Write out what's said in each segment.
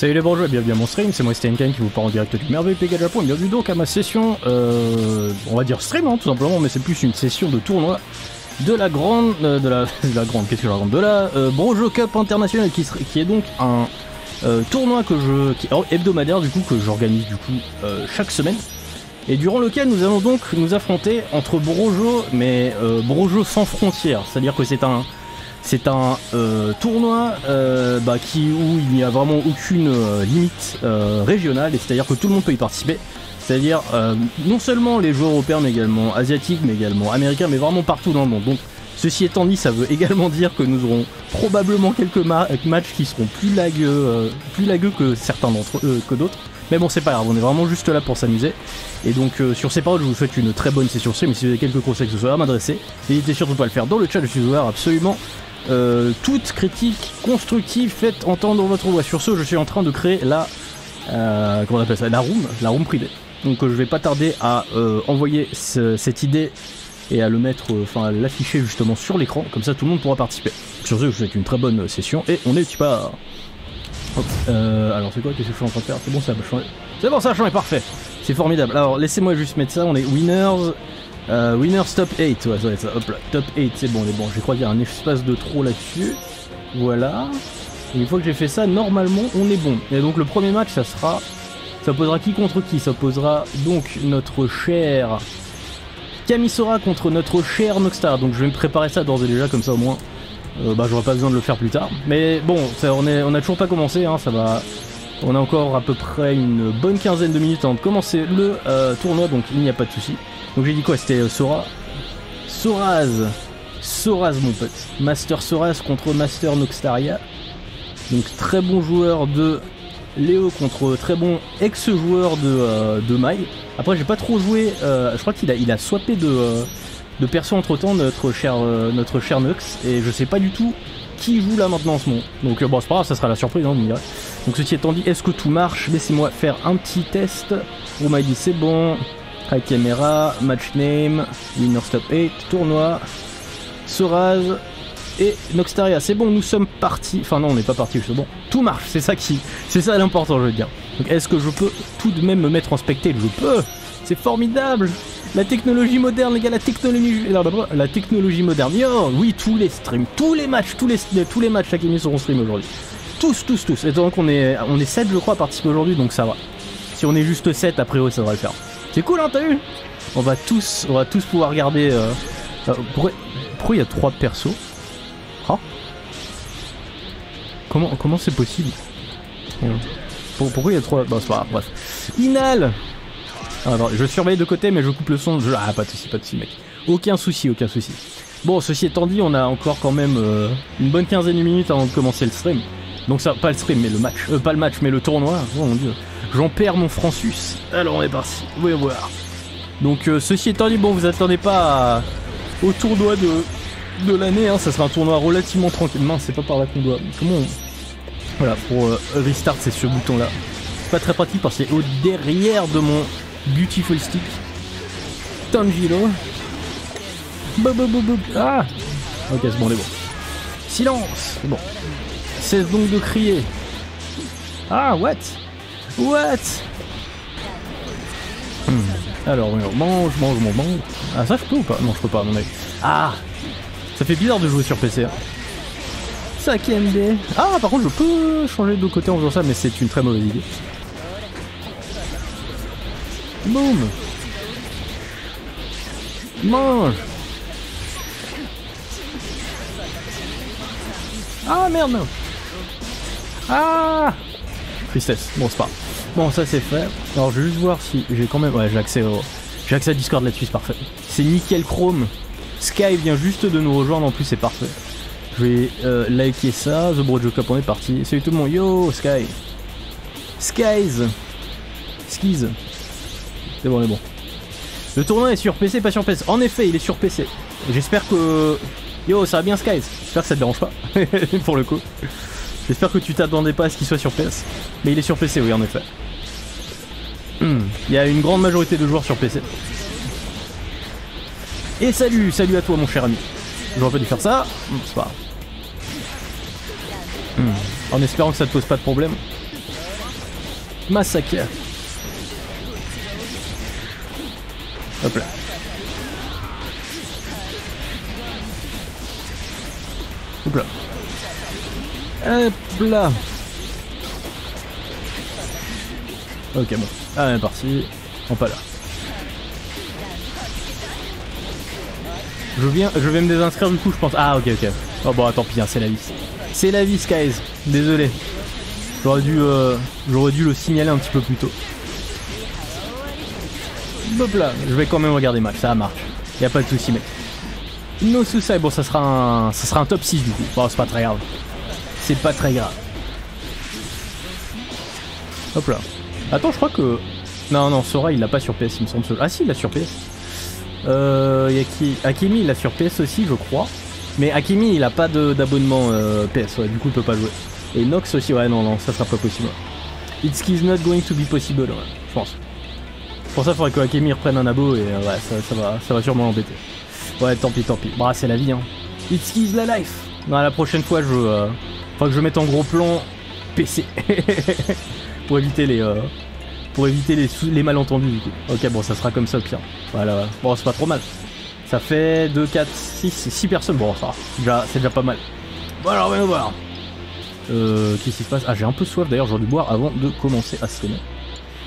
Salut les Brojo et bienvenue à mon stream, c'est moi StanKaien qui vous parle en direct du Merveilleux Pégas de Japon. Bienvenue donc à ma session, on va dire stream hein, tout simplement, mais c'est plus une session de tournoi de la grande, Brojo Cup International qui est donc un tournoi hebdomadaire du coup que j'organise du coup chaque semaine. Et durant lequel nous allons donc nous affronter entre Brojo, mais Brojo sans frontières, c'est-à-dire que c'est un tournoi où il n'y a vraiment aucune limite régionale, et c'est-à-dire que tout le monde peut y participer, c'est-à-dire non seulement les joueurs européens, mais également asiatiques, mais également américains, mais vraiment partout dans le monde. Donc ceci étant dit, ça veut également dire que nous aurons probablement quelques matchs qui seront plus lagueux que certains d'entre eux, que d'autres. Mais bon, c'est pas grave, on est vraiment juste là pour s'amuser. Et donc sur ces paroles, je vous souhaite une très bonne session stream. Mais si vous avez quelques conseils que ce soit à m'adresser, n'hésitez surtout pas à le faire dans le chat, je suis ouvert absolument. Toute critique constructive, faites entendre votre voix. Sur ce, je suis en train de créer comment on appelle ça, la room privée. Donc je vais pas tarder à envoyer cette idée et à le mettre, enfin l'afficher justement sur l'écran, comme ça tout le monde pourra participer. Sur ce, je vous souhaite une très bonne session et on est pas. Alors c'est quoi, qu'est-ce que je suis en train de faire? C'est bon, ça a changé. C'est bon, ça a changé, parfait. C'est formidable. Alors laissez-moi juste mettre ça, on est winners. Winners top 8, ouais, ça va être ça. Hop là, top 8, c'est bon, on est bon. Je crois qu'il y a un espace de trop là-dessus. Voilà. Et une fois que j'ai fait ça, normalement on est bon. Et donc le premier match, ça sera. Ça opposera qui contre qui? Ça opposera donc notre cher Kamisora contre notre cher Noxstar. Donc je vais me préparer ça d'ores et déjà, comme ça au moins. J'aurais pas besoin de le faire plus tard. Mais bon, ça, on a toujours pas commencé, hein, ça va. On a encore à peu près une bonne quinzaine de minutes avant de commencer le tournoi, donc il n'y a pas de souci. Donc j'ai dit quoi? C'était Soraz mon pote. Master Soraz contre Master Noxtaria. Donc très bon joueur de Leo contre très bon ex-joueur de May. Après j'ai pas trop joué, je crois qu'il a swappé de perso entre temps notre cher Nox, et je sais pas du tout qui joue là maintenant en ce moment, donc bon c'est pas grave, ça sera la surprise hein, vous me direz. Donc ceci étant dit, est-ce que tout marche? Laissez moi faire un petit test. On m'a dit c'est bon. High camera, match name, winner stop 8, tournoi, Soraz et Noxtaria, c'est bon, nous sommes partis, enfin non on n'est pas partis, bon, tout marche, c'est ça l'important je veux dire. Donc est-ce que je peux tout de même me mettre en spectacle? Je peux, c'est formidable. La technologie moderne, les gars, la technologie moderne. Yo, oui, tous les streams, tous les matchs, tous les matchs chaque émission seront stream aujourd'hui. Tous. Et donc on est 7 je crois à participer aujourd'hui, donc ça va. Si on est juste 7 après ça va le faire. C'est cool hein, t'as vu? On va tous pouvoir regarder. Pourquoi il y a 3 persos? Ah. Comment c'est possible? Pourquoi il y a 3? Bon c'est pas grave, bref. Inal. Alors, je surveille de côté mais je coupe le son, Ah pas de soucis mec, aucun souci. Bon ceci étant dit, on a encore quand même une bonne quinzaine de minutes avant de commencer le stream. Donc ça, pas le stream mais le match, pas le match mais le tournoi, oh mon dieu. J'en perds mon Francis, alors on est parti, voyons voir. Donc ceci étant dit, bon vous attendez pas au tournoi de l'année, hein. Ça sera un tournoi relativement tranquille. Mince c'est pas par là qu'on doit, comment on... Voilà pour restart c'est ce bouton là. C'est pas très pratique parce que c'est au derrière de mon... Beautiful stick Tangilo. Ah ok c'est bon, on est bon. Silence. Bon. Cesse donc de crier. Ah what. Alors on mange. Ah ça je peux ou pas? Non je peux pas non mais. Ah. Ça fait bizarre de jouer sur PC hein. 5ème. Ah par contre je peux changer de côté en faisant ça, mais c'est une très mauvaise idée. Boum. Mange. Ah merde non. Ah. Tristesse, bon c'est pas. Bon ça c'est fait. Alors je vais juste voir si j'ai quand même... Ouais j'ai accès à Discord là-dessus, c'est parfait. C'est nickel chrome. Sky vient juste de nous rejoindre en plus, c'est parfait. Je vais liker ça. The Brojo Cup, on est parti. Salut tout le monde, yo Sky. Skies. C'est bon, on est bon. Le tournoi est sur PC, pas sur PS. En effet, il est sur PC. J'espère que... Yo, ça va bien, Skies. J'espère que ça te dérange pas, pour le coup. J'espère que tu t'attendais pas à ce qu'il soit sur PS. Mais il est sur PC, oui, en effet. Il y a une grande majorité de joueurs sur PC. Et salut à toi, mon cher ami. J'aurais pas dû faire ça. C'est pas grave. En espérant que ça te pose pas de problème. massacre. Hop là. Hop là. Hop là. Ok bon. Ah, on est parti. On pas là. Je vais me désinscrire du coup, je pense. Ah ok ok. Oh bon, tant pis, hein, c'est la vie. C'est la vie, Skies. Désolé. J'aurais dû le signaler un petit peu plus tôt. Hop là, je vais quand même regarder match, ça marche. Y a pas de souci mec. No souci, bon ça sera un top 6 du coup. Bon, c'est pas très grave. C'est pas très grave. Hop là. Attends, je crois que... Non, non, Sora il l'a pas sur PS, il me semble. Ah si, il l'a sur PS. Y a qui... Akemi il l'a sur PS aussi, je crois. Mais Akemi il a pas d'abonnement PS, ouais, du coup il peut pas jouer. Et Nox aussi, ouais, non, non, ça sera pas possible. It's is not going to be possible, ouais, je pense. Pour ça, il faudrait que Akemi reprenne un abo et ouais, ça va sûrement l'embêter. Ouais, tant pis, tant pis. Bah, c'est la vie, hein. It's is la life. Non, la prochaine fois, je faudra que je mette en gros plan PC pour éviter les malentendus du coup. Ok, bon, ça sera comme ça au pire. Voilà. Bon, c'est pas trop mal. Ça fait 2, 4, 6, 6 personnes. Bon, ça va. C'est déjà pas mal. Bon, alors, on va nous voir. Qu'est-ce qui se passe? Ah, j'ai un peu soif d'ailleurs, j'aurais dû boire avant de commencer à streamer.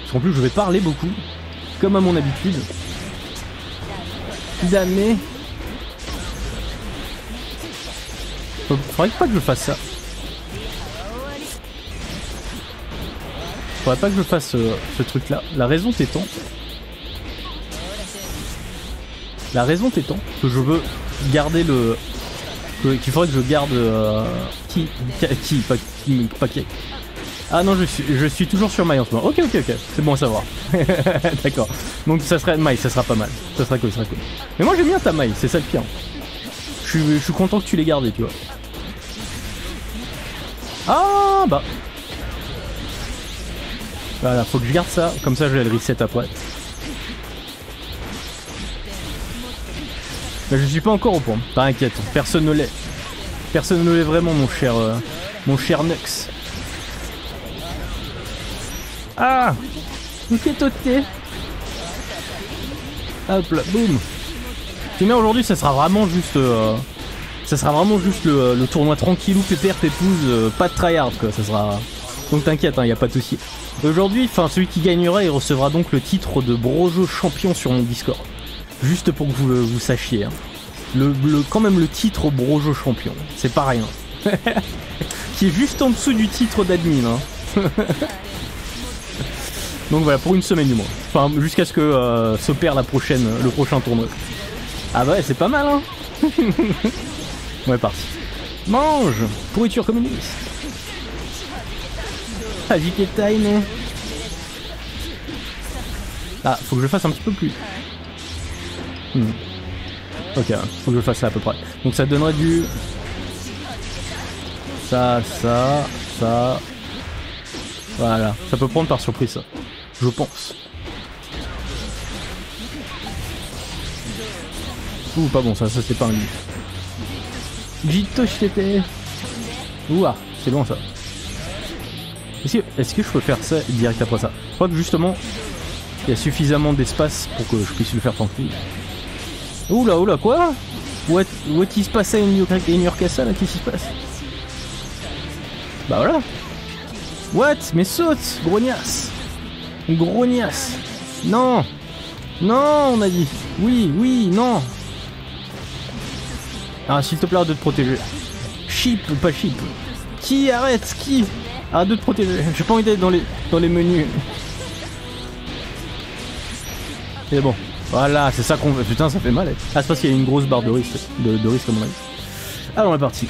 Parce qu'en plus, je vais parler beaucoup. Comme à mon habitude. Damné. Faudrait pas que je fasse ça. Faudrait pas que je fasse ce truc là. La raison étant que je veux garder le... Qu'il faudrait que je garde... Qui Ah non, je suis toujours sur May en ce moment. Ok, ok, ok, c'est bon à savoir. D'accord. Donc ça serait May, ça sera pas mal. Ça sera cool, ça sera cool. Mais moi j'aime bien ta May, c'est ça le pire. Je suis content que tu l'aies gardé, tu vois. Ah bah. Voilà, faut que je garde ça, comme ça je vais le reset après. Mais je suis pas encore au point, t'inquiète, personne ne l'est. Personne ne l'est vraiment, mon cher Nux. Ah, Toté. Hop là, boum. Sinon aujourd'hui ça sera vraiment juste le tournoi tranquillou, pépère, pépouze, pas de tryhard quoi, ça sera... Donc t'inquiète, hein, y a pas de souci. Aujourd'hui, enfin celui qui gagnera, il recevra donc le titre de Brojo champion sur mon Discord. Juste pour que vous sachiez. Hein. Quand même le titre Brojo champion, c'est pas rien. Hein. Qui est juste en dessous du titre d'admin. Hein. Donc voilà, pour une semaine du moins. Enfin, jusqu'à ce que s'opère le prochain tournoi. Ah bah ouais, c'est pas mal, hein. On est parti. Mange. Pourriture communiste. Ah, time. Ah, faut que je fasse un petit peu plus. Ok, faut que je fasse ça à peu près. Donc ça donnerait du... Ça... Voilà, ça peut prendre par surprise, ça. Je pense. Ouh, pas bon, ça c'est pas un lit. Jito Shitete. Ouah, c'est bon ça. Est-ce que je peux faire ça direct après ça? Je crois que justement, il y a suffisamment d'espace pour que je puisse le faire tranquille. Oula, quoi? What is passing in your castle? Qu'est-ce qui se passe? Bah voilà. What? Mais saute, grognasse. Grognasse. Non. Non, on a dit. Oui, non. Ah, s'il te plaît, arrête de te protéger. Chip ou pas chip? Qui arrête? Qui? Arrête de te protéger. J'ai pas envie d'être dans les menus. Et bon. Voilà, c'est ça qu'on veut. Putain, ça fait mal. Ah, c'est parce qu'il y a une grosse barre de risque, à mon avis. Alors, on est parti.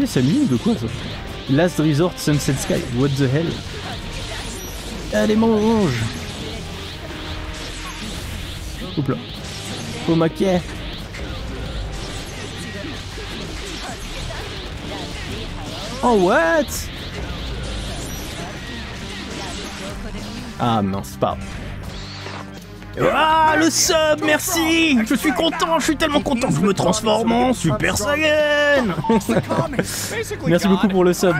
Eh, ça mime de quoi ça? Last Resort Sunset Sky. What the hell? Allez, mange. Oups là. Au maquet. Oh, what? Ah, mince, pas. Ah, le sub, merci. Je suis content, je suis tellement content. Je me transforme en Super Saiyan. Merci beaucoup pour le sub,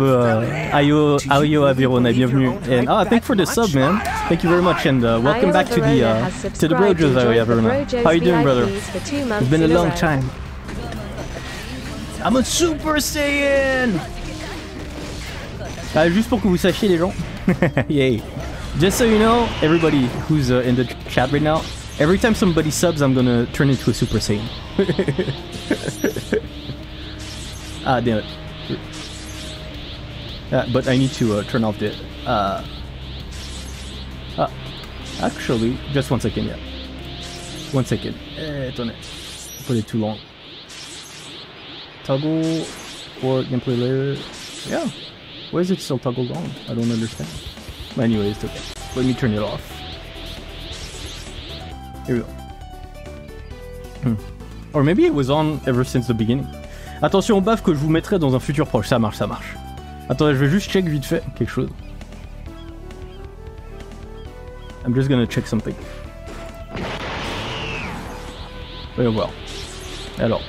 Ayo Avirona, bienvenue. And thanks for the sub, man. Thank you very much, and welcome back to the Brojo, Ayo Avirona. How are you doing, brother? It's been a long time. I'm a Super Saiyan. Juste pour que vous sachiez, les gens. Yay. Just so you know, everybody who's in the chat right now, every time somebody subs, I'm gonna turn into a Super Saiyan. Ah, damn it. But I need to turn off the... actually, just one second, yeah. One second. Attendez. Put it too long. Toggle for gameplay later. Yeah. Why is it still toggled on? I don't understand. Anyways, okay. Let me turn it off. Here we go. Or maybe it was on ever since the beginning. Attention au baf que je vous mettrai dans un futur proche. Ça marche, ça marche. Attendez, je vais juste check vite fait quelque chose. I'm just gonna check something. Voyons voir. Alors.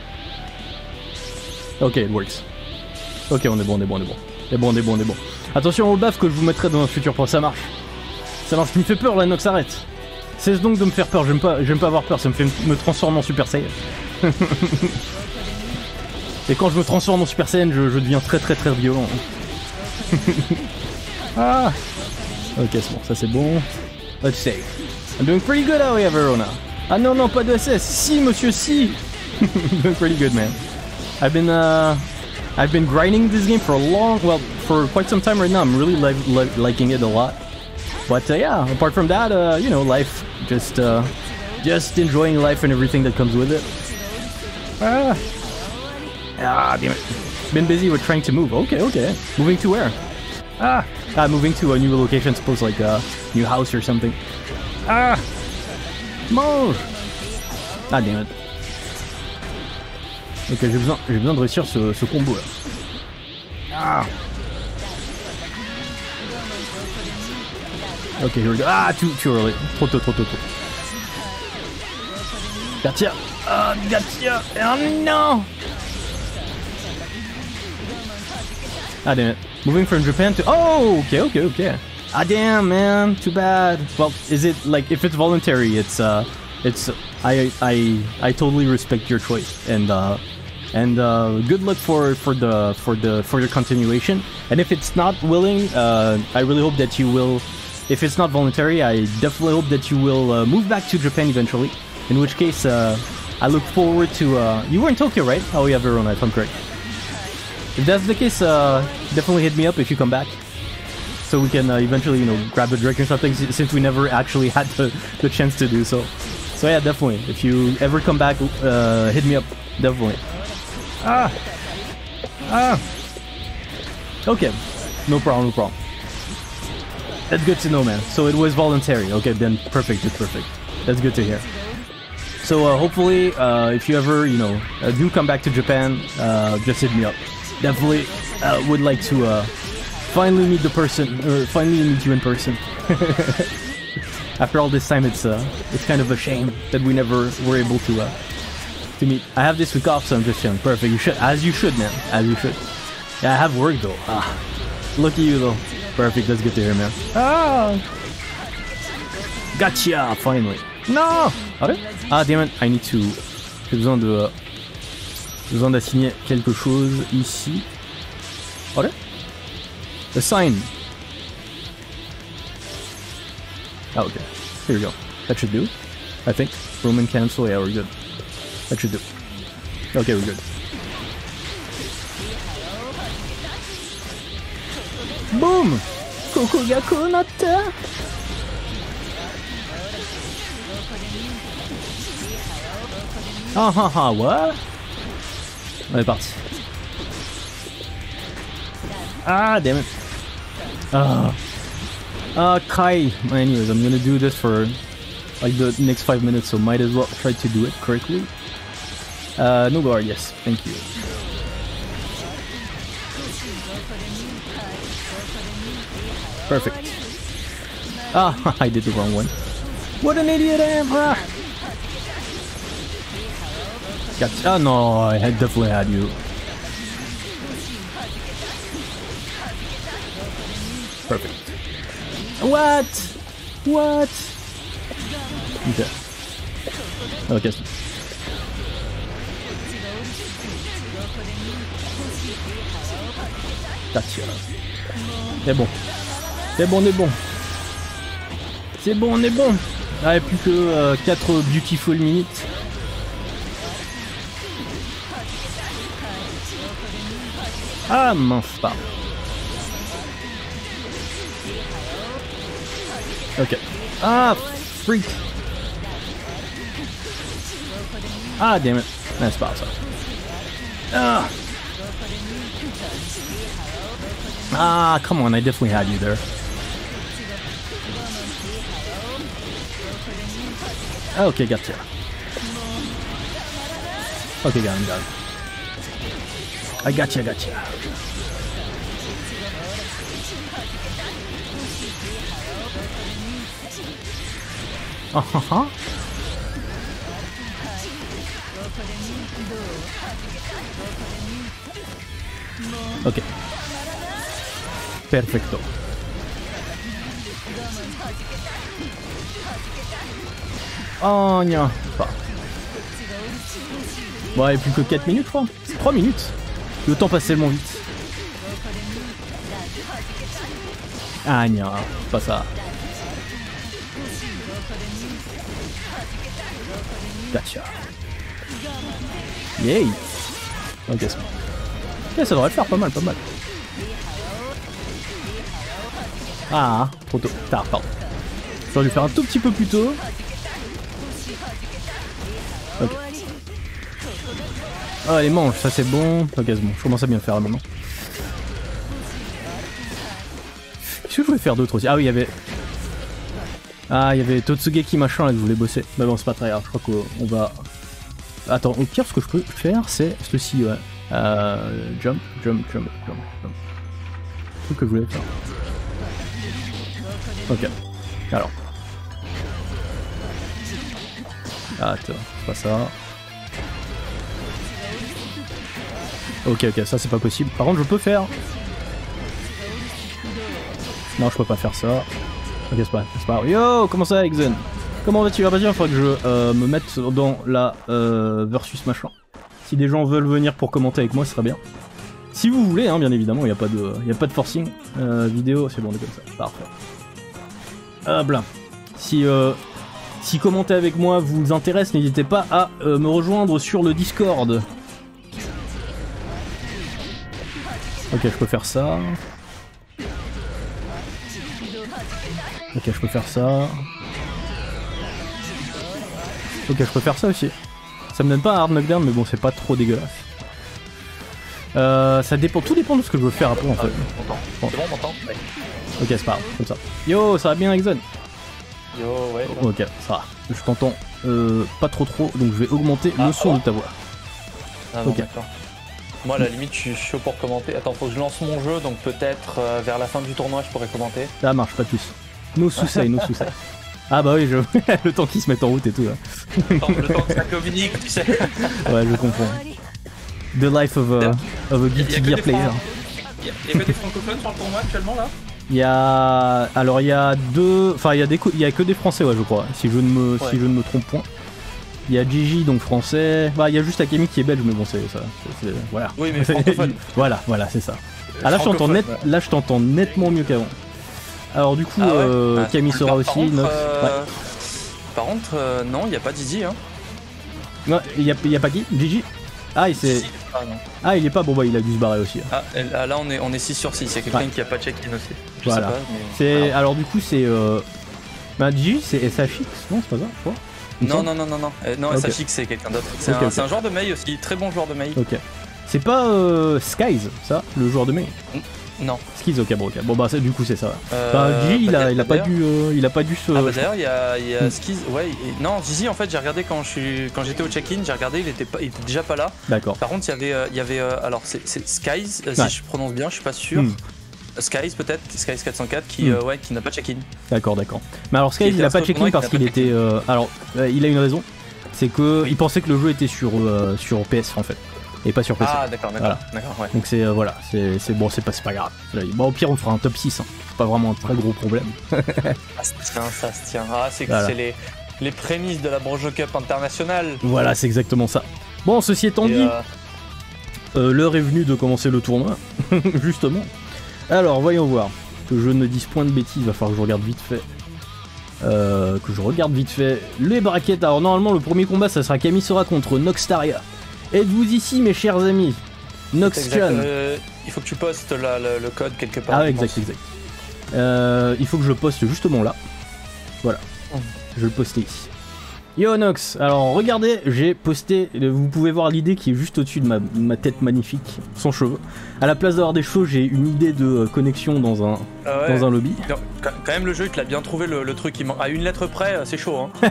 Ok, it works. Ok, on est bon, on est bon, on est bon. On est bon, on est bon, on est bon. Attention au baf que je vous mettrai dans un futur proche, ça marche. Ça marche, tu me fais peur là, Nox, arrête. Cesse donc de me faire peur, j'aime pas avoir peur, ça me fait me transformer en Super Saiyan. Et quand je me transforme en Super Saiyan, je deviens très violent. Ah. Ok, c'est bon, ça c'est bon. Let's save. I'm doing pretty good, how are you, Verona? Ah non, non, pas de SS, si monsieur, si. I'm doing pretty good, man. I've been grinding this game for a long, well, for quite some time right now. I'm really liking it a lot. But yeah, apart from that, you know, life, just enjoying life and everything that comes with it. Damn it! Been busy with trying to move. Okay, okay. Moving to where? Moving to a new location, suppose like a new house or something. Move! Ah, damn it. Ok, j'ai besoin de réussir ce combo là. Ok, here we go. Too early. Trop tôt. Gatia. Gatia. Oh non. Damn it. Moving from Japan to... Oh, okay. Damn, man. Too bad. Well, is it like, if it's voluntary, it's... I totally respect your choice. And good luck for the continuation. And if it's not willing, I really hope that you will. If it's not voluntary, I definitely hope that you will move back to Japan eventually. In which case, I look forward to. You were in Tokyo, right? Oh yeah, Verona, if I'm correct. If that's the case, definitely hit me up if you come back, so we can eventually, you know, grab a drink or something. Since we never actually had the chance to do so. So yeah, definitely. If you ever come back, hit me up. Definitely. Okay, no problem. That's good to know, man. So it was voluntary. Okay, then perfect, it's perfect. That's good to hear. So hopefully, if you ever, you know, do come back to Japan, just hit me up. Definitely would like to finally meet the person, or finally meet you in person. After all this time, it's kind of a shame that we never were able to meet. I have this week off, so I'm just chilling. Perfect. You should, as you should, man. As you should. Yeah, I have work though. Look at you though. Perfect. That's good to hear, man. Gotcha. Finally. No. Damn it. I need to. J'ai besoin d'assigner quelque chose ici. Allez. Assign. Okay. Here we go. That should do. I think. Roman cancel. Yeah, we're good. That should do. Okay, we're good. Boom! Koko yaku natta! What? On est parti. Damn it. Kai. Anyways, I'm gonna do this for like the next 5 minutes, so might as well try to do it correctly. No guard, yes, thank you. Perfect. I did the wrong one. What an idiot, Amber! Oh no, I had definitely had you. Perfect. What? What? Okay. Okay. Gotcha. C'est bon. C'est bon, on est bon. C'est bon, on est bon. Ah, et plus que 4 beautiful minutes. Ah mince pas. Ok. Ah freak. Ah damn it. Non, c'est pas ça. Ah. Ah come on, I definitely had you there. Ok, gotcha. Ok, got him, got him. I gotcha, gotcha. Uh-huh. Ok. Perfecto. Oh, non. Bon, et plus que 4 minutes, je crois. 3 minutes. Le temps passe tellement vite. Ah non, pas ça. Gotcha. Yay. Ok, c'est bon. Ok, ça devrait le faire pas mal, pas mal. Ah, trop tôt. Tard, pardon. J'aurais dû faire un tout petit peu plus tôt. Ok. Ah les manches, ça c'est bon. Ok, c'est bon, je commence à bien le faire là maintenant. Qu'est-ce que je voulais faire d'autre aussi? Ah oui, il y avait... Ah, il y avait Totsugeki machin là que je voulais bosser. Bah bon, c'est pas très grave, je crois qu'on va... Attends, au pire, ce que je peux faire, c'est ceci, ouais. Jump, jump, jump, jump, jump. Le truc que je voulais faire. Ok, alors. Attends, pas ça. Ok, ok, ça c'est pas possible. Par contre, je peux faire. Non, je peux pas faire ça. Ok, c'est pas. Yo, comment ça, Exon? Comment vas-tu? Ah, bah tiens, il faudrait que je me mette dans la versus machin. Si des gens veulent venir pour commenter avec moi, ce serait bien. Si vous voulez, hein, bien évidemment, il n'y a pas de, forcing vidéo. C'est bon, on est comme ça. Parfait. Hop là. Si commenter avec moi vous intéresse, n'hésitez pas à me rejoindre sur le Discord. Ok, je peux faire ça. Ok, je peux faire ça. Ok, je peux faire ça aussi. Ça me donne pas un hard knockdown, mais bon, c'est pas trop dégueulasse. Ça dépend, tout dépend de ce que je veux faire après en fait. Bon. C'est bon, on m'entend? Ouais. Ok, c'est pas grave, comme ça. Yo, ça va bien, Exon? Yo, ouais. Ok, ça va. Je t'entends pas trop, donc je vais augmenter le son de ta voix. Ah, non, ok. Moi à la limite je suis chaud pour commenter. Attends, faut que je lance mon jeu, donc peut-être vers la fin du tournoi je pourrais commenter. Ça marche, pas tous. Nos soucis, nos soucis. Ah bah oui, je... le temps qu'ils se mettent en route et tout là. Attends, le temps que ça communique, tu sais. Ouais, je comprends. The life of a Guilty Gear player. Il y a que des francophones sur le tournoi actuellement là? Il y a... Alors il y a deux... Enfin il y a que des français, ouais, je crois, si je ne me, ouais. Si je ne me trompe point. Il y a Gigi donc français, bah il y a juste Akemi qui est belge mais bon c'est ça, voilà. Oui mais francophone. Voilà c'est ça. Ah là je t'entends nettement mieux qu'avant. Alors du coup Kamisora aussi, Nox. Par contre non il n'y a pas Gigi hein. Non il n'y a pas qui? Gigi? Ah il s'est... Ah il est pas, bon bah il a dû se barrer aussi. Ah là on est 6 sur 6, il y a quelqu'un qui a pas check-in aussi. Voilà. C'est... Alors du coup c'est... Bah Gigi c'est SHX, non c'est pas ça je crois. Non. Non, okay. SHX c'est quelqu'un d'autre. C'est okay. Un joueur de May aussi, très bon joueur de May. Ok. C'est pas Skies, ça, le joueur de May? Non. Skies, ok, bon, ok. Bon, bah, du coup, c'est ça. Gigi, bah, il a pas dû se. Ah, bah, d'ailleurs, il y a Skies, ouais. Non, Gigi, en fait, j'ai regardé quand j'étais au check-in, j'ai regardé, il était déjà pas là. D'accord. Par contre, il y avait alors, c'est Skies, si je prononce bien, je suis pas sûr. Skies peut-être, Skies 404 qui, ouais, qui n'a pas check-in. D'accord, d'accord. Mais alors Skies il n'a pas check-in parce qu'il était... alors, il a une raison, c'est qu'il pensait que le jeu était sur, sur PS en fait, et pas sur PC. Ah d'accord, d'accord, voilà. Ouais. Donc c'est voilà, c'est bon, c'est pas grave. Bon, au pire on fera un top 6, hein. Pas vraiment un très gros problème. Ah, ça se tient, ça se tient. Ah, c'est voilà. Les prémices de la Brojo Cup International. Voilà, c'est exactement ça. Bon, ceci étant dit, l'heure est venue de commencer le tournoi, justement. Alors, voyons voir. Que je ne dise point de bêtises, va falloir que je regarde vite fait. Que je regarde vite fait les braquettes. Alors, normalement, le premier combat, ça sera Kamisora contre Noxtaria. Êtes-vous ici, mes chers amis? Noxscan. Il faut que tu postes là, le code quelque part. Ah, exact, exact. Il faut que je le poste justement là. Voilà. Je vais le poster ici. Yo Nox, alors regardez, j'ai posté, vous pouvez voir l'idée qui est juste au-dessus de ma tête magnifique, sans cheveux. À la place d'avoir des cheveux, j'ai une idée de connexion dans un lobby. Non, quand même le jeu, tu l'as bien trouvé le truc, qui à une lettre près, c'est chaud hein.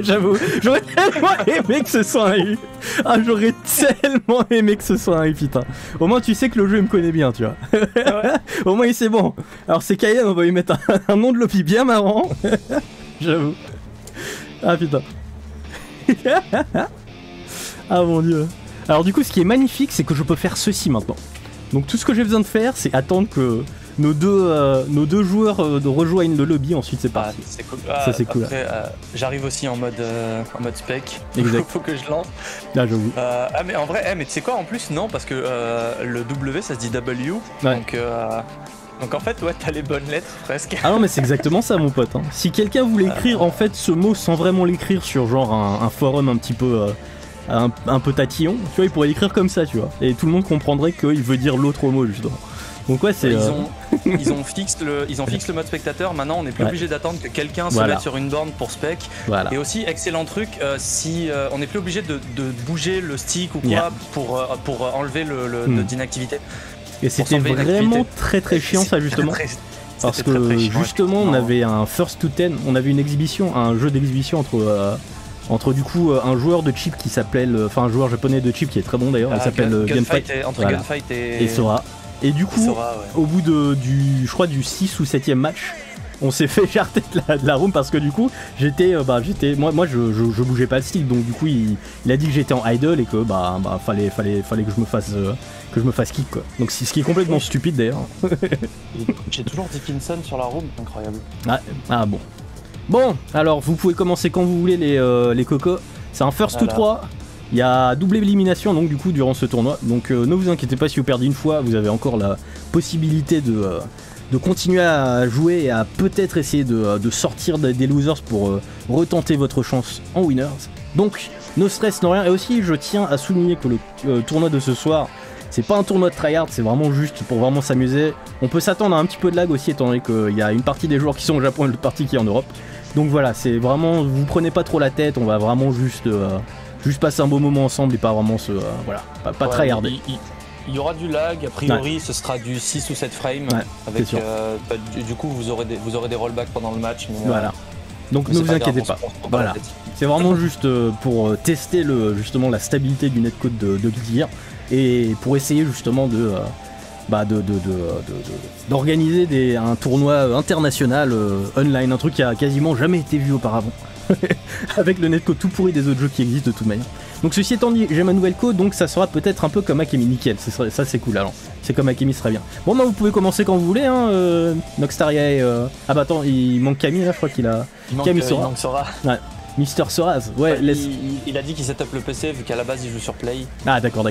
J'avoue, j'aurais tellement aimé que ce soit un U. Ah, j'aurais tellement aimé que ce soit un U, putain. Au moins tu sais que le jeu il me connaît bien, tu vois. Ouais. Au moins c'est bon. Alors c'est Kayen, on va lui mettre un nom de lobby bien marrant. J'avoue. Ah putain. Ah mon dieu. Alors du coup ce qui est magnifique c'est que je peux faire ceci maintenant. Donc tout ce que j'ai besoin de faire c'est attendre que nos deux joueurs rejoignent le lobby, ensuite c'est parti. Ah, c'est cool. Ah, ça c'est cool. Après, j'arrive aussi en mode spec. Exact. Faut que je lance. Là j'avoue. Ah mais en vrai, mais tu sais quoi en plus non parce que le W ça se dit W. Ouais. Donc en fait, ouais, t'as les bonnes lettres, presque. Ah non, mais c'est exactement ça, mon pote. Hein. Si quelqu'un voulait écrire, en fait, ce mot sans vraiment l'écrire sur genre un forum un petit peu... un peu tatillon, tu vois, il pourrait l'écrire comme ça, tu vois. Et tout le monde comprendrait qu'il veut dire l'autre mot, justement. Donc ouais, c'est... Ils ont fixé le mode spectateur, maintenant on est plus obligé d'attendre que quelqu'un se mette sur une borne pour spec. Voilà. Et aussi, excellent truc, si on n'est plus obligé de bouger le stick ou quoi pour enlever le d'inactivité. Et c'était vraiment très très chiant ça justement, parce que justement on avait un first to 10, on avait une exhibition, un jeu d'exhibition entre du coup un joueur de chip qui s'appelle, enfin un joueur japonais de chip qui est très bon d'ailleurs, il s'appelle Gunfight, entre Gunfight et Sora. Et du coup au bout du je crois du 6 ou 7ème match, on s'est fait jarter de la room parce que du coup j'étais, moi je bougeais pas le stick, donc du coup il a dit que j'étais en idle et que fallait que je me fasse kick quoi. Donc c'est ce qui est complètement stupide d'ailleurs. J'ai toujours Dickinson sur la room, incroyable. Ah bon. Bon alors vous pouvez commencer quand vous voulez les cocos. C'est un first to 3. Il y a double élimination donc du coup durant ce tournoi. Donc ne vous inquiétez pas si vous perdez une fois, vous avez encore la possibilité de continuer à jouer et à peut-être essayer de sortir des losers pour retenter votre chance en winners. Donc, no stress, no rien. Et aussi, je tiens à souligner que le tournoi de ce soir, c'est pas un tournoi de tryhard, c'est vraiment juste pour vraiment s'amuser. On peut s'attendre à un petit peu de lag aussi, étant donné qu'il y a une partie des joueurs qui sont au Japon et l'autre partie qui est en Europe. Donc voilà, c'est vraiment, vous prenez pas trop la tête, on va vraiment juste passer un beau moment ensemble et pas vraiment pas tryharder. Il y aura du lag, a priori ce sera du 6 ou 7 frames, avec, du coup vous aurez des rollbacks pendant le match. Mais, voilà, donc ne vous inquiétez pas, voilà. C'est vraiment juste pour tester justement la stabilité du netcode de Guilty Gear et pour essayer justement d'organiser un tournoi international online, un truc qui a quasiment jamais été vu auparavant. Avec le netcode tout pourri des autres jeux qui existent de toute manière. Donc ceci étant dit, j'ai ma nouvelle code, donc ça sera peut-être un peu comme Akemi, nickel, ça c'est cool, alors c'est comme Akemi, ce serait bien. Bon bah vous pouvez commencer quand vous voulez hein, Noxtaria et... Ah bah attends, il manque Camille là, je crois qu'il a... Il manque Sora. Ouais. Mister Soraz, ouais enfin, laisse... il a dit qu'il setup le PC vu qu'à la base il joue sur Play. Ah d'accord.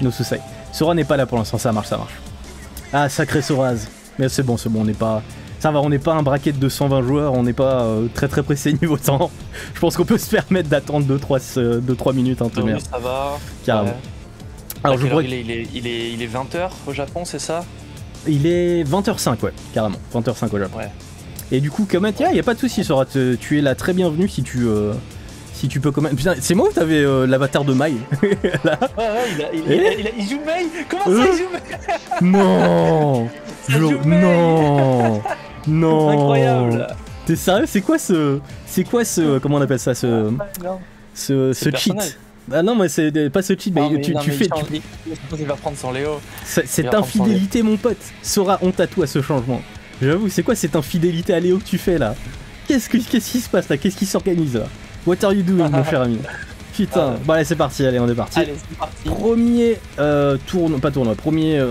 No soucis. Sora n'est pas là pour l'instant, ça marche. Ah sacré Soraz. Mais c'est bon, on n'est pas... Ça va, on n'est pas un bracket de 120 joueurs, on n'est pas très très pressé niveau temps. Je pense qu'on peut se permettre d'attendre 2-3 minutes, hein, merde. Ça va. Carrément. Ouais. Alors, je crois il est 20h au Japon, c'est ça? Il est 20h05, ouais, carrément. 20h05 au Japon. Ouais. Et du coup, comment il n'y a pas de soucis, Sora. Tu es là, très bienvenue si tu... Si tu peux quand même... Putain, c'est moi où t'avais l'avatar de May. Là. Ouais, il joue May. Comment ça, il joue May? Non. Non. Non. Incroyable. T'es sérieux? C'est quoi ce... Comment on appelle ça? Ce cheat. Bah non, mais c'est pas ce type, mais tu fais... Il va prendre son Léo. Cette infidélité, mon pote. Sora, honte à toi, ce changement. J'avoue, c'est quoi cette infidélité à Léo que tu fais, là? Qu'est-ce qui se passe, là? Qu'est-ce qui s'organise, là? What are you doing, mon cher ami? Putain. Bon, allez, c'est parti. Allez, on est parti. Allez, c'est parti. Premier tournoi... Pas tournoi, premier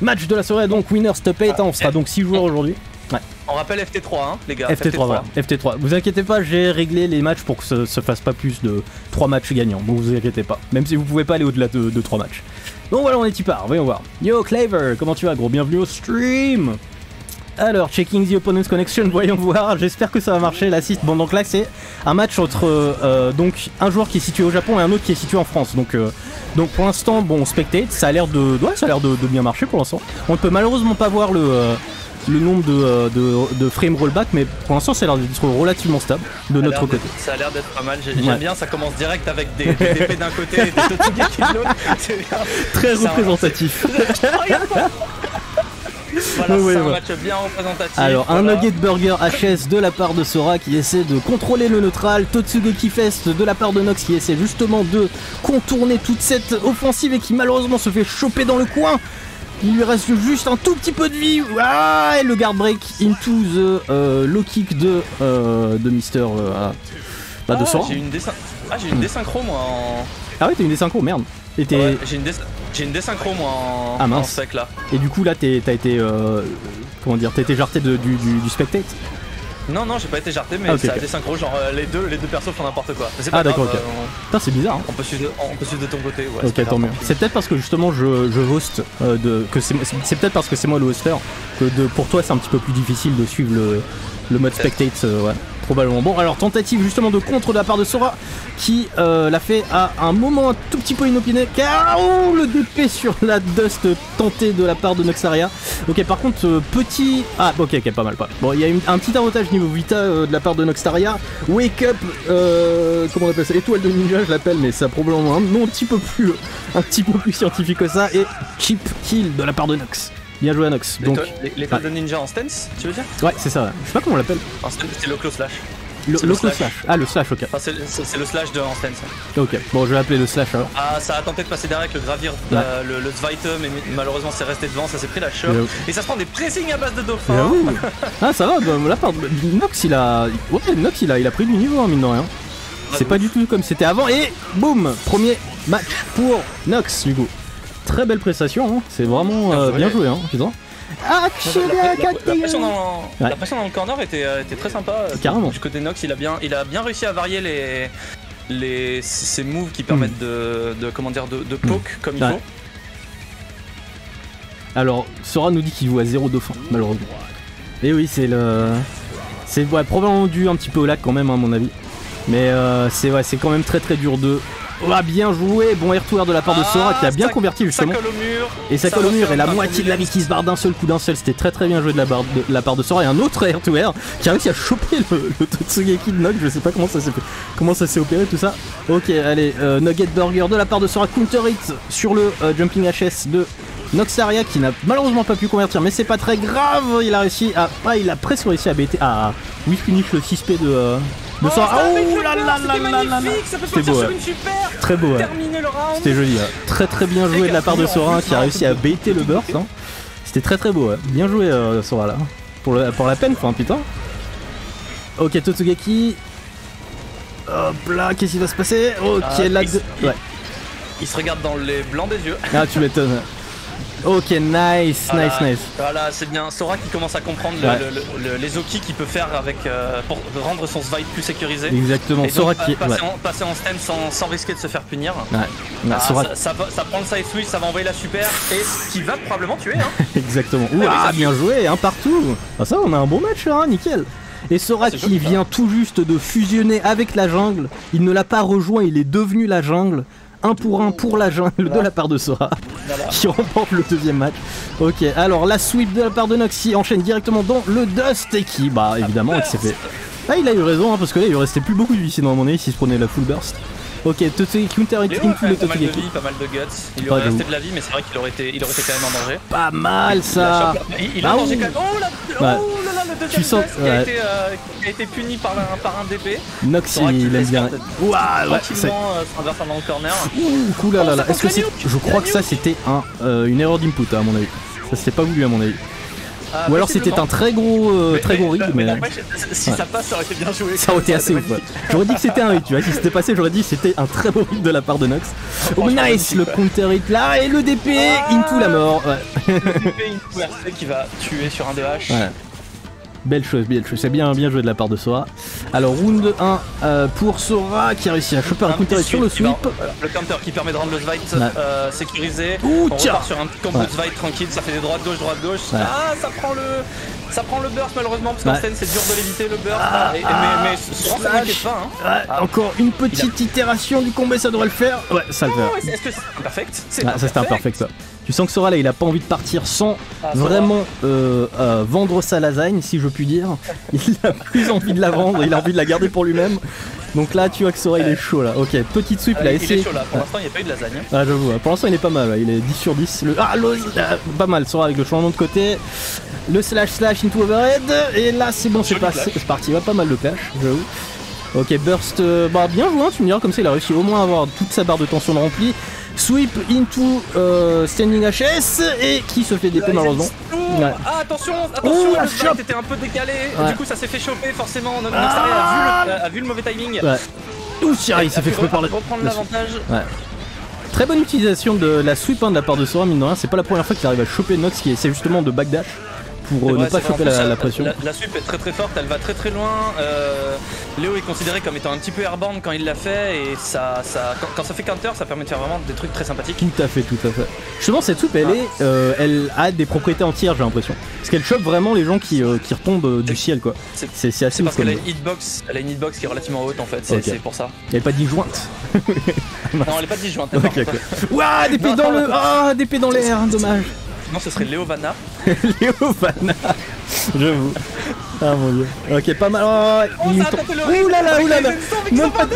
match de la soirée. Donc, winner, stop 8. Hein, on sera donc 6 joueurs aujourd'hui. Ouais. On rappelle FT3, hein, les gars. FT3, voilà. FT3. Vous inquiétez pas, j'ai réglé les matchs pour que ça se fasse pas plus de 3 matchs gagnants. Donc vous inquiétez pas. Même si vous pouvez pas aller au-delà de 3 matchs. Donc voilà, on est y part. Voyons voir. Yo, Claver, comment tu vas, gros? Bienvenue au stream. Alors, checking the opponent's connection, voyons voir. J'espère que ça va marcher, l'assist. Bon, donc là, c'est un match entre donc un joueur qui est situé au Japon et un autre qui est situé en France. Donc pour l'instant, bon, on spectate. Ça a l'air de, ouais, ça a l'air de bien marcher pour l'instant. On ne peut malheureusement pas voir le nombre de frame rollback, mais pour l'instant ça a l'air d'être relativement stable de notre côté. Ça a l'air d'être pas mal, j'aime bien, ça commence direct avec des DP d'un côté et des Totogeki de l'autre. Très représentatif. Voilà, oui, c'est un match bien représentatif. Alors, un nugget burger HS de la part de Sora qui essaie de contrôler le neutral. Totsugeki Fest de la part de Nox qui essaie justement de contourner toute cette offensive et qui malheureusement se fait choper dans le coin. Il lui reste juste un tout petit peu de vie. Ah, et le guard break into the low kick de Mister. Pas de Sora. Ah, j'ai une désynchro moi en. Ah, ouais, t'as une désynchro, merde. Ouais, j'ai une désynchro moi en, en sec là. Et du coup là t'as été comment dire, t'as été jarté du spectate? Non non, j'ai pas été jarté, mais ça a désynchro, genre les deux persos font n'importe quoi. Ah d'accord, ok. Putain, c'est bizarre hein. On peut suivre de ton côté, ouais. Ok, tant mieux. C'est peut-être parce que justement je host c'est peut-être parce que c'est moi le hoster que pour toi c'est un petit peu plus difficile de suivre le mode spectate, ouais. Probablement. Bon, alors tentative justement de contre de la part de Sora qui l'a fait à un moment un tout petit peu inopiné, car oh, le DP sur la Dust tentée de la part de Noxtaria. Ok, par contre petit... Ah ok, pas mal pas. Bon, il y a un petit avantage niveau Vita de la part de Noxtaria. Wake up, comment on appelle ça, étoile de ninja je l'appelle, mais ça probablement un nom un petit peu plus scientifique que ça. Et cheap kill de la part de Nox. Bien joué à Nox. L'étoile de ninja en stance, tu veux dire? Ouais, c'est ça. Je sais pas comment on l'appelle. En stance, c'est l'oclo slash. L'oclo slash. Ah, le slash, ok. Enfin, c'est le slash de en stance. Ok, bon, je vais l'appeler le slash alors. Ah, ça a tenté de passer derrière avec le gravir, le Zweite, mais malheureusement, c'est resté devant, ça s'est pris la choc. Et ça se prend des pressings à base de dauphin. Ah, ça va, la part. Nox, il a. Ouais, Nox, il a pris du niveau, hein, mine de rien. C'est pas du tout comme c'était avant. Et boum, premier match pour Nox, du coup. Très belle prestation, hein. C'est vraiment bien joué, hein, putain. La pression dans le corner était très sympa. Carrément. Du côté Nox, il a bien réussi à varier ses moves qui permettent de poke comme il faut. Alors, Sora nous dit qu'il joue à 0 dauphin, malheureusement. Et oui, c'est le... C'est probablement dû un petit peu au lac quand même, hein, à mon avis. Mais c'est quand même très dur de... Ah, bien joué, bon air to air de la part de Sora qui a bien converti justement. Ça colle au mur, et ça colle au mur et la moitié de la vie qui se barre d'un seul coup d'un seul. C'était très bien joué de la part de Sora. Et un autre air to air qui a réussi à choper le Totsugeki de Nox. Je sais pas comment ça s'est opéré tout ça. Ok, allez, Nugget Burger de la part de Sora, counter hit sur le Jumping HS de Noxtaria qui n'a malheureusement pas pu convertir, mais c'est pas très grave. Il a réussi à... Ah, il a presque réussi à BT. Ah, oui, finish le 6P de... Oh là là là là, c'était beau, très beau, c'était joli, très bien joué de la part de Sora qui a réussi à baiter le burst, hein. C'était très beau, ouais. Bien joué Sora là, pour la peine enfin, putain. Ok, Totsugeki, hop là, qu'est-ce qui va se passer? Ok, là, il se regarde dans les blancs des yeux. Ah, tu m'étonnes. Ok, nice, voilà, nice. Voilà, c'est bien Sora qui commence à comprendre les okis qu'il peut faire avec pour rendre son Svite plus sécurisé. Exactement, et Sora donc, qui passer en stand sans risquer de se faire punir. Ouais. Ah, Sora... ça prend le side switch, ça va envoyer la super et ce qui va probablement tuer. Hein. Exactement. Ouh, ah, bien joué, un partout. Ah, ça, on a un bon match, hein, nickel. Et Sora qui vient tout juste de fusionner avec la jungle. Il ne l'a pas rejoint, il est devenu la jungle. 1 pour 1 pour la jungle de la part de Sora qui remporte le deuxième match. Ok, alors la sweep de la part de Nox qui enchaîne directement dans le Dust et qui, bah évidemment, il s'est fait... Ah, il a eu raison, hein, parce que là il lui restait plus beaucoup de vie sinon à mon avis s'il se prenait la full burst. Ok, Totsugi counter hit into le Totsugi. Pas mal de guts. Il aurait resté de la vie, mais c'est vrai qu'il aurait été quand même en danger. Pas mal ça. Il a mangé quand même. Oh là là, le deuxième gust qui a été puni par un DP. Nox il aime bien. Waouh, ouais, c'est dans le corner. Ouh là là là. Est-ce que c'est... Je crois que ça c'était une erreur d'input à mon avis. Ça c'était pas voulu à mon avis. Ou alors c'était un très gros rig, mais si ça passe, ça aurait été bien joué. Ça aurait été assez ouf. J'aurais dit que c'était un hit, tu vois. Si c'était passé, j'aurais dit que c'était un très beau rig de la part de Nox. Oh nice, le counter hit là et le DP into la mort. Ouais. Le DP into RC qui va tuer sur un DH. Ouais. Belle chose, belle chose. C'est bien joué de la part de Sora. Alors round 1 pour Sora qui a réussi à choper un counter hit sur le sweep. Le counter qui permet de rendre le Zweit sécurisé. Ouh, on repart sur un petit combo de Zweit tranquille, ça fait des droites-gauche, droite-gauche. Ouais. Ah, ça prend le burst malheureusement parce qu'en scène c'est dur de l'éviter le burst. Mais Sora ça n'inquiète pas. Hein. Ouais, encore une petite itération du combo, ça devrait le faire. Ouais, ça le fait. Est-ce que c'est imperfect? Ah, ça c'est imperfect ça. Tu sens que Sora là il a pas envie de partir sans vraiment vendre sa lasagne, si je puis dire. Il a plus envie de la vendre, il a envie de la garder pour lui-même. Donc là tu vois que Sora il est chaud là. Ok, petite sweep là, essayé. Il est chaud là, pour l'instant il n'y a pas eu de lasagne. Ah j'avoue, pour l'instant il est pas mal, là. Il est 10 sur 10. Pas mal Sora avec le changement de côté. Le slash slash into overhead. Et là c'est bon, c'est parti, il va pas mal le clash, j'avoue. Ok, burst, bah bien joué, tu me diras comme ça il a réussi au moins à avoir toute sa barre de tension de remplie. Sweep into standing HS et qui se fait DP malheureusement. Ah attention, le shot était un peu décalé, du coup ça s'est fait choper forcément, notre Noxtaria a vu le mauvais timing. Ouh, il s'est fait choper par le... reprendre l'avantage. Ouais. Très bonne utilisation de la sweep de la part de Sora, mine de rien, c'est pas la première fois qu'il arrive à choper Nox qui essaie justement de backdash pour ne pas choper la pression. La sweep est très forte, elle va très loin. Léo est considéré comme étant un petit peu airborne quand il l'a fait et quand ça fait counter, ça permet de faire vraiment des trucs très sympathiques. Tout à fait. Justement cette soupe elle a des propriétés entières j'ai l'impression. Parce qu'elle chope vraiment les gens qui retombent du ciel quoi. C'est assez parce qu'elle a une hitbox qui est relativement haute en fait, c'est pour ça. Elle est pas disjointe. Non elle est pas disjointe. Ouah d'épée dans l'air, dommage. Non, ce serait Léo Vanna. Léo Vanna, j'avoue. Ah mon dieu. Ok, pas mal. Oulala.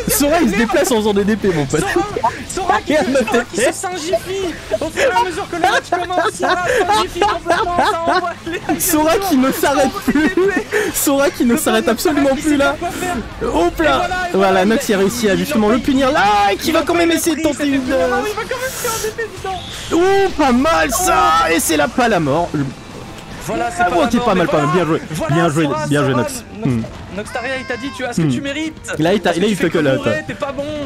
Sora il se déplace en faisant des DP, mon pote. Sora qui se singifie. Au fur et à mesure que le match commence, Sora singifie complètement. Sora qui ne s'arrête plus. Sora qui ne s'arrête absolument plus là. Hop là. Voilà, Nox a réussi à justement le punir là. Et qui va quand même essayer de tenter une. Ouh, pas mal ça. Et c'est là pas la mort. Voilà, c'est pas mal, bien joué Nox. Noxtaria il t'a dit tu as ce que tu mérites. Là il te colle à toi.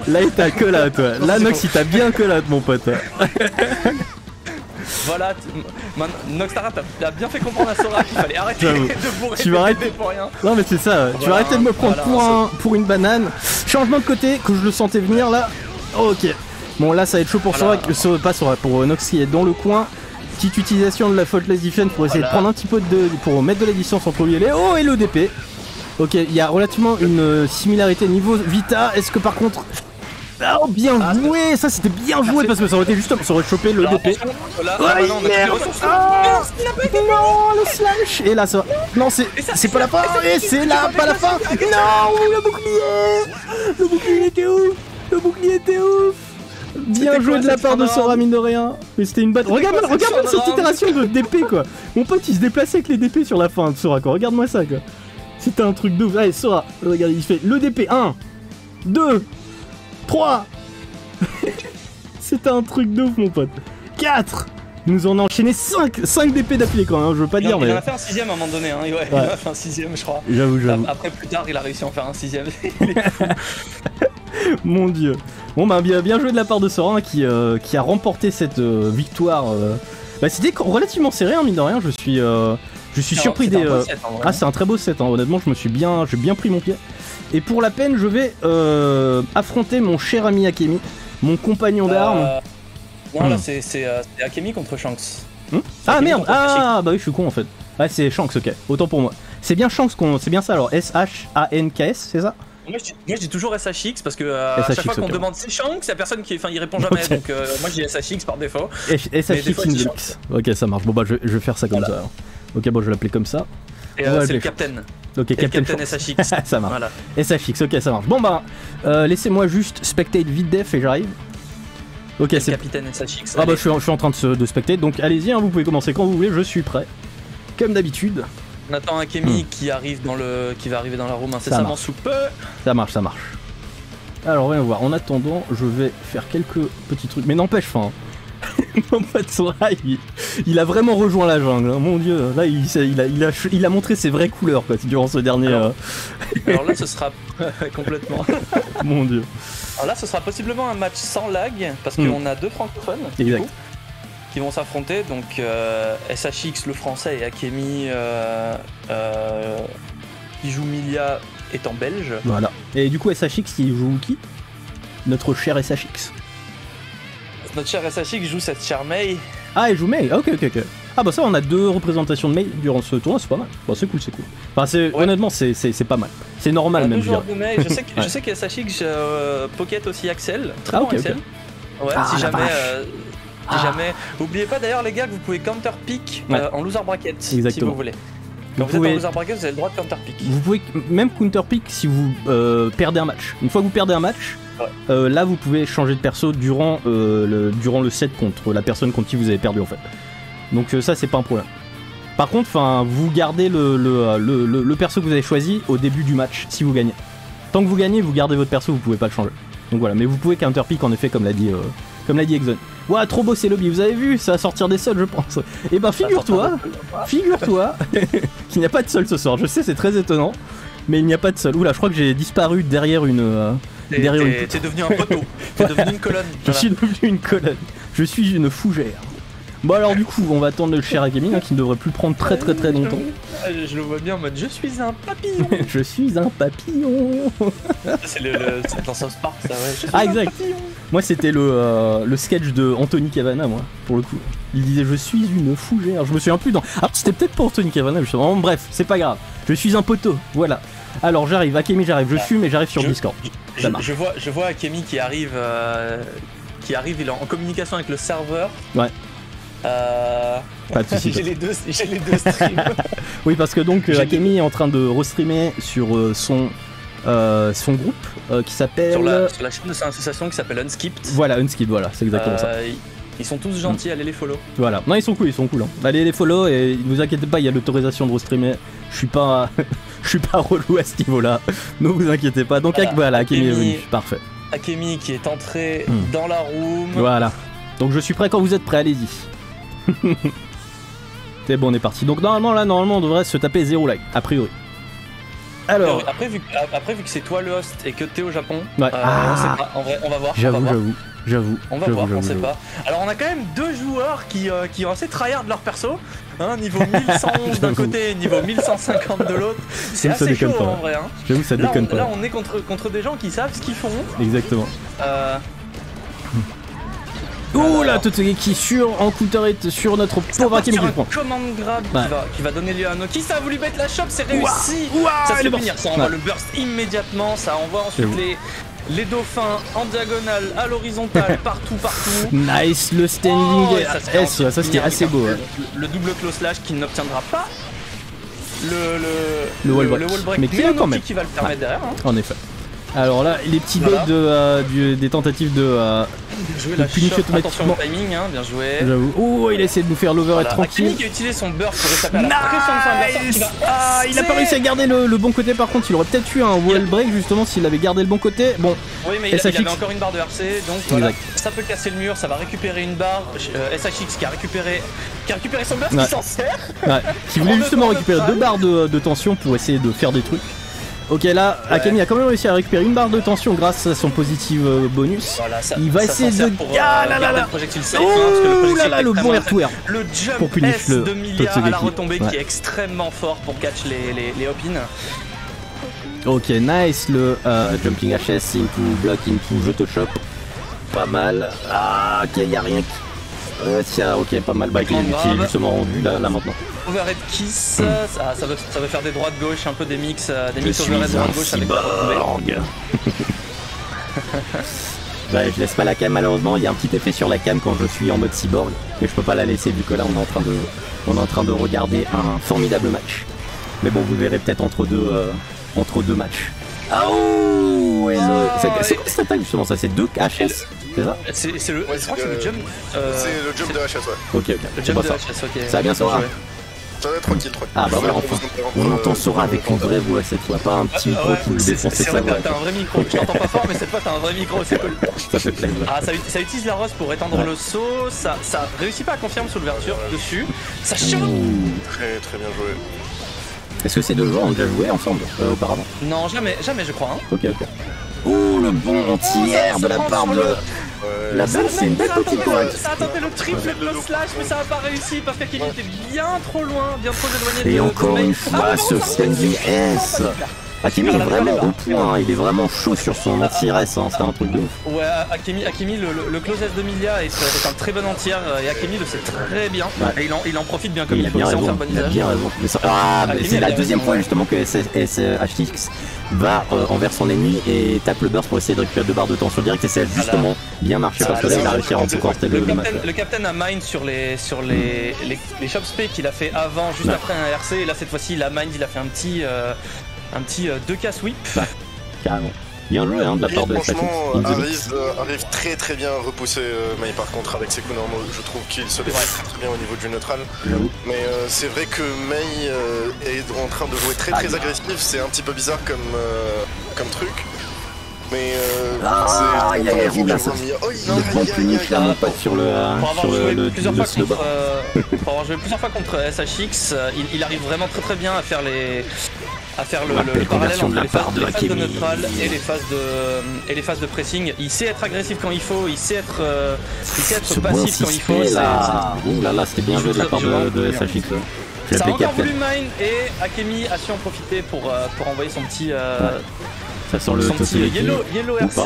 Là il t'a colle à toi. Là Nox il t'a bien colle à mon pote. Voilà, Noxtaria t'as bien fait comprendre à Sora qu'il fallait arrêter de bourrer des pour rien. Non mais c'est ça, tu vas arrêter de me prendre pour une banane. Changement de côté, que je le sentais venir là. Ok. Bon là ça va être chaud pour Sora, pas Sora, pour Nox qui est dans le coin. Petite utilisation de la faultless defense pour essayer de prendre un petit peu de... pour mettre de la distance entre lui et Léo et le DP. Ok, il y a relativement une similarité niveau Vita. Est-ce que par contre... Oh bien joué, ça c'était bien joué parce que ça aurait été juste, ça aurait chopé le DP. Non, le slash. Et là ça... Non, c'est pas la fin. Et c'est là, pas la fin. Non, le bouclier. Le bouclier était ouf. Le bouclier était ouf. Bien joué de la part de Sora, mine de rien. Mais c'était une batte. Regarde-moi cette itération de DP quoi. Mon pote il se déplaçait avec les DP sur la fin de Sora quoi. Regarde-moi ça quoi. C'était un truc de ouf. Allez Sora, regarde, il fait le DP 1, 2, 3. C'était un truc de ouf mon pote. 4. Nous en a enchaîné 5 DP d'affilée quand même, je veux pas dire mais... Il en a fait un 6ème à un moment donné, hein. Il en a fait un 6ème je crois. J'avoue. Après plus tard il a réussi à en faire un 6ème. Mon dieu. Bon bah bien joué de la part de Sora hein, qui a remporté cette victoire. Bah c'était relativement serré hein, mine de rien, je suis surpris des... Ah c'est un très beau set hein, honnêtement je me suis j'ai bien pris mon pied. Et pour la peine je vais affronter mon cher ami Akemi, mon compagnon d'armes. Non là c'est Akemi contre Shanks. Ah merde. Ah bah oui je suis con en fait. Ah c'est Shanks ok, autant pour moi. C'est bien Shanks, c'est bien ça alors, S-H-A-N-K-S c'est ça? Moi je dis toujours SHX parce que à chaque fois qu'on demande c'est Shanks, la personne qui il répond jamais donc moi je dis SHX par défaut. SHX. Ok ça marche, bon bah je vais faire ça comme ça alors. Ok bon je vais l'appeler comme ça. C'est le Captain. Ok, Captain SHX. Ça marche. Voilà. SHX, ok, ça marche. Bon bah, laissez-moi juste spectate vite def et j'arrive. Ok, c'est Capitaine SHX. Ah bah je suis en train de spectate, donc allez-y, hein, vous pouvez commencer quand vous voulez, je suis prêt. Comme d'habitude. On attend Akemi qui va arriver dans la room incessamment sous peu. Ça marche, ça marche. Alors voyons voir, en attendant, je vais faire quelques petits trucs. Mais n'empêche, enfin, mon pote Sora, il a vraiment rejoint la jungle, hein. Mon dieu, là il a montré ses vraies couleurs quoi, durant ce dernier... Alors là ce sera complètement... Mon dieu. Alors là ce sera possiblement un match sans lag, parce qu'on a deux francophones qui vont s'affronter, donc SHX le français et Akemi qui joue Milia étant belge. Voilà, et du coup SHX il joue qui? Notre cher SHX. Notre cher SHX joue cette chère May. Ah, elle joue May, ok. Ah bah ça, on a deux représentations de May durant ce tournoi, c'est pas mal. Bon, c'est cool, c'est cool. Enfin, ouais. Honnêtement, c'est pas mal. C'est normal même, je dirais. De May. Je sais que, je sais que SHX pocket aussi Axel, très bon Axel. Ouais, ah, si jamais... Si jamais... Oubliez pas d'ailleurs les gars que vous pouvez counter pick en loser bracket. Exactement. Si vous voulez. Quand vous êtes en loser bracket, vous avez le droit de counter pick. Vous pouvez même counter pick si vous perdez un match. Une fois que vous perdez un match, là vous pouvez changer de perso durant, durant le set contre la personne contre qui vous avez perdu en fait. Donc ça c'est pas un problème. Par contre vous gardez le perso que vous avez choisi au début du match si vous gagnez. Tant que vous gagnez vous gardez votre perso, vous pouvez pas le changer. Donc voilà, mais vous pouvez counter pick en effet comme l'a dit Exon. Ouah, trop beau ces lobbies, vous avez vu, ça va sortir des soldes je pense. Et ben figure-toi qu'il n'y a pas de soldes ce soir, je sais c'est très étonnant. Mais il n'y a pas de sol. Oula, je crois que j'ai disparu derrière une... T'es devenu un poteau. T'es devenu une colonne. Voilà. Je suis devenu une colonne. Je suis une fougère. Bon alors du coup, on va attendre le cher Akemi qui ne devrait plus prendre très longtemps. Je le vois bien en mode, je suis un papillon. Je suis un papillon. C'est dans South Park ça, ouais. Je suis exact. Un papillon. Moi c'était le sketch de Anthony Cavana, moi, pour le coup. Il disait je suis une fougère. Je me souviens plus dans... Ah, c'était peut-être pas Anthony Cavana, justement. Bref, c'est pas grave. Je suis un poteau, voilà. Alors j'arrive, Akemi j'arrive, je fume et j'arrive sur Discord. Je vois Akemi qui arrive, il est en communication avec le serveur. Ouais. J'ai les deux streams. Oui, parce que donc Akemi est en train de restreamer sur son groupe qui s'appelle... Sur la chaîne de son association qui s'appelle Unskipped. Voilà, Unskipped, voilà, c'est exactement ça. Ils sont tous gentils, allez les follow. Voilà, non ils sont cool hein. Allez les follow et ne vous inquiétez pas, il y a l'autorisation de restreamer. Je suis pas relou à ce niveau-là. Ne vous inquiétez pas. Donc voilà, Akemi est venu, parfait. Akemi qui est entré dans la room. Voilà. Donc je suis prêt quand vous êtes prêt, allez-y. C'est bon, on est parti. Donc normalement on devrait se taper 0 like, a priori. Alors après vu que c'est toi le host et que t'es au Japon, on sait pas. En vrai, on va voir. J'avoue. On va voir, on sait pas. Alors on a quand même deux joueurs qui ont assez tryhard de leur perso. Hein, niveau 1111 d'un côté et niveau 1150 de l'autre. C'est assez chaud en vrai. Hein. J'avoue ça déconne pas. Là on est contre des gens qui savent ce qu'ils font. Exactement. Ouh là, Totoge qui sur en counter hit sur notre pauvre Akemi. Command grab qui va donner lieu à un Noki. Ça a voulu mettre la chope, c'est réussi. Ça fait venir, ça envoie le burst immédiatement. Ça envoie ensuite les dauphins en diagonale, à l'horizontale, partout. Nice, le standing S, ça c'était assez beau. Le double close slash qui n'obtiendra pas le wall break, mais qui va le permettre derrière. En effet. Alors là, les petits bugs des tentatives de punish automatiquement. Timing, hein, bien joué. J'avoue. Oh, il a essayé de nous faire l'over et tranquille. Akemi qui a utilisé son burst pour échapper à la pression de sa adversaire. Ah, il a pas réussi à garder le bon côté par contre. Il aurait peut-être eu un wall break justement s'il avait gardé le bon côté. Bon, oui, mais il avait encore une barre de RC. Donc voilà, ça peut casser le mur, ça va récupérer une barre. SHX qui a récupéré son burst, qui s'en sert. Ouais. Qui voulait justement récupérer deux barres de tension pour essayer de faire des trucs. Ok, là, Akemi a quand même réussi à récupérer une barre de tension grâce à son positive bonus. Voilà, il va essayer de... Ah là là là, le bon air to air. Le jump S de Milia à la retombée qui est extrêmement fort pour catch les hop-in. Ok, nice, le jumping HS, into block, into je te chope. Pas mal. Ah, ok, il n'y a rien qui... tiens, ok, pas mal, qui est justement rendu là maintenant. Overhead kiss, ça veut faire des droites gauche, un peu des mix overhead droite gauche avec je laisse pas la cam malheureusement, il y a un petit effet sur la cam quand je suis en mode cyborg, mais je peux pas la laisser vu que là on est en train de regarder un formidable match. Mais bon, vous verrez peut-être entre deux matchs. Oh, c'est quoi cette attaque justement? Ça c'est 2 HS, c'est ça? C'est le jump. C'est le jump de HS, ouais. Ok, ok. Le jump de HS, ok. Ça va bien, Sora? Ça va être tranquille, tranquille. Ah bah voilà, enfin. On entend Sora avec une vraie voix cette fois, pas un petit micro pour le défoncer sa voix. T'as un vrai micro, je t'entends pas fort, mais cette fois t'as un vrai micro, c'est cool. Ça fait plaisir. Ah, ça utilise la rose pour étendre le saut, ça réussit pas à confirmer sur l'ouverture dessus. Ça chante. Très très bien joué. Est-ce que ces deux joueurs ont déjà joué ensemble auparavant? Non, jamais je crois. Hein. Ok, ok. Ouh, le bon tir de la part de... La balle, c'est une belle petite correcte. Ça a tenté le triple de le slash, mais ça n'a pas réussi parce qu'Akemi était bien trop loin, bien trop éloigné. Et encore une fois, ce standing S. Akemi est vraiment au point, il est vraiment chaud sur son anti-rest, hein, c'est un truc de ouf. Ouais, Akemi, le close S de Milia est un très bon anti-air et Akemi le sait très bien. Ouais. Et il en profite bien comme il peut, raison, en faire bon usage. Il a bien raison. Ah, c'est la deuxième fois justement que SHX va envers son ennemi et tape le burst pour essayer de récupérer 2 barres de tension directe et ça a justement bien marché parce que là il a réussi à remporter le match. Le captain a mine sur les shops P qu'il a fait avant, juste après un RC, et là cette fois-ci il a mine, il a fait un petit 2K sweep. Bah, carrément. Bien joué hein, de la part de SHX. Arrive très très bien à repousser May par contre avec ses coups normaux. Je trouve qu'il se défend très bien au niveau du neutral. Mais c'est vrai que May est en train de jouer très très agressif. C'est un petit peu bizarre comme truc. Mais ah, il y a eu la sortie. Le bon puni clairement pas sur le snowboard. Pour avoir joué plusieurs fois contre SHX, il arrive vraiment très très bien à faire le parallèle entre les phases de neutral et les phases de pressing. Il sait être agressif quand il faut, il sait être passif quand il faut. Ouh là là, c'était bien joué de la part de SHX. Ça a encore voulu mine et Akemi a su en profiter pour envoyer son petit... Ça sent le tossé Yellow RC.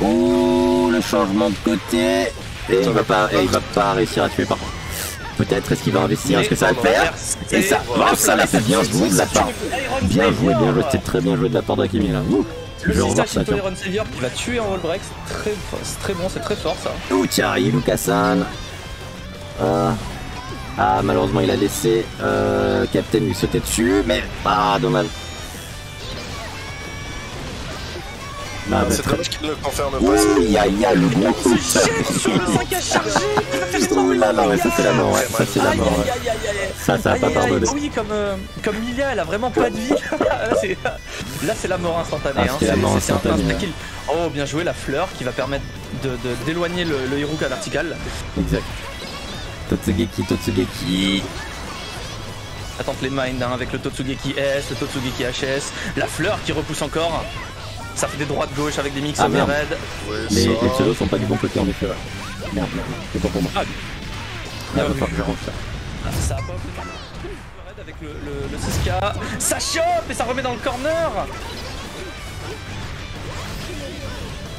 Ouh, le changement de côté. Et il va pas réussir à tuer par contre. Peut-être, est-ce qu'il va investir? Est-ce que ça va le faire? Et ça, oh, ça l'a fait bien joué de la part. Bien joué, c'était très bien joué de la part d'Akemi là. Ouh, le Sista Chito Iron Savior qui va tuer en wall break, c'est très bon, c'est très fort ça. Ouh, tiens, il Lucasan. Ah, malheureusement, il a laissé Captain lui sauter dessus, mais ah, dommage. C'est dommage qu'il ne confirme pas. Il y a le gros coup. Ça c'est la mort, ouais. Ça c'est la mort. Ça a pas pardonné. Oui, comme Milia, elle a vraiment pas de vie. Là c'est la mort instantanée. C'est un insta-kill. Oh, bien joué la fleur qui va permettre d'éloigner le Hiruka vertical. Exact. Totsugeki. Ça tente les mines avec le Totsugeki S, le Totsugeki HS. La fleur qui repousse encore. Ça fait des droites-gauche avec des mix en raid. Mais les pseudos sont pas du bon côté en effet. Merde, c'est pas pour moi. Ça a pas raid avec le 6K. Ça chope et ça remet dans le corner.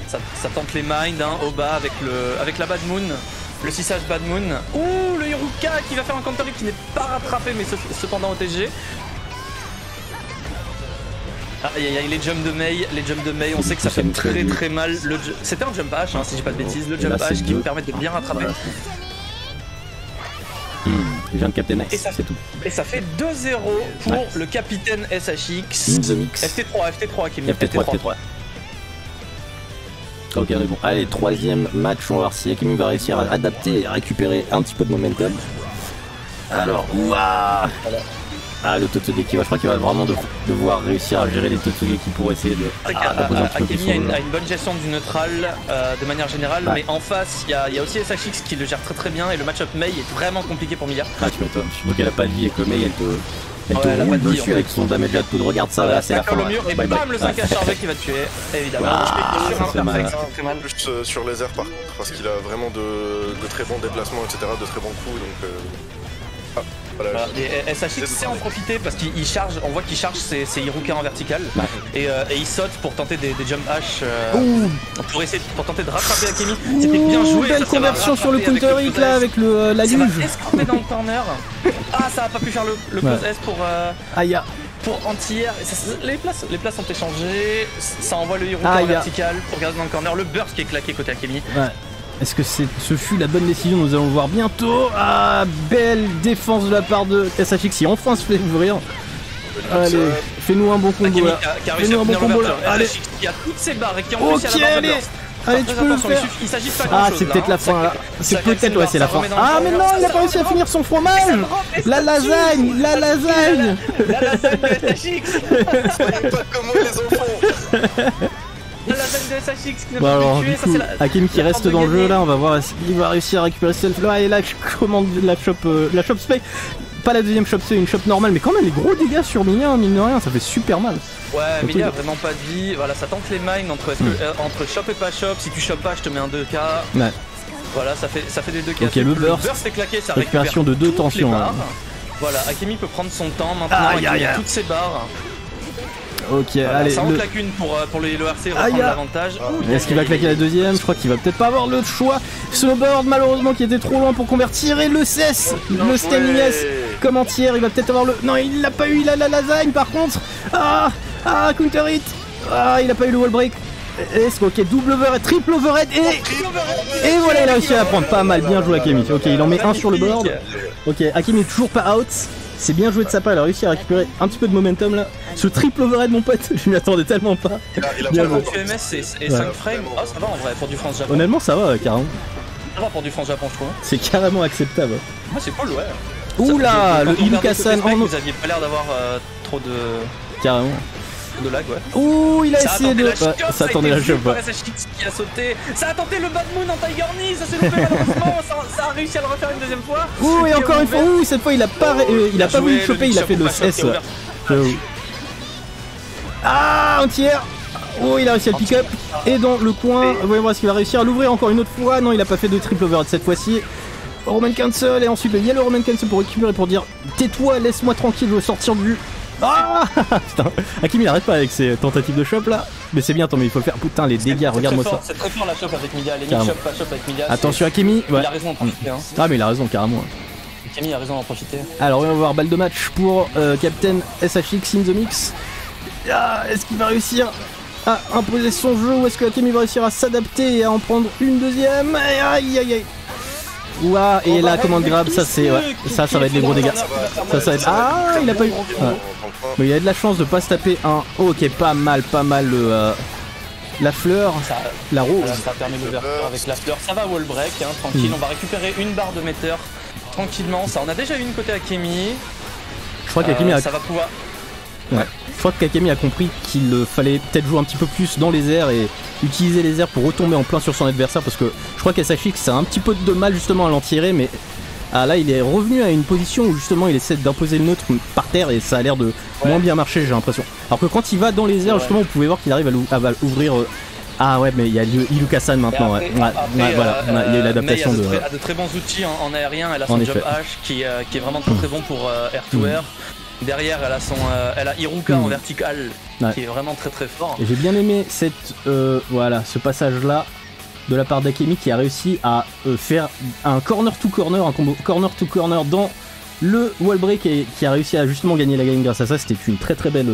Ça tente les mines au bas avec la Bad Moon. Le 6H Bad Moon. Ouh, le Hiruka qui va faire un counter qui n'est pas rattrapé mais cependant au TG. Ah, il y a les jumps de May, on sait que ça fait très très mal. C'était un jump H, hein, si j'ai pas de bêtises, le jump H qui me permet de bien rattraper. Il vient de Captain X, c'est tout. Et ça fait 2-0 pour le capitaine SHX. FT3 qui est mis. FT3. Ok, on est bon. Allez, troisième match, on va voir si Akemi va réussir à adapter et récupérer un petit peu de momentum. Alors, waouh! Ah, le Totsugeki, je crois qu'il va vraiment devoir réussir à gérer les Totsugeki pour essayer de... Akemi a une bonne gestion du neutral de manière générale, mais en face, il y a aussi SHX qui le gère très très bien et le match-up May est vraiment compliqué pour Milia. Ah, tu m'étonnes, je vois qu'elle a pas de vie et que May elle te roule dessus avec son damage à tout de regard, ça là, c'est la fin. Et bam, le 5 à charger qui va tuer, évidemment. Juste sur les airs par contre, parce qu'il a vraiment de très bons déplacements, etc., de très bons coups, donc... Voilà, et SHX sait en profiter parce qu'il charge, on voit qu'il charge ses Hiruka en vertical et il saute pour tenter des jump H pour tenter de rattraper Akemi. C'était bien joué. Belle conversion sur le counter hit là avec la luge. Ça va escamper dans le corner. Ah, ça a pas pu faire le close S pour anti-air. Les places sont échangées. Ça envoie le Hiruka en vertical pour garder dans le corner. Le burst qui est claqué côté Akemi. Est-ce que ce fut la bonne décision? Nous allons le voir bientôt. Ah, belle défense de la part de SHX. Il enfin se fait ouvrir. Allez, fais-nous un bon combo là. Fais-nous un bon combo là. Allez. Il y a toutes ses barres et qui ont réussi à la barre. Allez, tu peux le faire. Il s'agit pas de grand chose. Ah, c'est peut-être la fin là. C'est peut-être, ouais, c'est la fin. Ah, mais non, il a pas réussi à finir son fromage. La lasagne, la lasagne. La lasagne de SHX. Soyez pas comme moi les enfants. La lasagne de SHX qui n'a pas pu tuer, ça c'est la... Akemi qui reste dans le jeu là, on va voir s'il va réussir à récupérer cette là. Et là, je commande la shop spec. Pas la deuxième shop, c'est une shop normale, mais quand même les gros dégâts sur Milia, hein, mine de rien, ça fait super mal. Ouais, Milia a vraiment pas de vie, voilà, ça tente les mines entre shop et pas shop, si tu shop pas, je te mets un 2K. Ouais. Voilà, ça fait des 2K. Ok, le burst est claqué, ça récupération de deux tensions. Hein. Voilà, Akemi peut prendre son temps maintenant, il a toutes ses barres. Ok, voilà, allez. Ça en claque une pour le RC reprendre l'avantage. Est-ce qu'il va claquer la deuxième? Je crois qu'il va peut-être pas avoir le choix. Snowboard, malheureusement, qui était trop loin pour convertir. Et le CS, le Staminess, comme entière. Il va peut-être avoir le. Non, il l'a pas eu. Il a la lasagne par contre. Ah, counter hit. Ah, il a pas eu le wall break. Est-ce que, ok, double overhead, triple overhead. Et voilà, il a réussi à la prendre. Pas mal, bien joué Akemi. Ok, il en met un sur le board. Ok, Akemi est toujours pas out. C'est bien joué de sa part, elle a réussi à récupérer un petit peu de momentum là. Ce triple overhead mon pote, je m'y attendais tellement pas. Bien joué. QMS et 5 frames, oh, ça va en vrai pour du France-Japon. Honnêtement ça va carrément. Ça va pour du France-Japon je trouve. C'est carrément acceptable. Ah c'est pas loin. Oula, le Iluka-san en... Vous aviez pas l'air d'avoir trop de... Carrément. De lag, ouais. Ouh, il a essayé de. Ça attendait la jump. Qui a sauté. Ça a tenté le Bad Moon en Tiger Knee. Ça s'est loupé malheureusement. Ça a réussi à le refaire une deuxième fois. Ouh, et encore une fois. Ouh, cette fois il a pas voulu le choper. Il a fait le S. Ah, un tiers. Oh, il a réussi à le pick-up. Et dans le coin, voyons voir ce qu'il va réussir à l'ouvrir encore une autre fois. Non, il a pas fait de triple overhead cette fois-ci. Roman Cancel. Et ensuite, il y a le Roman Cancel pour récupérer pour dire tais-toi, laisse-moi tranquille, je veux sortir du. Ah putain, Akemi il arrête pas avec ses tentatives de shop là. Mais c'est bien, attends, mais il faut le faire. Putain, les dégâts, regarde-moi ça. C'est très fort la shop avec Milia, les mini-shop, pas shop avec Milia. Attention Akemi, il a raison d'en profiter. Hein. Ah, mais il a raison, carrément. Akemi a raison d'en profiter. Alors, on va voir balle de match pour Captain SHX in the mix. Ah, est-ce qu'il va réussir à imposer son jeu ou est-ce que Akemi va réussir à s'adapter et à en prendre une deuxième? Aïe aïe aïe. Ouah, et la commande grab, ça c'est. Ça va être les gros dégâts. Ça va être. Ah, il a pas eu. Mais il y a de la chance de pas se taper un. Oh, ok, pas mal le. La fleur, la rose. Ça permet de faire avec la fleur. Ça va wall break, hein, tranquille. On va récupérer une barre de metteur tranquillement. Ça, on a déjà une côté Akemi. Je crois qu'Akemi a. Ça va pouvoir. Ouais. Je crois qu'Akemi a compris qu'il fallait peut-être jouer un petit peu plus dans les airs et utiliser les airs pour retomber en plein sur son adversaire parce que je crois qu'SHX a un petit peu de mal justement à l'en tirer, mais ah, là il est revenu à une position où justement il essaie d'imposer le neutre par terre et ça a l'air de moins bien marcher, j'ai l'impression. Alors que quand il va dans les airs justement vous pouvez voir qu'il arrive à ouvrir... Ah ouais, mais il y a Iluka-san maintenant, après, voilà, il y a eu l'adaptation de... May a de très bons outils en aérien, elle a son job H qui est vraiment très bon pour air to air. Derrière, elle a Iruka en vertical, qui est vraiment très fort. J'ai bien aimé ce passage-là de la part d'Akemi qui a réussi à faire un corner-to-corner, un combo corner-to-corner dans le wall break et qui a réussi à justement gagner la game grâce à ça. C'était une très belle...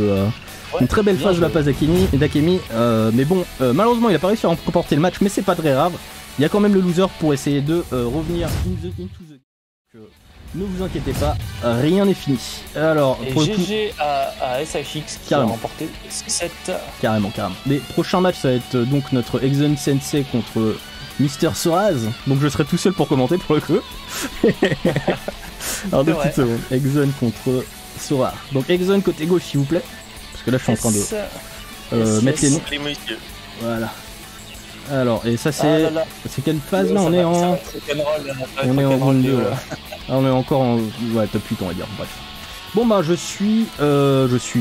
Une très belle phase de la passe d'Akemi, mais bon, malheureusement il a pas réussi à remporter le match, mais c'est pas très grave. Il y a quand même le loser pour essayer de revenir into the... Ne vous inquiétez pas, rien n'est fini. Alors, et pour GG à SHX qui a remporté 7. Carrément. Les prochains matchs, ça va être donc notre Exon Sensei contre Mister Soraz. Donc je serai tout seul pour commenter pour le coup. Alors deux petites secondes. Exon contre Sora. Donc Exon côté gauche s'il vous plaît. Parce que là je suis en train de mettre les noms. Voilà. Alors, et ça c'est... C'est quelle phase là? On est en... On est en round 2 là. On est encore en... Ouais, top 8 on va dire, bref. Bon bah je suis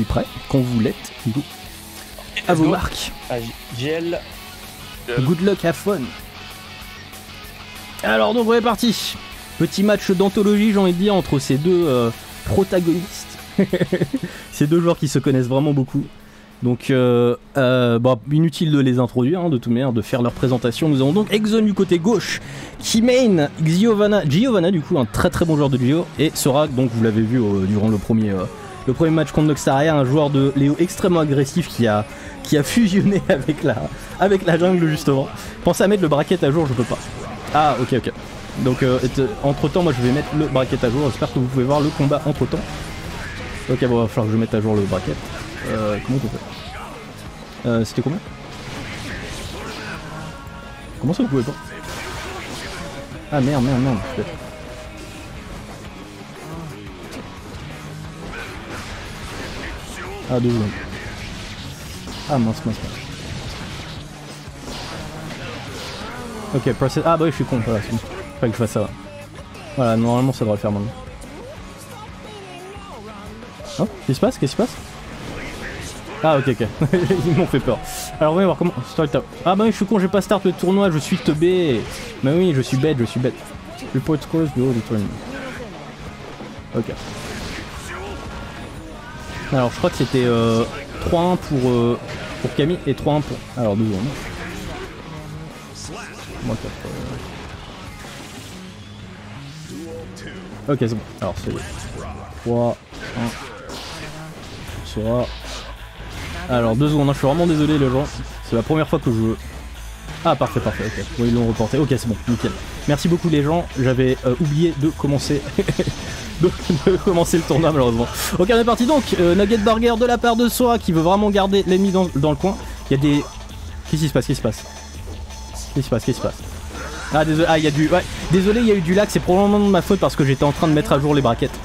prêt, quand vous l'êtes, go. A vos marques. GL. Good luck, have fun. Alors donc on est parti. Petit match d'anthologie j'ai envie de dire entre ces deux protagonistes. Ces deux joueurs qui se connaissent vraiment beaucoup. Donc, inutile de les introduire, de toute manière, de faire leur présentation. Nous avons donc Exon du côté gauche, qui main Giovanna du coup, un très bon joueur de Gio, et Sora, donc vous l'avez vu durant le premier match contre Noxtaria, un joueur de Leo extrêmement agressif qui a fusionné avec la jungle justement. Pensez à mettre le bracket à jour, je peux pas. Ah ok ok. Donc entre temps moi je vais mettre le bracket à jour, j'espère que vous pouvez voir le combat entre temps. Ok bon, va falloir que je mette à jour le bracket. Comment on fait c'était combien? Comment ça vous pouvez pas? Ah merde merde merde. Ah 2 secondes. Ah mince mince mince. Ok, process... Ah bah oui, je suis con, voilà, c'est bon. Faut que je fasse ça. Voilà, normalement ça devrait le faire maintenant. Oh, qu'est-ce qui se passe? Qu'est-ce qui se passe? Ah ok, ok. Ils m'ont fait peur. Alors on va voir comment... Ah bah oui, je suis con, j'ai pas start le tournoi, je suis teubé. Bah oui, je suis bête, je suis bête. Le pot de cause du haut du tournoi. Ok. Alors je crois que c'était 3-1 pour Camille et 3-1 pour... Alors 12 secondes. Ok c'est bon, alors c'est 3, 1, Sora. Alors 2 secondes, je suis vraiment désolé les gens, c'est la première fois que je... Ah parfait parfait, ok, oui, ils l'ont reporté, ok c'est bon, nickel. Merci beaucoup les gens, j'avais oublié de commencer de commencer le tournoi malheureusement. Ok on est parti donc, Nugget Burger de la part de Sora qui veut vraiment garder l'ennemi dans le coin. Il y a des... Qu'est-ce qui se passe? Qu'est-ce qui se passe? Qu'est-ce qui se passe? Qu'est-ce qui se passe? Ah désolé, ah, il y a du... Ouais. Désolé, il y a eu du lag, c'est probablement de ma faute parce que j'étais en train de mettre à jour les braquettes.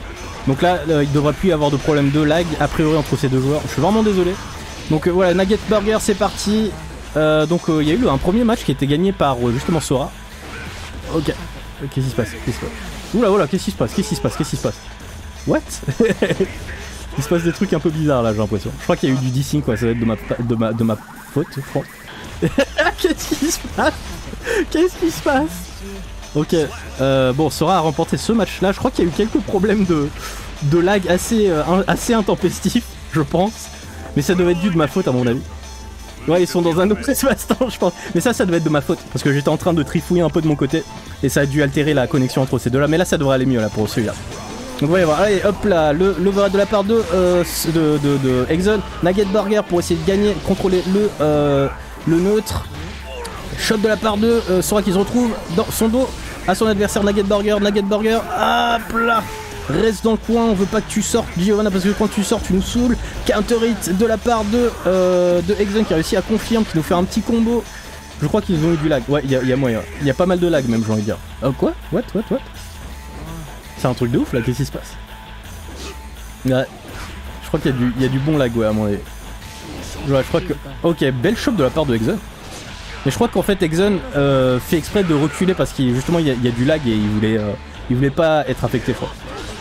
Donc là, il devrait plus y avoir de problème de lag, a priori entre ces deux joueurs. Je suis vraiment désolé. Donc voilà, Nugget Burger, c'est parti. Donc il y a eu un premier match qui a été gagné par justement Sora. Ok. Qu'est-ce qui se passe? Oula, oula, qu'est-ce qui se passe? Qu'est-ce qui se passe? Qu'est-ce qui se passe? What? Il se passe des trucs un peu bizarres là, j'ai l'impression. Je crois qu'il y a eu du desync, quoi, ça va être de ma faute, je crois. Qu'est-ce qui se passe? Qu'est-ce qui se passe? Ok, bon, Sora a remporté ce match-là. Je crois qu'il y a eu quelques problèmes de lag assez intempestifs, je pense. Mais ça devait être dû de ma faute, à mon avis. Ouais, ils sont dans un autre espace-temps, je pense. Mais ça devait être de ma faute, parce que j'étais en train de trifouiller un peu de mon côté. Et ça a dû altérer la connexion entre ces deux-là. Mais là, ça devrait aller mieux, là, pour celui-là. Donc, voyez voir. Allez, hop là, le verre de la part de Exon. Nugget Burger pour essayer de gagner, contrôler le neutre. Shot de la part de Sora qui se retrouve dans son dos à son adversaire Nugget Burger. Nugget Burger, hop là, reste dans le coin, on veut pas que tu sortes Giovanna parce que quand tu sors tu nous saoules. Counter hit de la part de Exon qui a réussi à confirmer, qui nous fait un petit combo. Je crois qu'ils ont eu du lag, ouais il y a moyen, il y a pas mal de lag même j'ai envie de dire. Quoi? What? C'est un truc de ouf là, qu'est-ce qui se passe? Ouais. Je crois qu'il y a du bon lag ouais à mon avis. Ouais je crois que... Ok, belle chope de la part de Exon. Mais je crois qu'en fait Exon fait exprès de reculer parce qu'il justement il y a du lag et il voulait pas être affecté fort.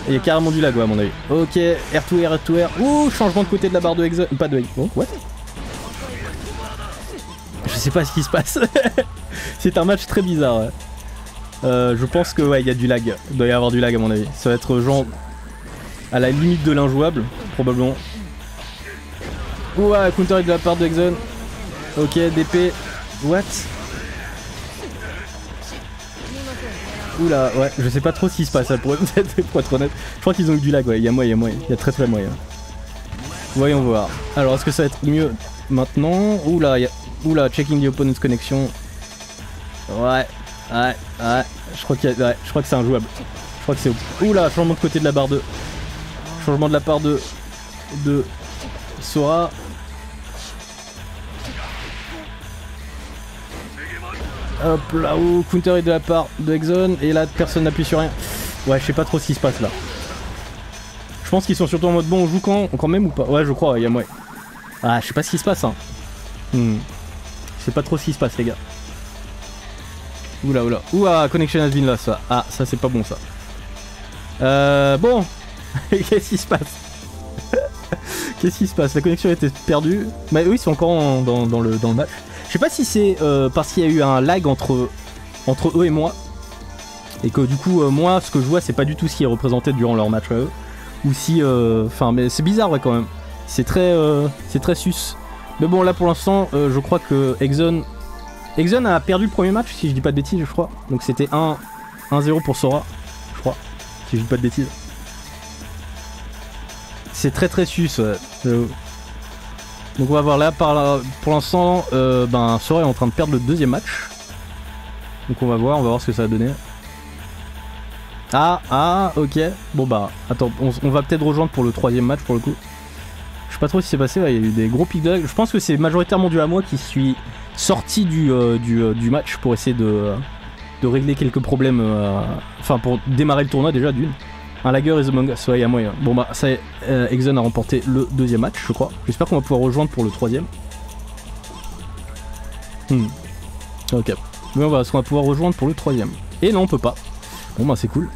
Et il y a carrément du lag ouais, à mon avis. Ok, R2R, R2R. Ouh, changement de côté de la barre de Exon. Pas de Exon. Oh, what? Je sais pas ce qui se passe. C'est un match très bizarre. Ouais. Je pense que ouais il y a du lag. Il doit y avoir du lag à mon avis. Ça va être genre à la limite de l'injouable, probablement. Ouah, counter hit de la part de Exon. Ok, DP. What? Oula, ouais, je sais pas trop ce qui se passe, ça pourrait être, être honnête. Je crois qu'ils ont eu du lag, ouais, il y a très très moyen. Voyons voir. Alors, est-ce que ça va être mieux maintenant? Oula, oula, checking the opponent's connection. Ouais, ouais, ouais, je crois que c'est injouable. Je crois que c'est... Oula, changement de côté de la barre de... Changement de la part de Sora. Hop là, où counter est de la part de Exon et là personne n'appuie sur rien. Ouais je sais pas trop ce qui se passe là. Je pense qu'ils sont surtout en mode bon on joue quand même ou pas. Ouais je crois, il y a moyen. Ah je sais pas ce qui se passe hein. Je sais pas trop ce qui se passe les gars. Oula oula. Ouah connection has been lost là ça. Ah ça c'est pas bon ça. Bon. Qu'est-ce qui se passe? Qu'est-ce qui se passe? La connexion était perdue. Mais eux ils sont encore dans le match. Je sais pas si c'est parce qu'il y a eu un lag entre eux et moi. Et que du coup moi ce que je vois c'est pas du tout ce qui est représenté durant leur match à eux. Ou si... Enfin mais c'est bizarre ouais quand même. C'est très sus. Mais bon là pour l'instant je crois que Exon a perdu le premier match si je dis pas de bêtises je crois. Donc c'était 1-0 pour Sora. Je crois. Si je dis pas de bêtises. C'est très sus ouais. Donc on va voir là, pour l'instant, Sora est en train de perdre le deuxième match. Donc on va voir ce que ça va donner. Ah, ah, ok. Bon bah, attends, on va peut-être rejoindre pour le troisième match pour le coup. Je sais pas trop ce qui s'est passé, là, il y a eu des gros pics de lag. Je pense que c'est majoritairement dû à moi qui suis sorti du match pour essayer de régler quelques problèmes. Enfin, pour démarrer le tournoi déjà d'une. Un lagger is among us, ouais, il y a moyen. Bon bah, ça y est, Exon a remporté le deuxième match, je crois. J'espère qu'on va pouvoir rejoindre pour le troisième. Ok. Mais on va pouvoir rejoindre pour le troisième. Et non, on peut pas. Bon bah, c'est cool.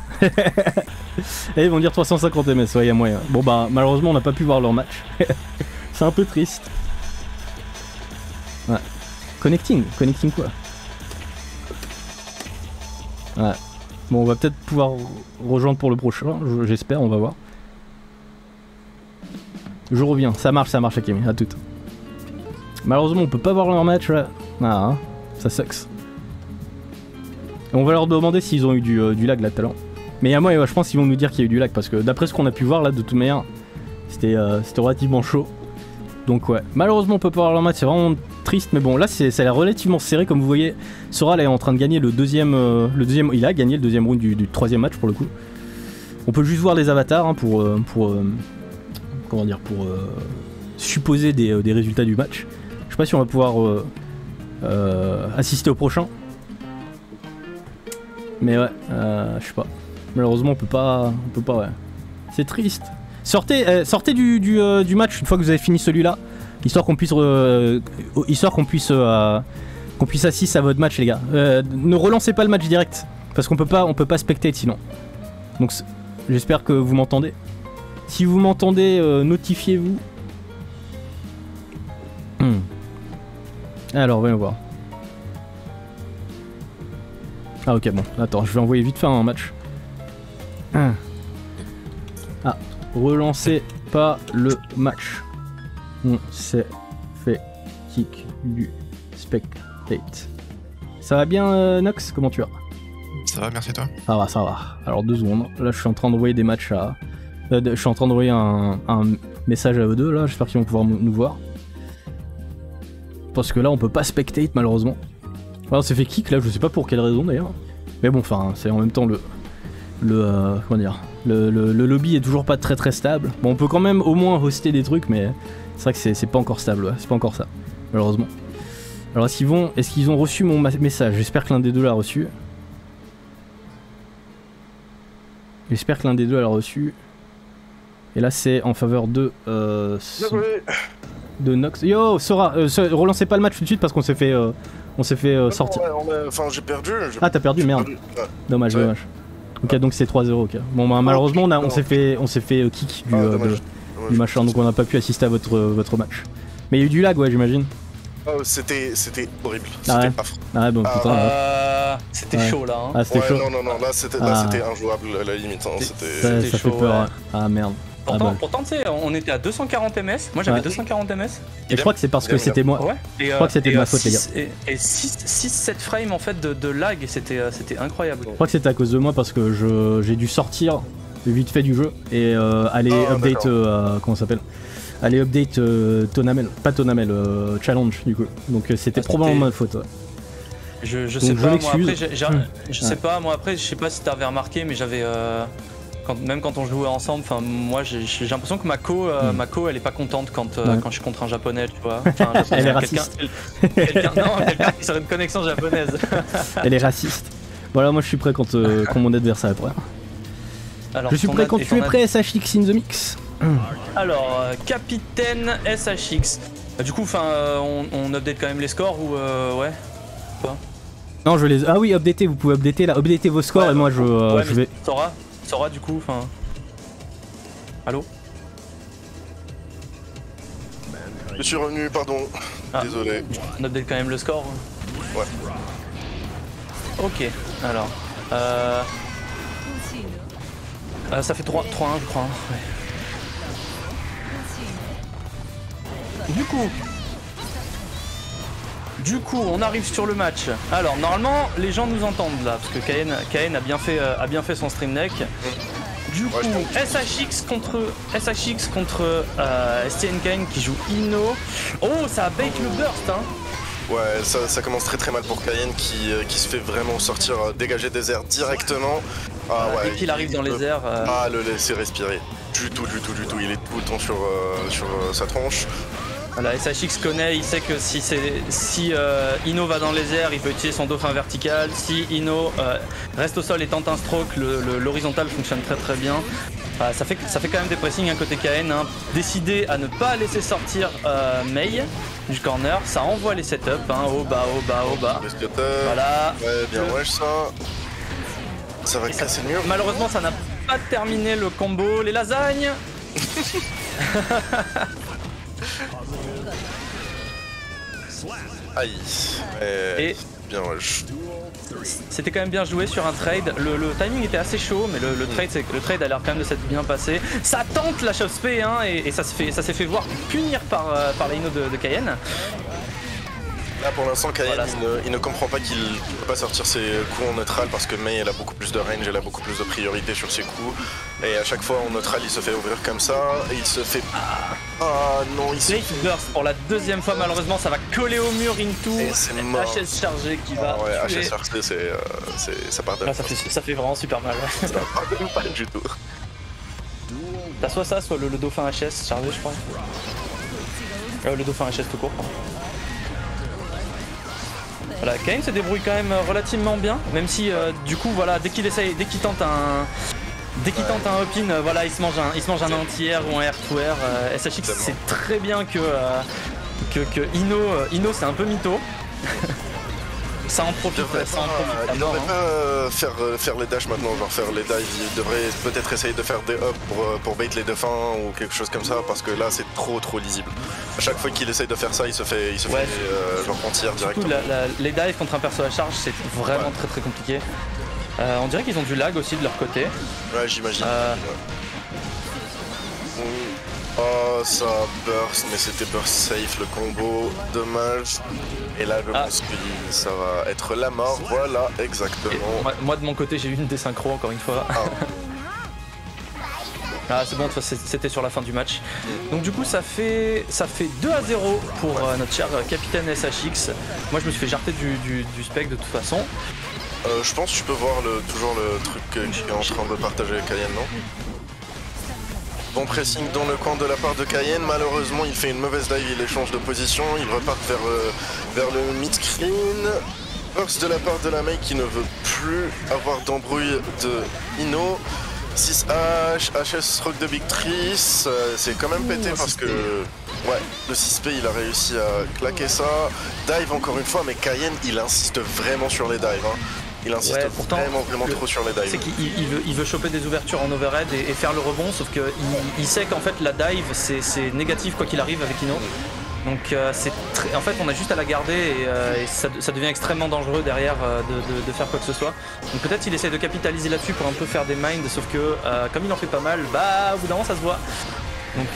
Et ils vont dire 350 ms, ouais, y a moyen. Bon bah, malheureusement, on n'a pas pu voir leur match. C'est un peu triste. Ouais. Connecting quoi? Ouais. Bon, on va peut-être pouvoir rejoindre pour le prochain, j'espère, on va voir. Je reviens, ça marche, Akemi, à toute. Malheureusement, on peut pas voir leur match là. Ah, hein. Ça sucks. On va leur demander s'ils ont eu du lag là tout à l'heure. Mais à moi, je pense qu'ils vont nous dire qu'il y a eu du lag parce que d'après ce qu'on a pu voir là, de toute manière, c'était relativement chaud. Donc ouais, malheureusement on peut pas avoir leur match, c'est vraiment triste. Mais bon, là ça a l'air relativement serré, comme vous voyez. Sora là, est en train de gagner le deuxième, il a gagné le deuxième round du troisième match pour le coup. On peut juste voir les avatars hein, pour supposer des résultats du match. Je sais pas si on va pouvoir assister au prochain. Mais ouais, je sais pas. Malheureusement on peut pas ouais. C'est triste. Sortez du match une fois que vous avez fini celui-là, histoire qu'on puisse assister à votre match les gars. Ne relancez pas le match direct parce qu'on peut pas spectate sinon. Donc j'espère que vous m'entendez. Si vous m'entendez, notifiez-vous. Alors voyons voir. Ah ok bon, attends, je vais envoyer vite fait un match. Ah. Relancez pas le match. On s'est fait kick du spectate. Ça va bien Nox? Comment tu vas? Ça va, merci toi. Ça va, ça va. Alors 2 secondes. Là je suis en train d'envoyer des matchs à... je suis en train d'envoyer un message à eux deux là. J'espère qu'ils vont pouvoir nous voir. Parce que là on peut pas spectate malheureusement. Alors, on s'est fait kick là, je sais pas pour quelle raison d'ailleurs. Mais bon, enfin c'est en même temps le lobby est toujours pas très stable. Bon, on peut quand même au moins hoster des trucs, mais c'est vrai que c'est pas encore stable, ouais. C'est pas encore ça, malheureusement. Alors est-ce qu'ils ont reçu mon message? J'espère que l'un des deux l'a reçu. J'espère que l'un des deux l'a reçu. Et là c'est en faveur de Nox. Yo Sora, relancez pas le match tout de suite parce qu'on s'est fait sortir. Enfin j'ai perdu. Ah t'as perdu, merde. Perdu. Ouais. Dommage, ouais. Dommage. Ok, donc c'est 3-0, ok. Bon bah malheureusement on s'est fait kick du machin, donc on n'a pas pu assister à votre match. Mais il y a eu du lag, ouais, j'imagine. Oh, c'était horrible, c'était pas fou. Ah ouais, bon putain. C'était chaud là. Hein. Ah c'était chaud. Non, là c'était injouable à la limite. Hein. Ça chaud, fait peur, ouais. Ah merde. Pourtant tu sais, on était à 240 ms, moi j'avais 240 ms. Et je crois que c'est parce que c'était moi. Ouais. Je crois que c'était de ma faute, les gars. Et 6-7 frames en fait de lag, c'était incroyable. Je crois que c'était à cause de moi parce que j'ai dû sortir vite fait du jeu et aller update. Comment ça s'appelle? Aller update Tonamel. Pas Tonamel, Challenge du coup. Donc c'était probablement ma faute. Ouais. Je sais pas, moi après, je sais pas si t'avais remarqué, mais j'avais. Même quand on jouait ensemble, moi j'ai l'impression que ma co elle est pas contente quand je suis contre un japonais, tu vois. Elle est raciste. Quelqu'un qui serait une connexion japonaise. Elle est raciste. Voilà, moi je suis prêt quand mon adversaire est prêt. Alors, je suis prêt quand tu es prêt, SHX in the mix. Alors, capitaine SHX. Du coup, on update quand même les scores ou ouais. Non, je les. Ah oui, updatez, vous pouvez updater là, updatez vos scores et moi je vais. Sora du coup, enfin... Allô? Je suis revenu, pardon. Désolé. On update quand même le score? Ouais. Ok, alors... ça fait 3-1 je crois. Ouais. Du coup, on arrive sur le match. Alors, normalement, les gens nous entendent là, parce que Kayen a bien fait son stream deck. Du coup, SHX contre STNKaien qui joue Ino. Oh, ça bait le burst, hein. Ouais, ça commence très mal pour Kayen qui se fait vraiment sortir, dégager des airs directement. Ah ouais, dès qu'il arrive dans les airs... Ah, le laisser respirer. Du tout, il est tout le temps sur sa tronche. Voilà, SHX connaît, il sait que si Ino va dans les airs, il peut utiliser son dauphin vertical. Si Ino reste au sol et tente un stroke, l'horizontal fonctionne très bien. Ça fait quand même des pressings côté Kayen. Décidé à ne pas laisser sortir May du corner, ça envoie les setups. Haut bas. Voilà. Ouais, bien wesh ça. Ça va casser le mur. Malheureusement, ça n'a pas terminé le combo. Les lasagnes. Aïe. Et bien wesh. C'était quand même bien joué sur un trade. Le timing était assez chaud, mais le trade a l'air quand même de s'être bien passé. Ça tente la chop spé, et ça s'est fait voir punir par l'Ino de Kayen. Là pour l'instant, Kayen il ne comprend pas qu'il ne peut pas sortir ses coups en neutral parce que May elle a beaucoup plus de range, elle a beaucoup plus de priorité sur ses coups. Et à chaque fois en neutral, il se fait ouvrir comme ça. Et il se fait. Ah non, il se fait. Burst pour la deuxième fois, malheureusement, ça va coller au mur into. Et c'est mort. HS chargé qui va. Ah ouais, HS chargé, ça part de là. Ça fait vraiment super mal. Ça part pas du tout. T'as soit ça, soit le dauphin HS chargé, je crois. Le dauphin HS tout court. Voilà, Kayen se débrouille quand même relativement bien, même si du coup voilà dès qu'il tente un up-in, voilà il se mange un anti-air ou un air-to-air. SHX sait très bien que Ino c'est un peu mytho. Ça en profite. Il devrait pas faire les dashs maintenant, genre faire les dives. Il devrait peut-être essayer de faire des hops pour bait les dauphins ou quelque chose comme ça, parce que là c'est trop lisible. À chaque fois qu'il essaye de faire ça, il se fait genre entière directement. Les dives contre un perso à charge, c'est vraiment très compliqué. On dirait qu'ils ont du lag aussi de leur côté. Ouais, j'imagine. Oh, ça burst, mais c'était burst safe le combo, dommage. Et là je pense que ça va être la mort, voilà, exactement. Moi de mon côté j'ai eu une désynchro encore une fois. Ah c'est bon, c'était sur la fin du match. Donc du coup ça fait 2-0 pour notre cher capitaine SHX. Moi je me suis fait jarter du spec de toute façon. Je pense que tu peux voir toujours le truc qui est en train de partager avec Kayen, non? Bon pressing dans le coin de la part de Kayen, malheureusement il fait une mauvaise dive, il échange de position, il repart vers le mid-screen. Burst de la part de la May qui ne veut plus avoir d'embrouille de Ino. 6H, HS Rock de Big Tris, c'est quand même pété parce que le 6P il a réussi à claquer ça. Dive encore une fois, mais Kayen il insiste vraiment sur les dives. Il insiste vraiment trop sur les dives. C'est qu'il veut choper des ouvertures en overhead et faire le rebond, sauf qu'il sait qu'en fait la dive c'est négatif quoi qu'il arrive avec Ino. Donc en fait on a juste à la garder et ça devient extrêmement dangereux derrière de faire quoi que ce soit. Donc peut-être il essaie de capitaliser là-dessus pour un peu faire des minds, sauf que comme il en fait pas mal, bah au bout d'un moment ça se voit. Donc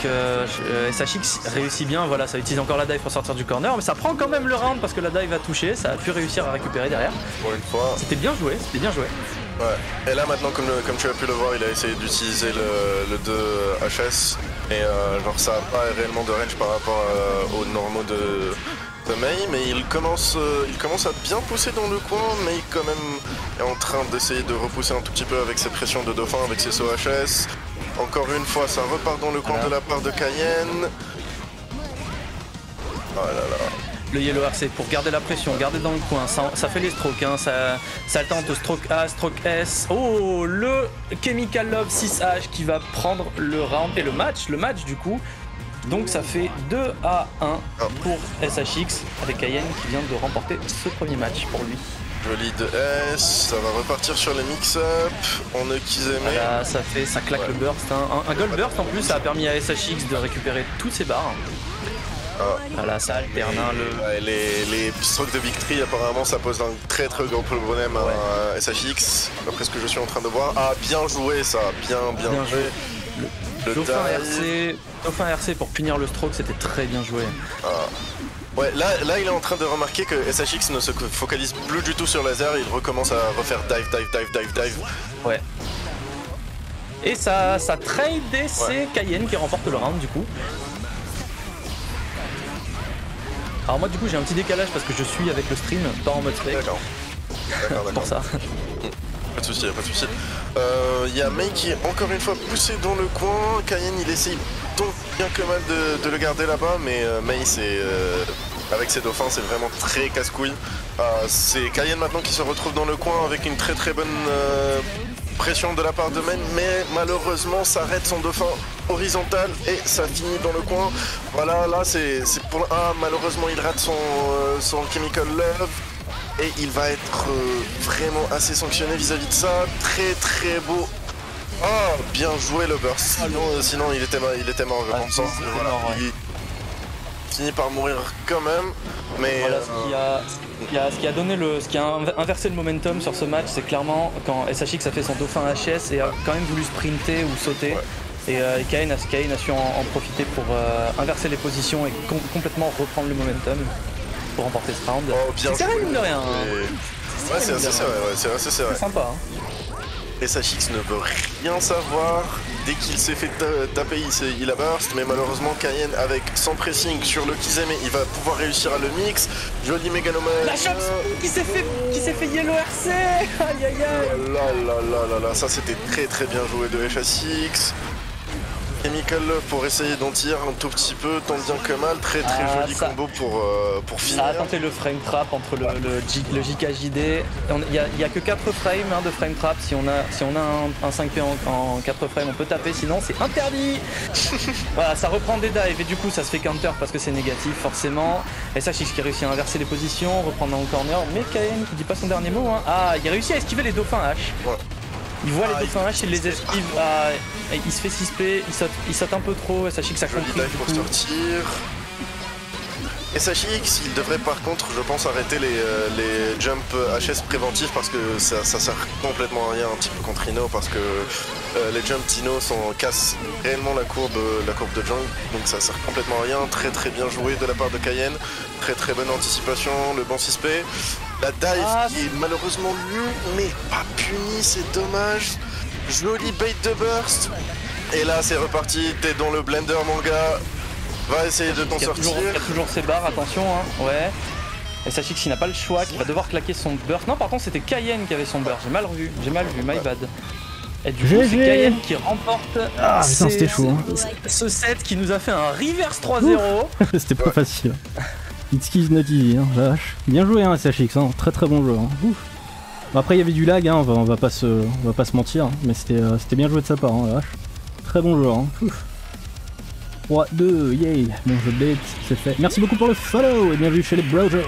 SHX réussit bien, voilà, ça utilise encore la dive pour sortir du corner, mais ça prend quand même le round parce que la dive a touché, ça a pu réussir à récupérer derrière. Pour une fois. C'était bien joué, c'était bien joué. Ouais. Et là maintenant comme tu as pu le voir, il a essayé d'utiliser le 2HS et genre ça n'a pas réellement de range par rapport aux normaux de May, mais il commence à bien pousser dans le coin. May quand même est en train d'essayer de repousser un tout petit peu avec ses pressions de dauphin, avec ses sauts HS. Encore une fois, ça repart dans le coin de la part de Kayen. Oh là là. Le yellow RC pour garder la pression, garder dans le coin, ça fait les strokes, ça tente au stroke A, stroke S. Oh, le Chemical Love 6H qui va prendre le round et le match du coup. Donc ça fait 2-1 pour SHX avec Kayen qui vient de remporter ce premier match pour lui. Joli de S, ça va repartir sur les mix-up, on ne qu'ils aimaient. Voilà, ça claque le burst, un gold burst en plus, ça a permis à SHX de récupérer toutes ses barres. Voilà, ça alterne les strokes de victory, apparemment ça pose un très gros problème à SHX, après ce que je suis en train de voir. Ah, bien joué ça, bien joué. Le dauphin RC pour punir le stroke, c'était très bien joué. Ouais, là il est en train de remarquer que SHX ne se focalise plus du tout sur laser, il recommence à refaire dive. Ouais. Et ça trade, c'est Kayen qui remporte le round du coup. Alors moi du coup j'ai un petit décalage parce que je suis avec le stream, pas en mode spec. D'accord. D'accord. Pour ça. Pas de soucis, pas de soucis. Il y a May qui est encore une fois poussé dans le coin. Kayen il essaye donc bien que mal de le garder là-bas, mais May c'est... avec ses dauphins c'est vraiment très casse-couille. C'est Kayen maintenant qui se retrouve dans le coin avec une très très bonne pression de la part de May, mais malheureusement ça arrête son dauphin horizontal et ça finit dans le coin. Voilà, là c'est pour... Ah malheureusement il rate son Chemical Love. Et il va être vraiment assez sanctionné vis-à-vis de ça. Très très beau. Oh, bien joué le burst. Sinon il était mort, je pense. Voilà, ouais. Il finit par mourir quand même. Mais voilà, ce qui a inversé le momentum sur ce match, c'est clairement quand SHX a fait son dauphin HS et a quand même voulu sprinter ou sauter. Ouais. Et Kayen a su en profiter pour inverser les positions et complètement reprendre le momentum. Pour remporter ce round. Oh, c'est carré mine de rien. Ouais, c'est vrai, c'est vrai. C'est sympa. Hein. SHX ne veut rien savoir. Dès qu'il s'est fait taper, il a burst. Mais malheureusement, Kayen, avec son pressing sur le Kizeme, il va pouvoir réussir à le mix. Joli mégalomane. La chope qui s'est fait yellow RC. Aïe aïe aïe. Là là là là là, ça c'était très très bien joué de SHX. Chemical Love pour essayer d'en tirer un tout petit peu, tant bien que mal, très très joli combo pour finir. Ça a tenté le frame trap entre le JKJD. Il n'y a que 4 frames hein, de frame trap, si on a un 5P en 4 frames on peut taper, sinon c'est interdit. Voilà, ça reprend des dives et du coup ça se fait counter parce que c'est négatif forcément. SHX qui réussit à inverser les positions, reprendre en corner, mais Kayen qui dit pas son dernier mot. Hein. Ah, il a réussi à esquiver les dauphins H. Ouais. Il voit les dauphins H, il les esquive, il se fait 6P, il saute un peu trop, SHX ça compris du coup. Pour sortir. SHX, il devrait par contre, je pense, arrêter les jumps HS préventifs parce que ça sert complètement à rien un petit peu contre Ino parce que les jumps Ino cassent réellement la courbe de jungle, donc ça sert complètement à rien. Très très bien joué de la part de Kayen, très très bonne anticipation, le bon 6P. La dive qui est malheureusement nulle mais pas punie, c'est dommage. Joli bait de burst. Et là c'est reparti, t'es dans le blender mon gars. Va essayer de t'en sortir. Il y a toujours ses barres, attention hein, ouais. Et sachez qu'il n'a pas le choix, qu'il va devoir claquer son burst. Non par contre c'était Kayen qui avait son burst, j'ai mal vu, my bad. Et du coup c'est Kayen qui remporte c'était chaud, hein. Ce set qui nous a fait un reverse 3-0. C'était pas facile. It's Kiss Not Easy, hein, la vache. Bien joué hein, SHX, hein, très très bon jeu. Hein. Ouf. Bon, après il y avait du lag, hein, on va pas se mentir, hein, mais c'était bien joué de sa part, hein, la vache. Très bon jeu. Hein. Ouf. 3, 2, yay, bon jeu bête, c'est fait. Merci beaucoup pour le follow et bienvenue chez les Brojo.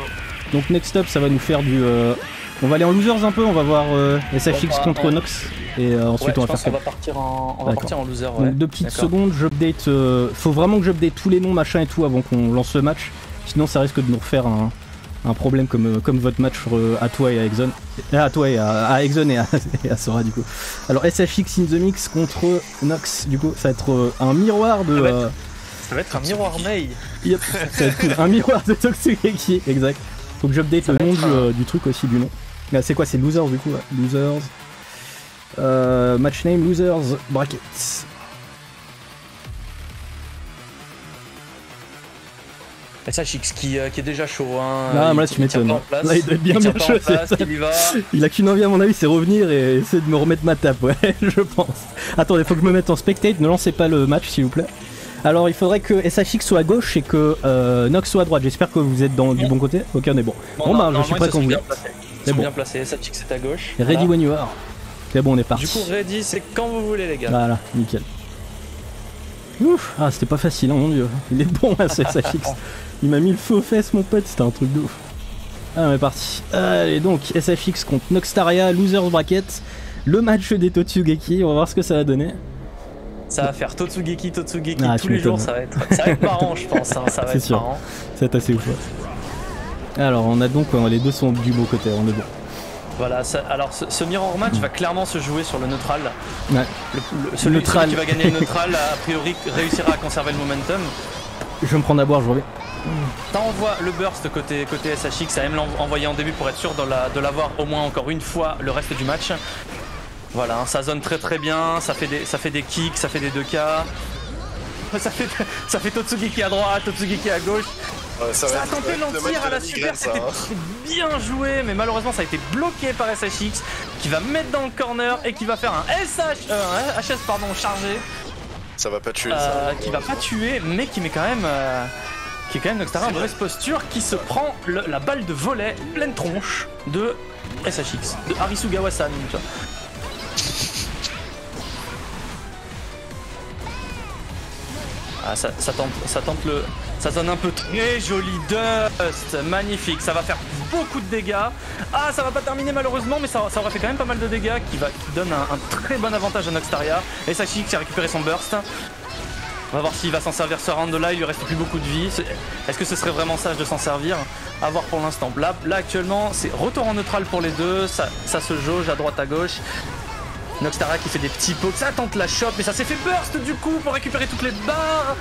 Donc next up ça va nous faire du... On va aller en losers un peu, on va voir SHX contre Nox. Et ensuite on va faire on va partir en loser. Ouais. Donc 2 petites secondes, j'update, faut vraiment que j'update tous les noms machin et tout avant qu'on lance le match. Sinon ça risque de nous refaire un problème comme votre match à toi et à Exon. À toi et à Exon et à Sora du coup. Alors SHX in the mix contre Nox du coup ça va être un miroir de... Ça va être un miroir May. Yep, ça va être un miroir de Toxugeki, exact. Faut que j'update le nom du truc aussi, du nom. Là c'est quoi, c'est Losers du coup, ouais. Losers. Match name, Losers, brackets. SHX qui est déjà chaud hein. Ah mais là tu m'étonnes. Là il doit être bien chaud. Il a qu'une envie à mon avis, c'est revenir et essayer de me remettre ma tape, ouais je pense. Attendez, faut que je me mette en spectate, ne lancez pas le match s'il vous plaît. Alors il faudrait que SHX soit à gauche et que Nox soit à droite, j'espère que vous êtes du bon côté. Ok on est bon. Bon bah je suis prêt quand vous voulez. C'est bon. Bien placé, SHX est à gauche. Ready when you are. C'est bon on est parti. Du coup ready c'est quand vous voulez les gars. Voilà, nickel. Ouf, ah c'était pas facile hein, mon dieu, il est bon là ce SHX. Il m'a mis le feu aux fesses mon pote, c'était un truc de ouf. Allez on est parti. Allez donc SFX contre Noxtaria, Losers Bracket. Le match des Totsugeki, on va voir ce que ça va donner. Ça va faire Totsugeki tous les jours, ça va être marrant je pense, hein. Ça va être sûr. Marrant. Ça va être assez ouf. Ouais. Alors on a donc les deux sont du beau côté, on est bon. Voilà, ce mirror match va clairement se jouer sur le neutral. Ouais. Celui qui va gagner le neutral, a priori, réussira à conserver le momentum. Je vais me prendre à boire, je reviens. T'envoies le burst côté SHX, ça aime l'envoyer en début pour être sûr de l'avoir au moins encore une fois le reste du match. Voilà, hein, ça zone très très bien, ça fait des kicks, ça fait des 2K. Ça fait Totsugeki à droite, Totsugeki à gauche. Ça a tenté le tir à la super, c'était bien joué, mais malheureusement ça a été bloqué par SHX qui va mettre dans le corner et qui va faire un HS chargé. Ça va pas tuer ça. Qui va pas tuer, mais qui met quand même Noxtaria en mauvaise posture, qui se prend la balle de volet pleine tronche de SHX, de Harisugawa-san. Ah, ça tente un peu. Très joli Dust, magnifique, ça va faire beaucoup de dégâts. Ah, ça va pas terminer malheureusement, mais ça aura fait quand même pas mal de dégâts, qui donne un très bon avantage à Noxtaria. Et SHX a récupéré son burst. On va voir s'il va s'en servir ce round là, il lui reste plus beaucoup de vie. Est-ce que ce serait vraiment sage de s'en servir? A voir pour l'instant. Là actuellement, c'est retour en neutral pour les deux, ça se jauge à droite à gauche. Noxtaria qui fait des petits pokes, ça tente la chope, mais ça s'est fait burst du coup pour récupérer toutes les barres.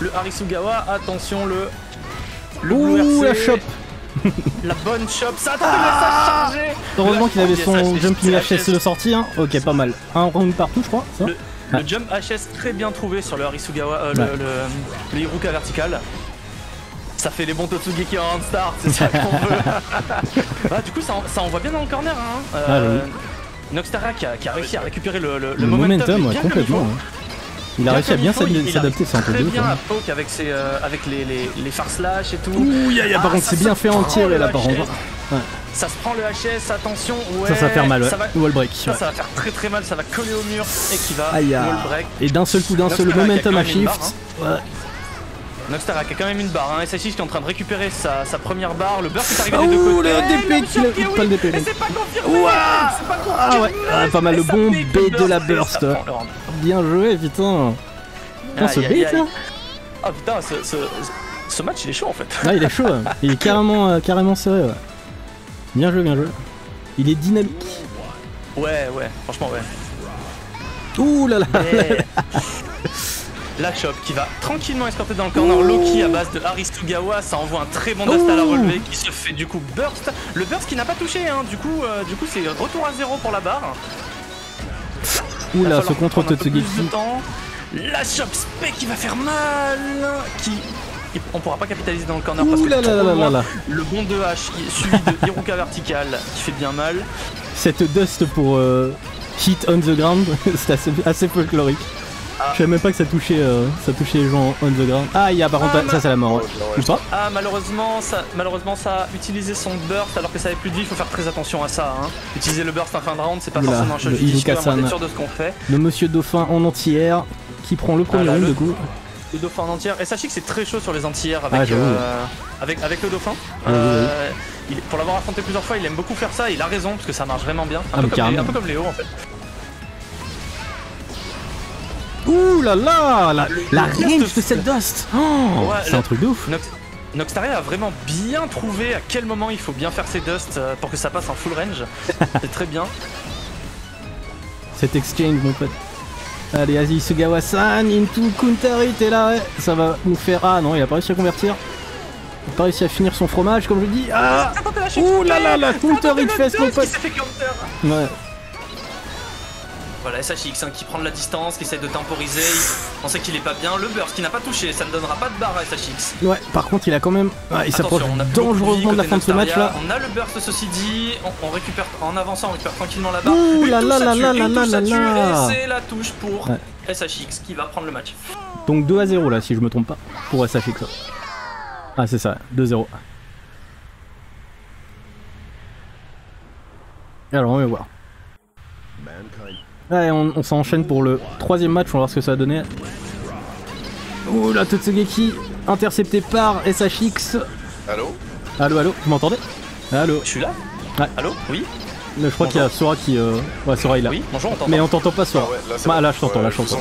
Le Harisugawa, attention le ouh, la chope. La bonne chope, ça tente de charger. Heureusement qu'il avait son jumping HS de sortie, hein. Ok, pas mal. Un round partout je crois. Ça le jump HS très bien trouvé sur le Harisugawa, le Hiruka vertical. Ça fait les bons Totsugeki en start, c'est ça qu'on veut. Ah, du coup, ça envoie bien dans le corner. Hein. Ah, oui. Noxtaria qui a réussi à récupérer le momentum ouais, complètement. Il a réussi à bien s'adapter, c'est un peu de ouf. Bien à poke avec, avec les far slash et tout. Ouh, par contre, c'est bien fait en tir là par contre. Ouais. Ça se prend le HS, attention. Ouais, ça va faire mal, ouais. Wall break. Ça va faire très très mal, ça va coller au mur et qui va wall break. Et d'un seul coup, le momentum à shift. Noxtaria qui a quand même une barre, hein. SHX qui est en train de récupérer sa première barre, le burst est arrivé des deux côtés. Le DP pas le DP. Et c'est pas confirmé. Pas mal le bon B de la burst. Bien joué, putain. Putain, ce B là. Ah putain, ce match il est chaud en fait. Ah, il est chaud, il est carrément serré. Ouais. Bien joué, bien joué. Il est dynamique. Ouais, franchement ouais. Ouh là là. La chope qui va tranquillement escorter dans le corner. Loki à base de Harisugawa, ça envoie un très bon dust à la relevée qui se fait du coup burst. Le burst qui n'a pas touché, hein. Du coup c'est retour à zéro pour la barre. Oula, ce contre Totsugeki. La chope spec qui va faire mal. On pourra pas capitaliser dans le corner parce que le bon 2H suivi de Hiruka vertical qui fait bien mal. Cette dust pour hit on the ground, c'est assez folklorique. Je savais même pas que ça touchait les gens on the ground. Ah, il y a par contre ça c'est la mort. Ou pas ? Ah, malheureusement ça a utilisé son burst alors que ça avait plus de vie, il faut faire très attention à ça. Hein. Utiliser le burst en fin de round, c'est pas forcément un jeu judicieux, on est sûr de ce qu'on fait. Le monsieur Dauphin en entière qui prend le premier round du coup. Le Dauphin en entière, et sachez que c'est très chaud sur les entières avec le Dauphin. Pour l'avoir affronté plusieurs fois, il aime beaucoup faire ça, et il a raison parce que ça marche vraiment bien. Un peu comme Léo en fait. Ouh là là, la range de cette dust, c'est un truc de ouf. Noxtaria a vraiment bien trouvé à quel moment il faut bien faire ses dusts pour que ça passe en full range. C'est très bien. Cet exchange mon pote. Allez, vas-y Sugawa-san, into Kuntari, t'es là, ça va nous faire... Ah non, il a pas réussi à convertir. Il n'a pas réussi à finir son fromage comme je dis. Ah, ouh là là là, Kuntari de fesse mon pote. Ouais. Voilà, SHX hein, qui prend de la distance, qui essaie de temporiser, on sait qu'il est pas bien, le burst qui n'a pas touché, ça ne donnera pas de barre à SHX. Ouais, par contre il a quand même, il s'approche dangereusement de la fin de ce match là. On a le burst ceci dit, on récupère en avançant, on récupère tranquillement la barre. Ouh là là là là là là là. Et c'est la touche pour SHX qui va prendre le match. Donc 2 à 0 là si je me trompe pas, pour SHX. Ah c'est ça, 2-0. Alors on va voir. Ouais, on s'enchaîne pour le troisième match, on va voir ce que ça a donné. Ouh là, Totsugeki, intercepté par SHX. Allô ? Allô, allô, vous m'entendez ? Allô ? Je suis là ? Ouais. Allô ? Oui ? Je crois qu'il y a Sora qui... Ouais, Sora il est là. Oui, bonjour, on t'entend. Mais on t'entend pas Sora. Ah ouais, là, là je t'entends, là je t'entends.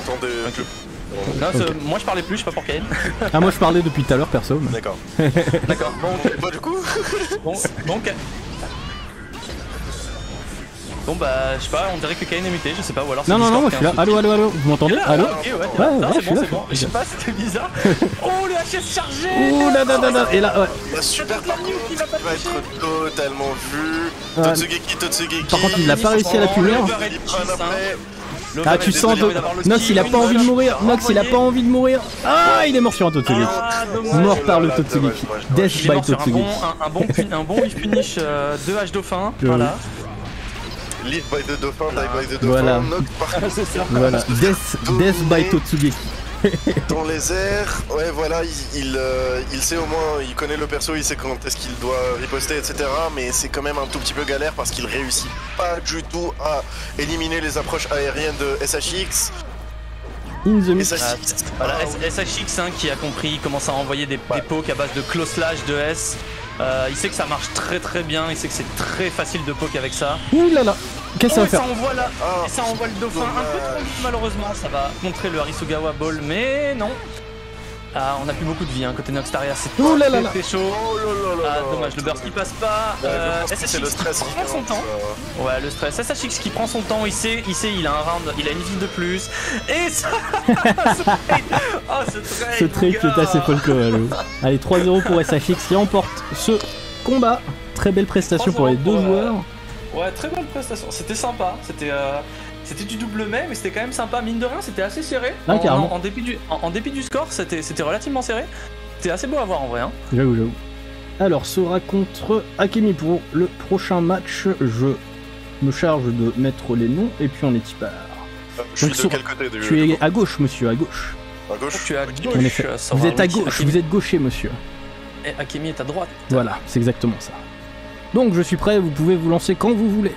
Moi je parlais plus, je sais pas pour Kayen. Ah, moi je parlais depuis tout à l'heure perso. Mais... D'accord. D'accord, bon du coup... Bon. Bon bah je sais pas, on dirait que Kayen est muté, je sais pas, ou alors c'est non, je suis là, allô, vous m'entendez? Allô? Ouais, c'est bon, je sais pas, c'était bizarre. Oh le HS chargé. Oh là, et là, ouais. La super parcours qui va être totalement vu. Totsugeki. Par contre il n'a pas réussi à la puller. Ah, tu sens Nox, il a pas envie de mourir. Nox, il a pas envie de mourir. Ah, il est mort sur un Totsugi. Mort par le Totsugi. Death by Totsugi. Un bon whiff punish de H Dauphin. Voilà. Live by the Dauphin, die by the Dauphin. Voilà. Voilà. Death by Totsugi. Dans les airs, ouais voilà, il sait au moins, il connaît le perso, il sait quand est-ce qu'il doit riposter, etc. Mais c'est quand même un tout petit peu galère parce qu'il réussit pas du tout à éliminer les approches aériennes de SHX. SHX, voilà, SHX hein, qui a compris, il commence à envoyer des pokes à base de close slash de S. Il sait que ça marche très bien, il sait que c'est très facile de poke avec ça. Ouh là là, qu'est-ce que ça va faire? Ça envoie le dauphin un peu trop vite malheureusement, ça va contrer le Harisugawa Ball, mais non. Ah, on a plus beaucoup de vie hein, côté Noxtaria, c'est tout très chaud. Ah, dommage, le burst qui passe pas. SHX le stress qui prend son temps. Ouais, le stress. SHX qui prend son temps, il a un round, il a une vie de plus. Et ça ce trade est assez folklorique. Allez, 3-0 pour SHX qui emporte ce combat. Très belle prestation pour les deux joueurs. Ouais, très belle prestation. C'était sympa, c'était du double mais c'était quand même sympa, mine de rien, c'était assez serré. Ah, en dépit du score, c'était relativement serré. C'était assez beau à voir en vrai. Hein. J'avoue. Alors, Sora contre Akemi pour le prochain match. Je me charge de mettre les noms et puis on est tipeur. Tu es à gauche, monsieur, à gauche. À gauche. Tu es à gauche. Vous êtes à gauche, vous êtes gaucher, monsieur. Et Akemi est à droite. Voilà, c'est exactement ça. Donc, je suis prêt, vous pouvez vous lancer quand vous voulez.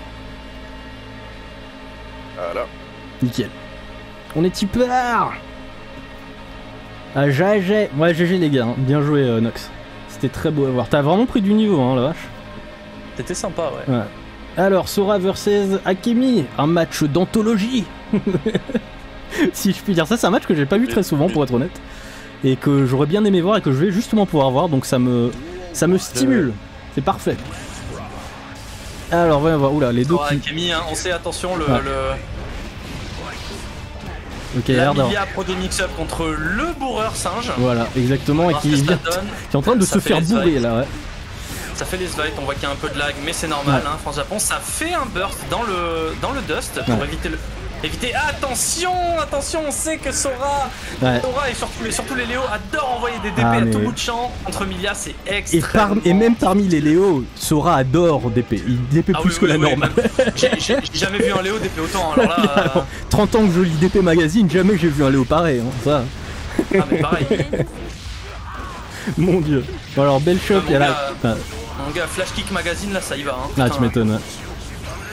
Voilà. Nickel. On est tipeur. Ah, GG. Ouais, GG les gars, hein. Bien joué Nox. C'était très beau à voir. T'as vraiment pris du niveau, hein, la vache. T'étais sympa, ouais. Ouais. Alors, Sora versus Akemi, un match d'anthologie. Si je puis dire ça, c'est un match que j'ai pas vu très souvent, pour être honnête. Et que j'aurais bien aimé voir et que je vais justement pouvoir voir, donc ça me stimule. C'est parfait. Alors voyons voir, oula les deux qui... Akemi, hein, on sait, attention, Ok, la Milia pro des mix-up contre le bourreur singe. Voilà, exactement, et qui est en train de se faire bourrer là, ouais. Ça fait les slides, on voit qu'il y a un peu de lag, mais c'est normal, ouais. Hein, France-Japon, ça fait un burst dans le dust pour éviter le... Attention, on sait que Sora et surtout les Léo adorent envoyer des DP à tout bout de champ. Contre Milia, c'est extrêmement... Et même parmi les Léo, Sora adore DP. Il DP plus que la norme. J'ai jamais vu un Léo DP autant. Alors là, 30 ans que je lis DP Magazine, jamais j'ai vu un Léo pareil. Hein, ça. Ah mais pareil. Mon dieu. Bon, alors, belle shop, il y a là... Mon gars, Flash Kick Magazine, là, ça y va. Hein. Ah, tu m'étonnes, ouais.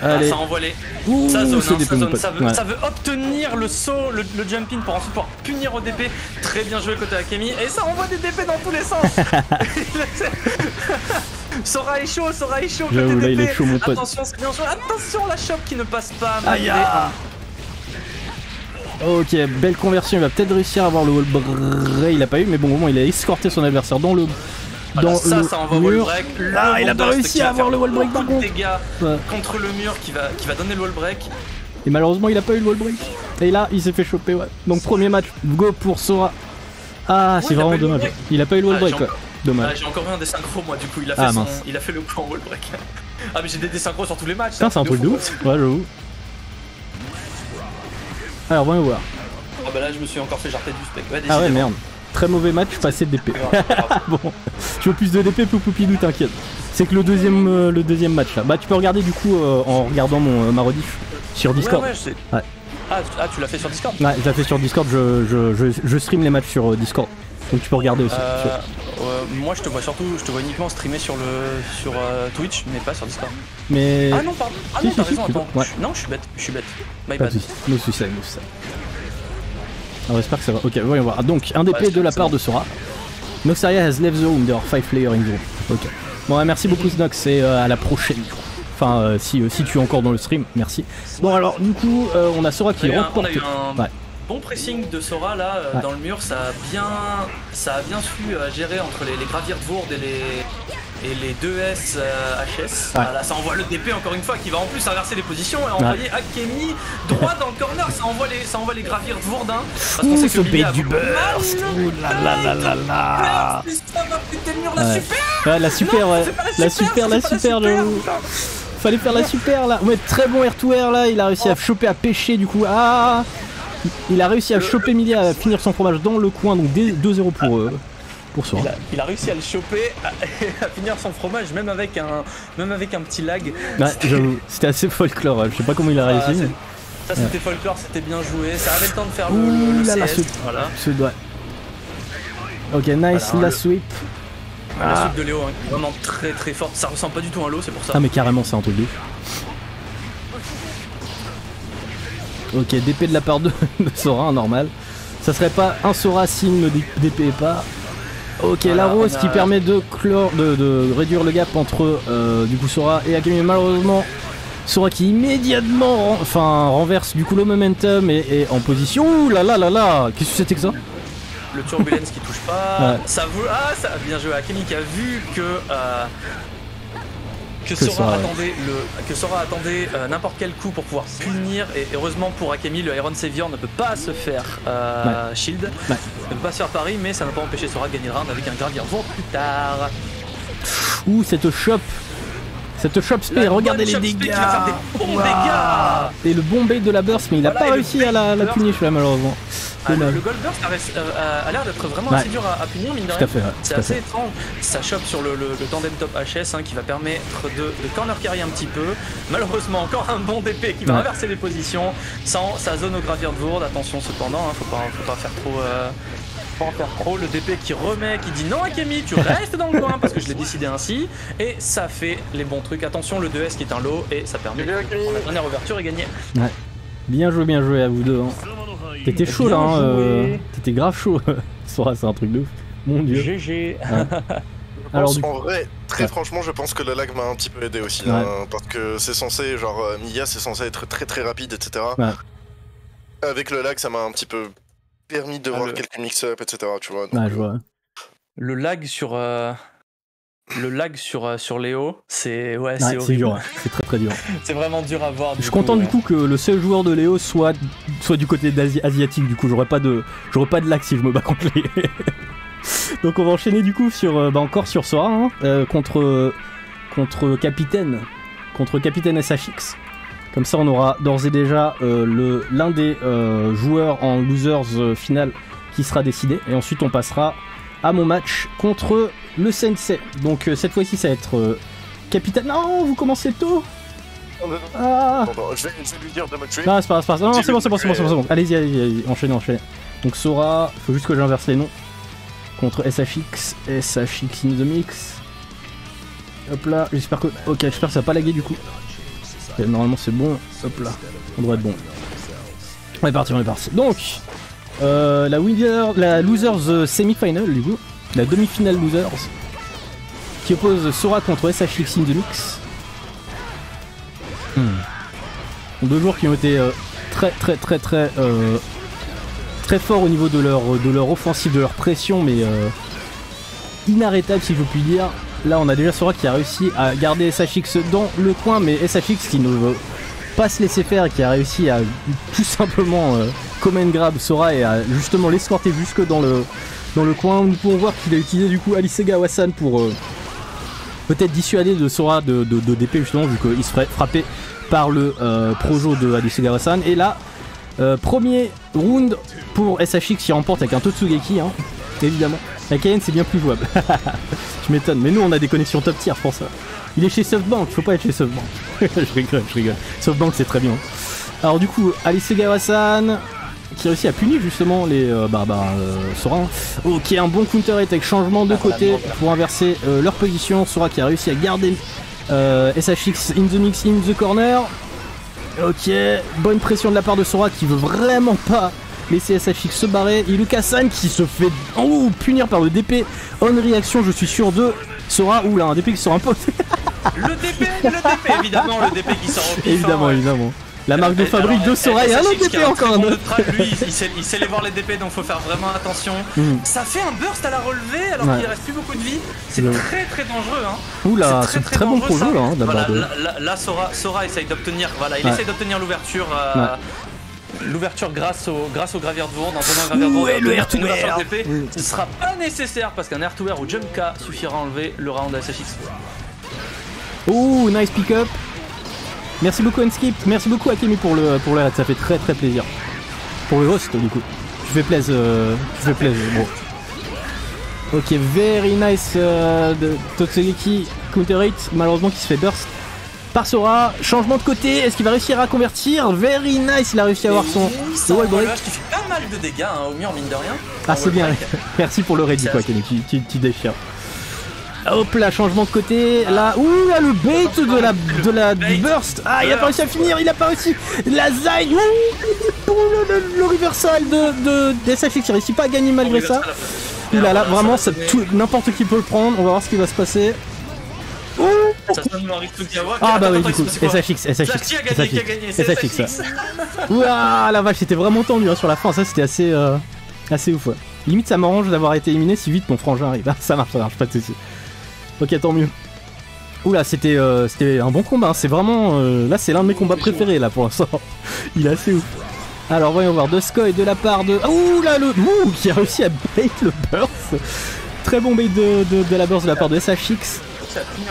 Allez. Ah, ça envoie les... Ouh, ça veut obtenir le saut, le jumping pour ensuite pouvoir punir au DP. Très bien joué côté Akemi. Et ça envoie des DP dans tous les sens. Sora est chaud côté DP. Il est chaud, mon pote. Attention, c'est bien joué. Attention, la chope qui ne passe pas. Aïe. Ok, belle conversion. Il va peut-être réussir à avoir le wall break. Il n'a pas eu, mais bon, au moins, il a escorté son adversaire dans le... ça envoie wall break. Là, il a pas réussi à avoir le wall break par contre. Dégâts contre le mur qui va donner le wall break. Et malheureusement, il a pas eu le wall break. Et là, il s'est fait choper, ouais. Donc premier match, go pour Sora. Ah, ouais, c'est vraiment dommage. Il a pas eu le wall break, quoi. Dommage. Ah, j'ai encore vu un des synchros, moi, du coup, il a fait le coup en wall break. Ah, mais j'ai des synchros sur tous les matchs. Putain, c'est un truc de ouf. Ouais, j'avoue. Alors, voyons voir. Ah, bah là, je me suis encore fait jarter du spec. Ah, ouais, merde. Très mauvais match, passé de DP. Bon, tu veux plus de DP, Poupoupidou, t'inquiète. C'est que le deuxième match là. Bah tu peux regarder du coup en regardant ma rediff sur Discord. Ouais. Ah tu l'as fait sur Discord? Ouais, je l'ai fait sur Discord, je stream les matchs sur Discord. Donc tu peux regarder aussi. Moi je te vois uniquement streamer sur Twitch, mais pas sur Discord. Mais... Ah non, pardon. Ah non, t'as raison, attends. Ouais. Non, je suis bête. My bad. Nous ça. Alors j'espère que ça va. Ok, voyons voir. Donc, un DP de la part de Sora. Noxtaria has left the room, there are 5 players in the room. Ok. Bon, merci beaucoup Snox et à la prochaine. Enfin, si tu es encore dans le stream, merci. Bon, alors, du coup, on a Sora qui remporte. Bon pressing de Sora là, dans le mur, ça a bien su gérer entre les gravières de Vourde et les 2S HS. Voilà, ça envoie le DP encore une fois qui va en plus inverser les positions et envoyer Akemi droit dans le corner. Ça envoie les gravières de Vourdin. Ouh, ce bait du burst. Ouh là là là là. La super, ouais. La super, la super, j'avoue. fallait faire la super là. Ouais, très bon air to air là, il a réussi à choper, à pêcher du coup. Ah, il a réussi à choper Milia, à finir son fromage dans le coin, donc 2-0 pour Sora. Il a réussi à le choper, à finir son fromage, même avec un petit lag. Ah, c'était assez folklore, je sais pas comment il a réussi. Ça c'était folklore, c'était bien joué, ça avait le temps de faire le CS, voilà. Ok, nice, voilà, la sweep. La sweep de Léo, hein, vraiment très très forte, ça ressemble pas du tout à l'eau, c'est pour ça. Ah mais carrément, c'est un truc de ouf. Ok, DP de la part de Sora, normal. Ça serait pas un Sora s'il ne DP pas. Ok, voilà, la rose qui permet de réduire le gap entre du coup Sora et Akemi, malheureusement. Sora qui immédiatement renverse du coup le momentum et est en position. Ouh là là là là, qu'est-ce que c'était que ça? Le turbulence qui touche pas. Ouais. Ça vaut... Ah, ça bien joué. Akemi qui a vu que Sora attendait n'importe quel coup pour pouvoir punir, et heureusement pour Akemi, le Iron Savior ne peut pas se faire shield, ne peut pas se faire pari, mais ça n'a pas empêché Sora de gagner le round avec un gardien vent plus tard. Ouh, cette chope. Cette chop spé, regardez les dégâts, et le bon bait de la burst, mais il a pas réussi à la punir là malheureusement. Le gold burst a l'air d'être vraiment assez dur à punir, mine de rien. C'est assez étrange. Ça chope sur le tandem top HS, hein, qui va permettre de corner carry un petit peu. Malheureusement encore un bon DP qui va inverser les positions sans sa zone au gravir de Vourde. Attention cependant, hein, faut pas faire trop... Pas en faire trop, le DP qui remet, qui dit non Akemi, tu restes dans le coin parce que je l'ai décidé ainsi, et ça fait les bons trucs. Attention, le 2S qui est un lot, et ça permet de prendre la dernière ouverture et gagner. Ouais. Bien joué à vous deux. Hein. T'étais chaud là, hein, t'étais grave chaud. Sora, c'est un truc de ouf. Mon dieu. GG. Ouais. Alors, en vrai, très franchement, je pense que le lag m'a un petit peu aidé aussi, hein, parce que c'est censé, genre Milia, c'est censé être très très rapide, etc. Ouais. Avec le lag, ça m'a un petit peu permis de voir quelques mix-up, etc. Tu vois, donc... je vois. Le lag sur sur Léo, c'est c'est dur, c'est très très dur. C'est vraiment dur à voir. Je suis content du coup que le seul joueur de Léo soit du côté asiatique. Du coup, j'aurais pas de lag si je me bats contre lui. Donc on va enchaîner du coup sur encore sur Sora, hein, contre Capitaine SHX. Comme ça on aura d'ores et déjà l'un des joueurs en losers final qui sera décidé. Et ensuite on passera à mon match contre le Sensei. Donc cette fois-ci ça va être Capitaine... Non, vous commencez tôt. Ah. Je vais lui dire de me tuer. Non, c'est pas grave. Non, c'est bon. Allez-y, allez-y, enchaînez. Donc Sora, faut juste que j'inverse les noms. Contre SHX, SHX in the mix. Hop là, j'espère que... Ok, j'espère que ça va pas laguer du coup. Et normalement c'est bon, hop là, on doit être bon. On est parti, on est parti. Donc, la Losers Semi-Final du coup, la demi-finale Losers, qui oppose Sora contre SHX in the mix. Deux joueurs qui ont été très forts au niveau de leur offensive, de leur pression, mais inarrêtable si je puis dire. Là on a déjà Sora qui a réussi à garder SHX dans le coin, mais SHX qui ne veut pas se laisser faire et qui a réussi à tout simplement command grab Sora et à justement l'escorter jusque dans le coin. Nous pouvons voir qu'il a utilisé du coup Alisega Wasan pour peut-être dissuader de Sora de DP justement, vu qu'il se ferait frapper par le Brojo de Alisega Wasan. Et là, premier round pour SHX qui remporte avec un Totsugeki, hein, évidemment. La Kayen c'est bien plus jouable. Je m'étonne, mais nous on a des connexions top tier pour ça. Il est chez SoftBank, faut pas être chez SoftBank. je rigole. SoftBank c'est très bien. Alors du coup, Alisega Wasan qui réussit à punir justement les Sora. Ok, un bon counter attack, changement de côté pour inverser leur position. Sora qui a réussi à garder SHX in the mix, in the corner. Ok, bonne pression de la part de Sora qui veut vraiment pas laisser SHX se barrer. Iluka-san qui se fait punir par le DP on réaction, je suis sûr, de Sora. Ouh là, un DP qui sort un pote. le DP, évidemment, le DP qui sort au pif, évidemment, évidemment. La marque de fabrique de Sora, et un autre DP encore. Il sait les voir les DP, donc faut faire vraiment attention. Ça fait un burst à la relevée alors qu'il reste plus beaucoup de vie. C'est très très dangereux. Hein. Oula, c'est très bon Brojo là. Voilà, là Sora essaye d'obtenir l'ouverture. L'ouverture grâce au gravir de Vourde, en prenant un gravir de Vourde et le air to air. Ce sera pas nécessaire parce qu'un air to air ou jump K suffira à enlever le round à SHX. Ouh, nice pick up. Merci beaucoup Unskipped, merci beaucoup Akemi pour le raid, ça fait très très plaisir. Pour le host du coup. Je vais plaise, bro. Ok, very nice de Totsugeki counter rate, malheureusement qui se fait burst par Sora. Changement de côté, est-ce qu'il va réussir à convertir? Very nice, il a réussi à avoir son wall break. Qui fait pas mal de dégâts hein, au mur mine de rien. Ah c'est bien, merci pour le raid du quoi, Kenny, tu déchires. Hop là, changement de côté, là, ouh là le bait du burst. Ah il a pas réussi à finir, il a pas réussi. La Zai, le reversal de SHX, il réussit pas à gagner malgré ça. Il a là, vraiment, n'importe qui peut le prendre, on va voir ce qui va se passer. Ouh. Ah bah oui du coup, SHX. SHX. Ouah la vache, c'était vraiment tendu hein, sur la fin, ça c'était assez ouf ouais. Limite ça m'arrange d'avoir été éliminé si vite mon frangin arrive, ah, ça marche, pas de soucis. Ok, tant mieux. Oula, c'était un bon combat, hein. C'est vraiment... là, c'est l'un de mes combats préférés, là, pour l'instant. Il est assez ouf. Alors, voyons voir, de Skoy de la part de... Oula, le Mou qui a réussi à bait le burst. Très bon bait de la burst de la part de SHX. Ça a fini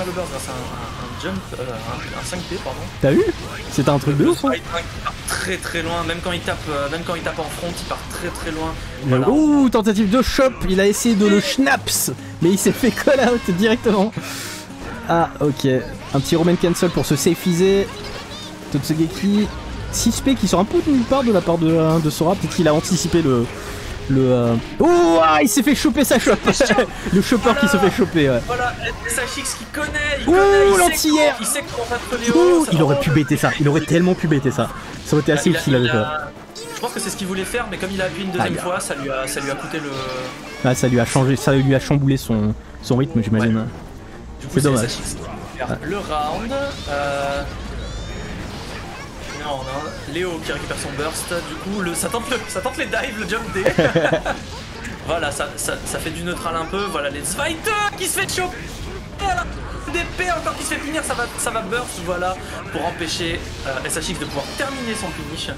le burst grâce à un jump, un 5P, pardon. T'as vu? C'était un truc de ouf, hein. Il part très très loin, même quand il tape en front, il part très très loin. Voilà. Ouh, tentative de chop, il a essayé de le schnaps, mais il s'est fait call out directement. Ah, ok. Un petit Roman Cancel pour se safeiser. Totsugeki. 6P qui sort un peu de nulle part de la part de Sora. Peut-être qu'il a anticipé le... Oh, il s'est fait choper sa chope. Le chopper qui se fait choper, ouais. Voilà, SHX qui connaît. Ouh, l'anti-air. Il sait qu'on va te Léo. Il aurait pu bêter ça, il aurait tellement pu bêter ça. Ça aurait été assez utile avec ça. Je pense que c'est ce qu'il voulait faire, mais comme il a appuyé une deuxième fois, ça lui a coûté le... Ah, ça lui a changé, ça lui a chamboulé son rythme, j'imagine. C'est dommage. Le round... Non, on a Léo qui récupère son burst, du coup ça tente les dives, le jump D. Voilà, ça fait du neutral un peu, voilà les Zweiter qui se fait choper, voilà, DP encore qui se fait finir, ça va burst, voilà, pour empêcher SHX de pouvoir terminer son finish.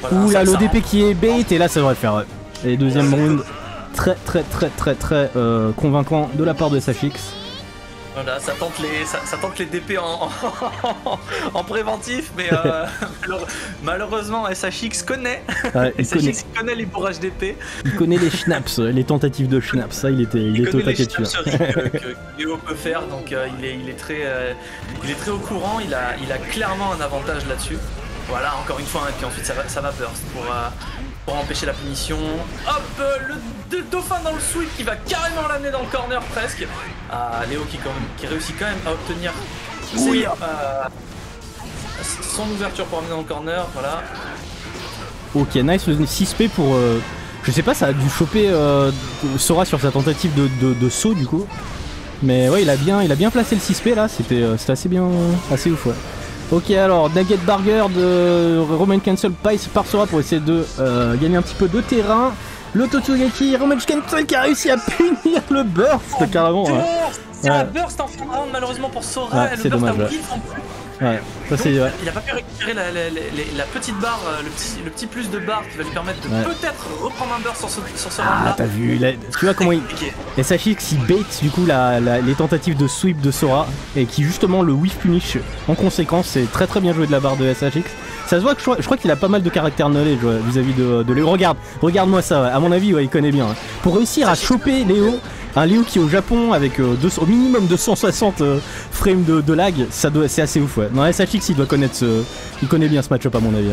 Voilà, ouh là l'ODP qui est bait, et là ça devrait le faire, ouais. Et deuxième round, très convaincant de la part de SHX. Voilà, ça tente les DP en préventif, mais malheureusement SHX connaît. Ouais, SHX connaît les bourrages d'épée. Il connaît les schnapps, les tentatives de schnapps, ça il est au taquet dessus. Que Léo peut faire, donc il est très au courant, il a clairement un avantage là-dessus. Voilà, encore une fois, et puis ensuite ça va burst pour empêcher la punition. Hop, le dauphin dans le sweep qui va carrément l'amener dans le corner presque. Léo qui réussit quand même à obtenir son ouverture pour amener dans le corner, voilà. Ok, nice, le 6P pour... je sais pas, ça a dû choper Sora sur sa tentative de saut du coup. Mais ouais, il a bien placé le 6P là, c'était assez bien, assez ouf ouais. Ok alors, Nugget Burger de Roman Cancel par Sora pour essayer de gagner un petit peu de terrain. Le Totsugeki, Roman Cancel qui a réussi à punir le burst carrément. Oh, c'est un burst en fin de round malheureusement pour Sora, ouais, le burst dommage, a en plus. Ouais. Ça, donc, il a pas pu récupérer la petite barre, le petit plus de barre qui va lui permettre de peut-être reprendre un burst sur ce round là. Ah t'as vu, tu vois comment il... Et SHX il bait du coup les tentatives de sweep de Sora et qui justement le whiff punish en conséquence, c'est très bien joué de la barre de SHX. Ça se voit que je crois qu'il a pas mal de caractère knowledge vis-à-vis de Léo. Regarde-moi ça, ouais. À mon avis ouais, il connaît bien. Hein. Pour réussir à choper Léo, un Léo qui est au Japon avec au minimum 260 frames de lag, c'est assez ouf ouais. Non, SHX il doit connaître il connaît bien ce match-up à mon avis.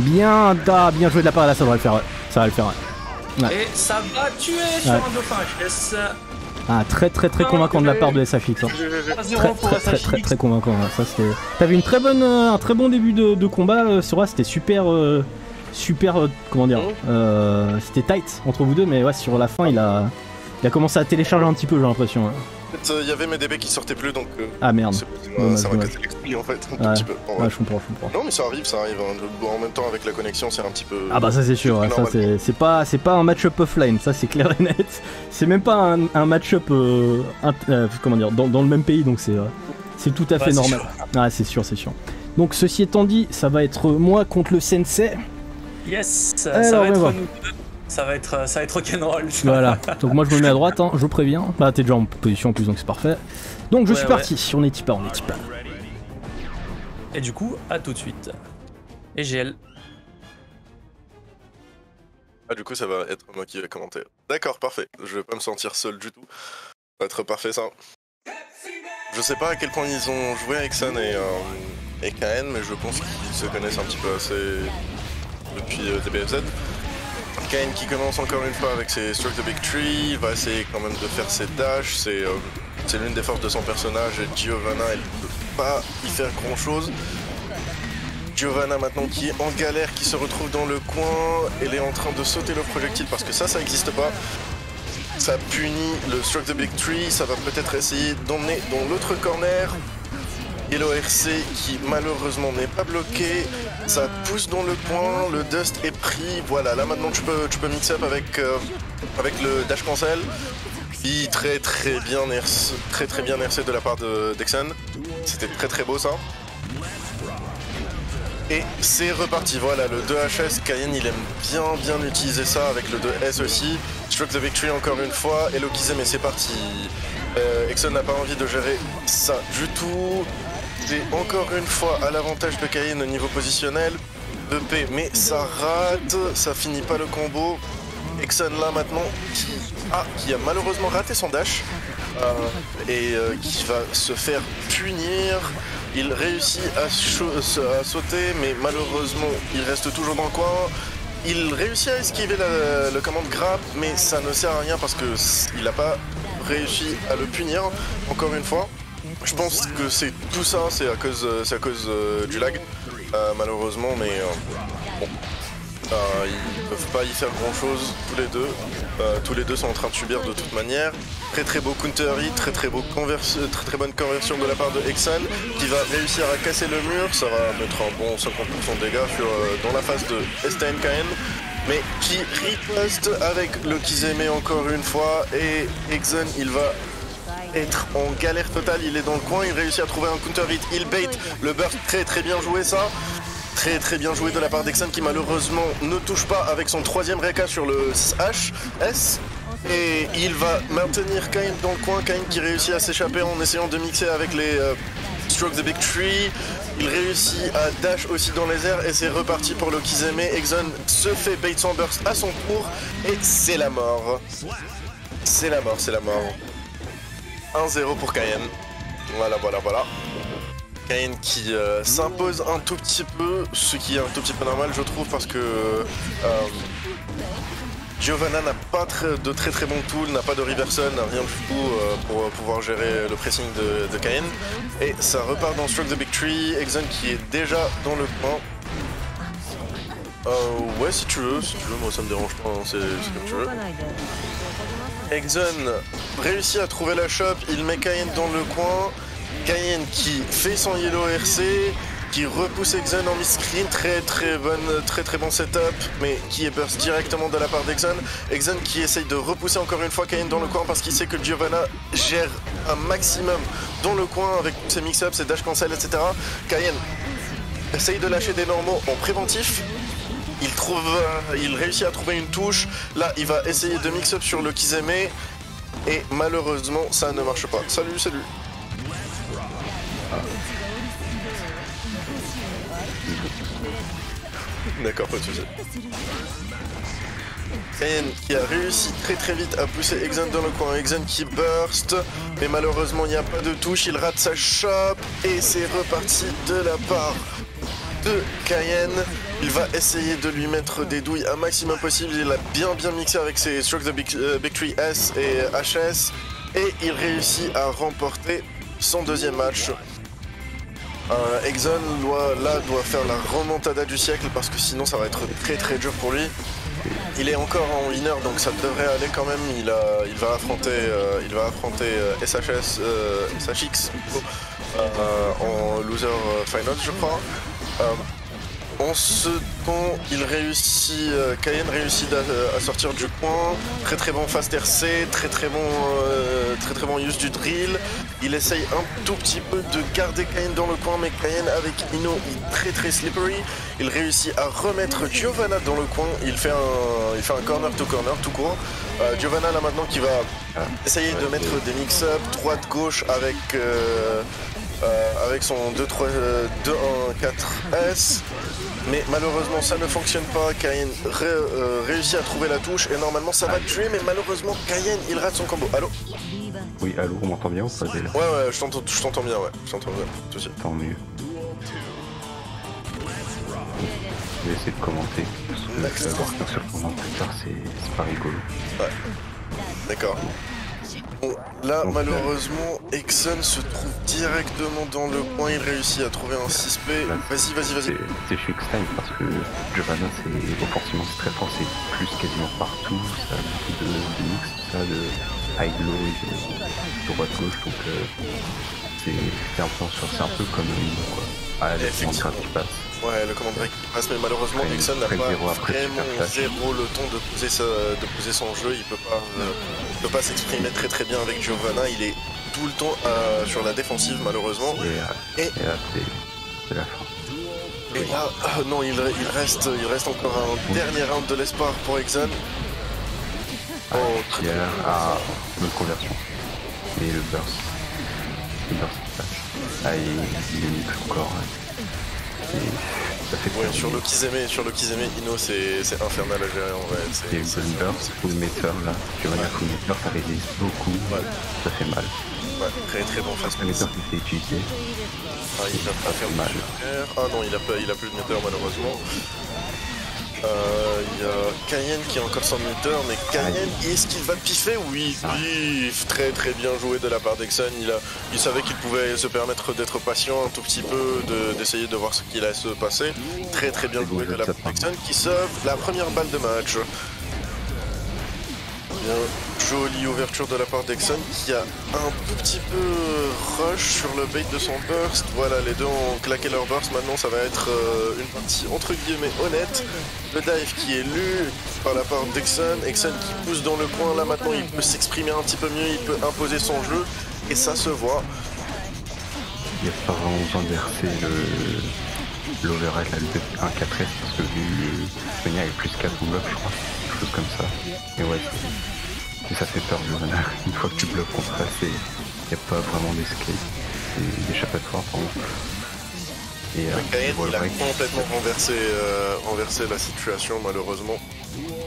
Bien, bien joué de la part là, ça va le faire. Ouais. Ça va le faire. Ouais. Ouais. Et ça va tuer sur un dauphin HS. Ah, très convaincant de la part de SHX. Hein. Très convaincant. Ouais. T'avais un très bon début de combat, Sora, c'était super. Comment dire, c'était tight entre vous deux, mais ouais, sur la fin il a commencé à télécharger un petit peu, j'ai l'impression. Hein. Il y avait mes DB qui sortaient plus donc. Ah merde. Ça va casser l'expli en fait, un petit peu. Ouais, je comprends. Non, mais ça arrive. Hein. En même temps, avec la connexion, c'est un petit peu. Ah bah, ça c'est sûr, c'est pas un match-up offline, ça c'est clair et net. C'est même pas un match-up comment dire, dans le même pays, donc c'est tout à fait normal. Ah, c'est sûr. Donc, ceci étant dit, ça va être moi contre le Sensei. Yes, ça va être nous deux. Ça va être rock'n'roll. Voilà, donc moi je me mets à droite, hein, je préviens. Bah t'es déjà en position en plus donc c'est parfait. Donc je suis parti, on est type A. Et du coup, à tout de suite. Et GL. Ah, du coup, ça va être moi qui vais commenter. D'accord, parfait. Je vais pas me sentir seul du tout. Ça va être parfait, ça. Je sais pas à quel point ils ont joué avec Exon et Kayen, mais je pense qu'ils se connaissent un petit peu assez depuis TBFZ. Kayen qui commence encore une fois avec ses Strike the Big Tree, va essayer quand même de faire ses dashs. C'est l'une des forces de son personnage, et Giovanna, elle peut pas y faire grand chose. Giovanna maintenant qui est en galère, qui se retrouve dans le coin, elle est en train de sauter le projectile parce que ça n'existe pas. Ça punit le Struck the Big Tree, ça va peut-être essayer d'emmener dans l'autre corner. Et l'ORC qui malheureusement n'est pas bloqué, ça pousse dans le coin, le dust est pris. Voilà, là maintenant tu peux mix up avec le dash cancel. Il très très bien nerfé de la part d'Exon. C'était très très beau ça. Et c'est reparti, voilà le 2HS, Kayen il aime bien utiliser ça avec le 2S aussi. Stroke the Victory encore une fois, et Lokizé mais c'est parti. Exon n'a pas envie de gérer ça du tout. Et encore une fois à l'avantage de Kayen au niveau positionnel. 2P mais ça rate, ça finit pas le combo. Exon là maintenant qui a malheureusement raté son dash et qui va se faire punir. Il réussit à sauter mais malheureusement il reste toujours dans le coin. Il réussit à esquiver le command grab mais ça ne sert à rien parce qu'il n'a pas réussi à le punir encore une fois. Je pense que c'est tout ça, c'est à cause du lag malheureusement mais bon. Ils ne peuvent pas y faire grand chose tous les deux. Tous les deux sont en train de subir de toute manière. Très très beau counter hit, très très bonne conversion de la part de Exon qui va réussir à casser le mur. Ça va mettre un bon 50% de dégâts dans la phase de StanKaien. Mais qui riposte avec le Kizeme encore une fois. Et Exon il va être en galère totale. Il est dans le coin, il réussit à trouver un counter hit. Il bait le burst, très très bien joué ça. Très très bien joué de la part d'Exon qui malheureusement ne touche pas avec son troisième réca sur le HS. Et il va maintenir Kayen dans le coin, Kayen qui réussit à s'échapper en essayant de mixer avec les Stroke the Big Tree. Il réussit à dash aussi dans les airs et c'est reparti pour le Kizeme. Exon se fait bait son burst à son tour et c'est la mort. C'est la mort, c'est la mort. 1-0 pour Kayen. Voilà, voilà, voilà. Kayen qui s'impose un tout petit peu, ce qui est un tout petit peu normal je trouve parce que Giovanna n'a pas de très très bon tool, n'a pas de reversal, n'a rien du tout pour pouvoir gérer le pressing de Kayen. Et ça repart dans Stroke the Big Tree, Exon qui est déjà dans le coin. Ouais si tu veux, moi ça me dérange pas, hein, c'est comme tu veux. Exon réussit à trouver la shop, il met Kayen dans le coin. Kayen qui fait son yellow RC, qui repousse Exon en mid-screen, très très bon setup, mais qui est burst directement de la part d'Exon. Exon qui essaye de repousser encore une fois Kayen dans le coin parce qu'il sait que Giovanna gère un maximum dans le coin avec ses mix-ups, ses dash cancel, etc. Kayen essaye de lâcher des normaux en préventif. Il réussit à trouver une touche. Là, il va essayer de mix-up sur le Kizeme et malheureusement, ça ne marche pas. Salut, salut. D'accord, pas de soucis. Kayen qui a réussi très vite à pousser Exon dans le coin. Exon qui burst, mais malheureusement il n'y a pas de touche, il rate sa shop et c'est reparti de la part de Kayen. Il va essayer de lui mettre des douilles un maximum possible. Il a bien mixé avec ses Stroke the Big Tree S et HS et il réussit à remporter son deuxième match. Exon doit faire la remontada du siècle parce que sinon ça va être très dur pour lui. Il est encore en winner donc ça devrait aller quand même. Il va affronter SHX en loser finals je crois. En ce temps il réussit, Kayen réussit à sortir du coin. Très bon fast RC, très bon use du drill. Il essaye un tout petit peu de garder Kayen dans le coin, mais Kayen avec Ino est très slippery. Il réussit à remettre Giovanna dans le coin, il fait un corner to corner tout court. Giovanna là maintenant qui va essayer de mettre des mix-up droite-gauche avec avec son 2-3-2-1-4-S. Mais malheureusement ça ne fonctionne pas, Kayen réussit à trouver la touche et normalement ça va tuer, mais malheureusement Kayen il rate son combo. Allô? Oui, allô, on m'entend bien ou pas? Ouais, je t'entends bien, ouais, je t'entends bien, tout de suite. Tant mieux. Je vais essayer de commenter, parce que la version plus tard c'est pas rigolo. Ouais, d'accord. Bon, là, donc, malheureusement, Exon se trouve directement dans le coin, il réussit à trouver un 6P. Vas-y, vas-y, vas-y. C'est chez Xtime parce que Giovanna, c'est offensivement très fort, c'est plus quasiment partout. Ça a beaucoup de mix, ça de high low, de droite-gauche, donc c'est un peu comme Ino, quoi. Ah, le commandant qui passe. Ouais, le commandant qui passe, mais malheureusement, Exon n'a pas vraiment le temps de poser son jeu, il peut pas. Il ne peut pas s'exprimer très bien avec Giovanna, il est tout le temps sur la défensive malheureusement. Et là c'est la fin. Et là, non, il reste encore un dernier round de l'espoir pour Exon. Oh, il y a une conversion. Et le burst. Le burst qui passe. Ah, il est nul encore. Ouais, sur le Kizeme, Ino c'est infernal à gérer en vrai. Il y a une bonne burst, full meter là, Giovanna full meter, ça résiste beaucoup, ouais. Ça fait mal. Ouais, très bon face meter qui s'est utilisé. Ah, il va pas faire mal. Ah non, il a plus de meter malheureusement. Il y a Kayen qui a encore son meter, mais Kayen, est-ce qu'il va piffer? Oui, pif. Très bien joué de la part d'Exon. Il savait qu'il pouvait se permettre d'être patient un tout petit peu, d'essayer de voir ce qu'il a se passer. Très bien joué de la part d'Exon qui sauve la première balle de match. Bien, jolie ouverture de la part d'Exon qui a un tout petit peu rush sur le bait de son burst. Voilà, les deux ont claqué leur burst. Maintenant, ça va être une partie entre guillemets honnête. Le dive qui est lu par la part d'Exon. Exon qui pousse dans le coin. Là, maintenant, il peut s'exprimer un petit peu mieux. Il peut imposer son jeu. Et ça se voit. Il n'y a pas vraiment besoin d'RC l'overhead, la lutte 1-4S parce que vu que Mania est plus 4 ou bluff, je crois. Quelque chose comme ça. Et ouais, ça fait peur, Giovanna. Une fois que tu bloques contre ça, il n'y a pas vraiment d'escape. C'est échappatoire pour moi. Et Kayen, il a complètement renversé la situation, malheureusement.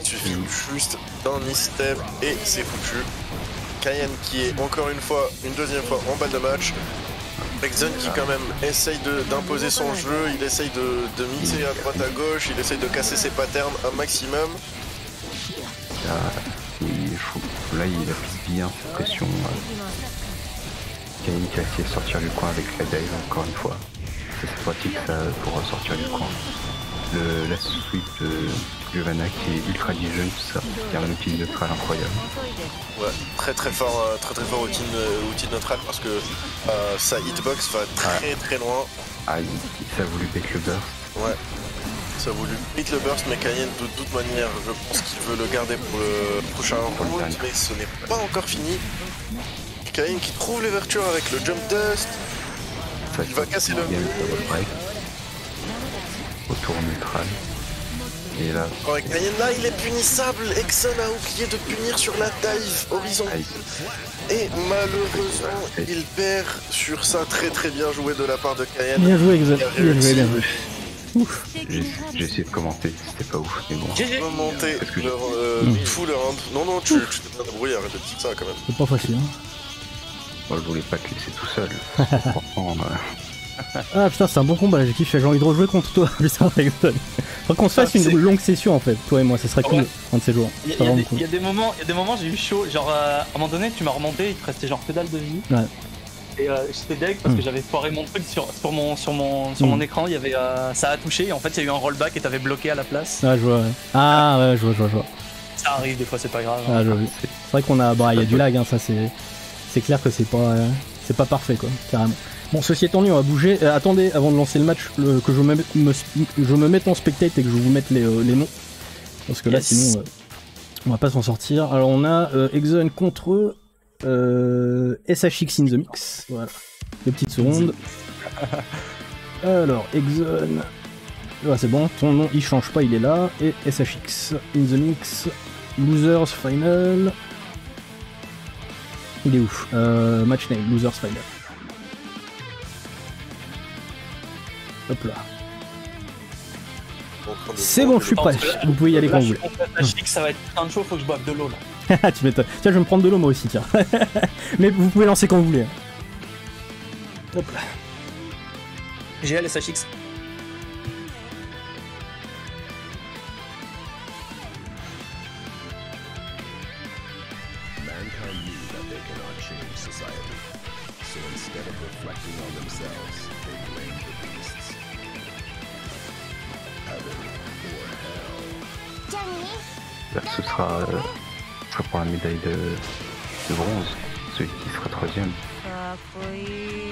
Il suffit juste d'un misstep et c'est foutu. Kayen qui est encore une deuxième fois en bas de match. Exon qui quand même essaye d'imposer son jeu, il essaye de mixer à droite à gauche, il essaye de casser ses patterns un maximum. Là il applique bien cette pression. Kayen qui a essayé de sortir du coin avec la dive encore une fois. C'est pratique ça pour sortir du coin. La sweep de Giovanna qui est ultra diligente, tout ça. Il y a un outil neutral incroyable. Ouais, très fort outil neutral parce que sa hitbox va très loin. Ah, ça a voulu péter le burst. Ouais, ça a voulu péter le burst, mais Kayen de toute manière, je pense qu'il veut le garder pour le prochain round, mais ce n'est pas encore fini. Kayen qui trouve les vertus avec le jump dust. Il va casser le break. Autour neutral. Et là. Oh, Kayen là il est punissable. Exon a oublié de punir sur la dive horizon. Et malheureusement il perd sur ça. Très bien joué de la part de Kayen. Bien joué Exon. Bien joué. Ouf. J'ai essayé de commenter, c'était pas ouf, mais bon. J'ai commenté tout le round. Non, tu t'es bien débrouillé, arrête de dire ça quand même. C'est pas facile hein. Bon, je voulais pas te laisser tout seul. Ah putain, c'est un bon combat, j'ai kiffé, j'ai envie de rejouer contre toi, putain, Exon. Faut qu'on se fasse une longue session en fait, toi et moi, ça serait cool, un de ces jours. Il y a des moments, j'ai eu chaud, genre à un moment donné, tu m'as remonté, il te restait genre que dalle de vie. Ouais. Et j'étais deg parce que j'avais foiré mon truc sur mon écran, il y avait, ça a touché, et en fait il y a eu un rollback et t'avais bloqué à la place. Ah, je vois, ouais. Ah, ouais, je vois. Ça arrive, des fois c'est pas grave. Ah, hein. C'est vrai qu'on a, bah, il y a du lag, hein, ça c'est clair que c'est pas parfait quoi, carrément. Bon, ceci étant dit, on va bouger. Attendez, avant de lancer le match, que je me mette en spectate et que je vous mette les noms. Parce que là, sinon, on va pas s'en sortir. Alors, on a Exon contre SHX in the mix. Voilà. Deux petites secondes. Alors, Exon. Ah, c'est bon, ton nom, il change pas, il est là. Et SHX in the mix. Losers final. Il est ouf. Match name, Losers final. Hop là. C'est bon, je suis prêt. Vous pouvez y aller quand vous voulez. Je dis que ça va être plein de chaud, faut que je boive de l'eau là. Tu m'étonnes. Tiens, je vais me prendre de l'eau moi aussi, tiens. Mais vous pouvez lancer quand vous voulez. Hop là. GL SHX. Ce sera pour la médaille de bronze, celui qui sera troisième.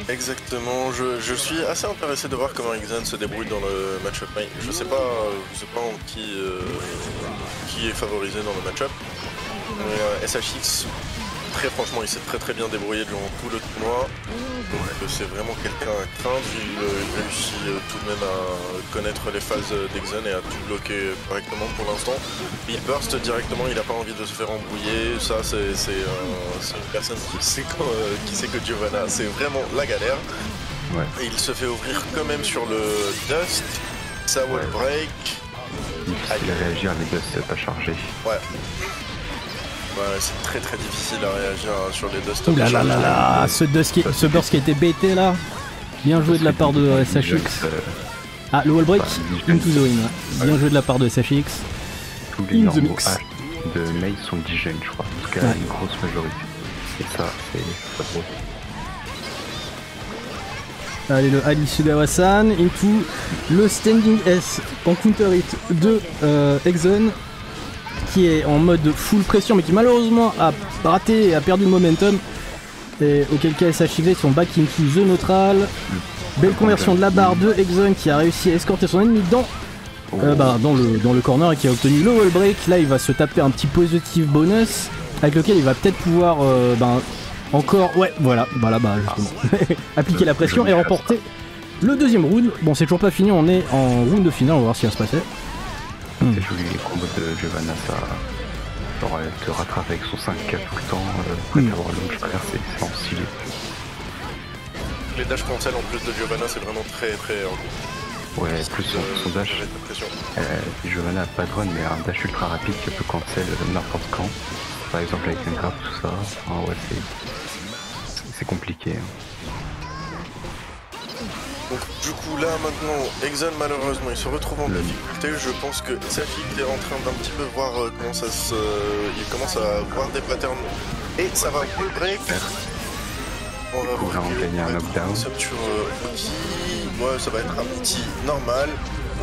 Exactement, je suis assez intéressé de voir comment Exon se débrouille dans le match-up. Je sais pas qui est favorisé dans le match-up. SHX, très franchement, il s'est très bien débrouillé durant tout le tournoi. Donc c'est vraiment quelqu'un à craindre. Il réussit tout de même à connaître les phases d'Exon et à tout bloquer correctement pour l'instant. Il burst directement, il n'a pas envie de se faire embrouiller. Ça, c'est une personne qui sait que Giovanna, c'est vraiment la galère. Ouais. Il se fait ouvrir quand même sur le Dust, sa wall break. Il a réagi à les Dust pas chargés. Ouais. Ouais, c'est très difficile à réagir sur les Dust. Ouh là là là là, ce burst qui a été bêté là. Bien joué de la part de SHX. Ah, le wall break into the win. Bien joué de la part de SHX. Tous les normaux de May sont digènes, je crois. En tout cas, une grosse majorité. Et ça, c'est trop. Allez, le Ali Sugawa-san into le standing S en counter hit de Exon, qui est en mode full pression mais qui malheureusement a raté et a perdu le momentum, et auquel cas SHX son back into the neutral. Belle conversion de la barre de Exon qui a réussi à escorter son ennemi dans le corner et qui a obtenu le wall break. Là il va se taper un petit positive bonus avec lequel il va peut-être pouvoir justement appliquer la pression et remporter le deuxième round. Bon, c'est toujours pas fini, on est en round de finale, on va voir ce qui va se passer. C'est joli, les combos de Giovanna, ça te rattrape avec son 5K tout le temps, après avoir le long traverse, c'est en stylé. Les dash cancel en plus de Giovanna, c'est vraiment très en... Ouais, plus son dash, Giovanna n'a pas de run, mais un dash ultra rapide qui peut cancel n'importe quand, par exemple avec une grave, tout ça, enfin ouais, c'est compliqué. Donc du coup là maintenant Exon malheureusement il se retrouve en difficulté. Je pense que SHX est en train d'un petit peu voir comment ça se... Il commence à voir des patterns et ça va wall break. On va voir un knockdown sur ouais, ça va être un petit normal.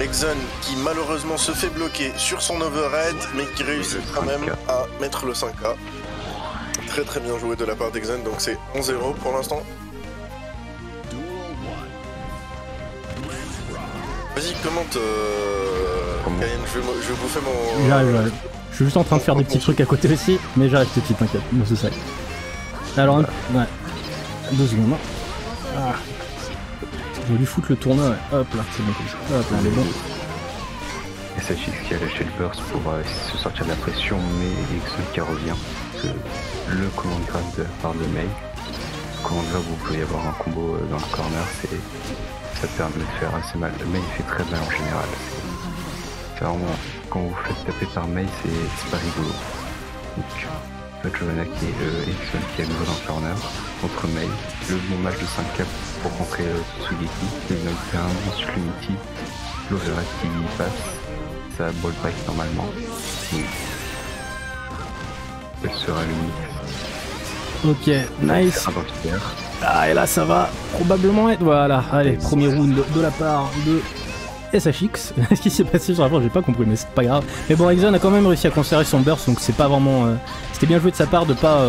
Exon qui malheureusement se fait bloquer sur son overhead mais qui réussit quand même à mettre le 5K. Très bien joué de la part d'Exon, donc c'est 11-0 pour l'instant. Vas-y, commente, Kayen, je vous fais mon... J'arrive, je suis juste en train de faire des petits trucs à côté aussi, mais j'arrive tout de suite, t'inquiète, c'est ça. Alors, ouais, 2 secondes. Ah. Je vais lui foutre le tournoi, hop là, c'est bon, hop là, les bons. SHX qui a lâché le burst pour se sortir de la pression, mais Exon qui revient, parce que le command grab de part de May, command grab, vous pouvez avoir un combo dans le corner, c'est... Ça permet de faire assez mal. May fait très mal en général. C'est vraiment, quand vous faites taper par May, c'est pas rigolo. Donc, le Giovanna qui est Exon qui est à nouveau dans le corner contre May. Le bon match de 5K pour rentrer Tsugeki. Le knockdown, ensuite l'unity. L'overhead qui passe. Ça ball break normalement. Donc, elle sera l'unité. Ok, nice. Ah, et là ça va probablement être... Voilà, allez, premier round de la part de SHX. Ce qui s'est passé sur la fin, j'ai pas compris, mais c'est pas grave. Mais bon, Exon a quand même réussi à conserver son burst, donc c'est pas vraiment... C'était bien joué de sa part de pas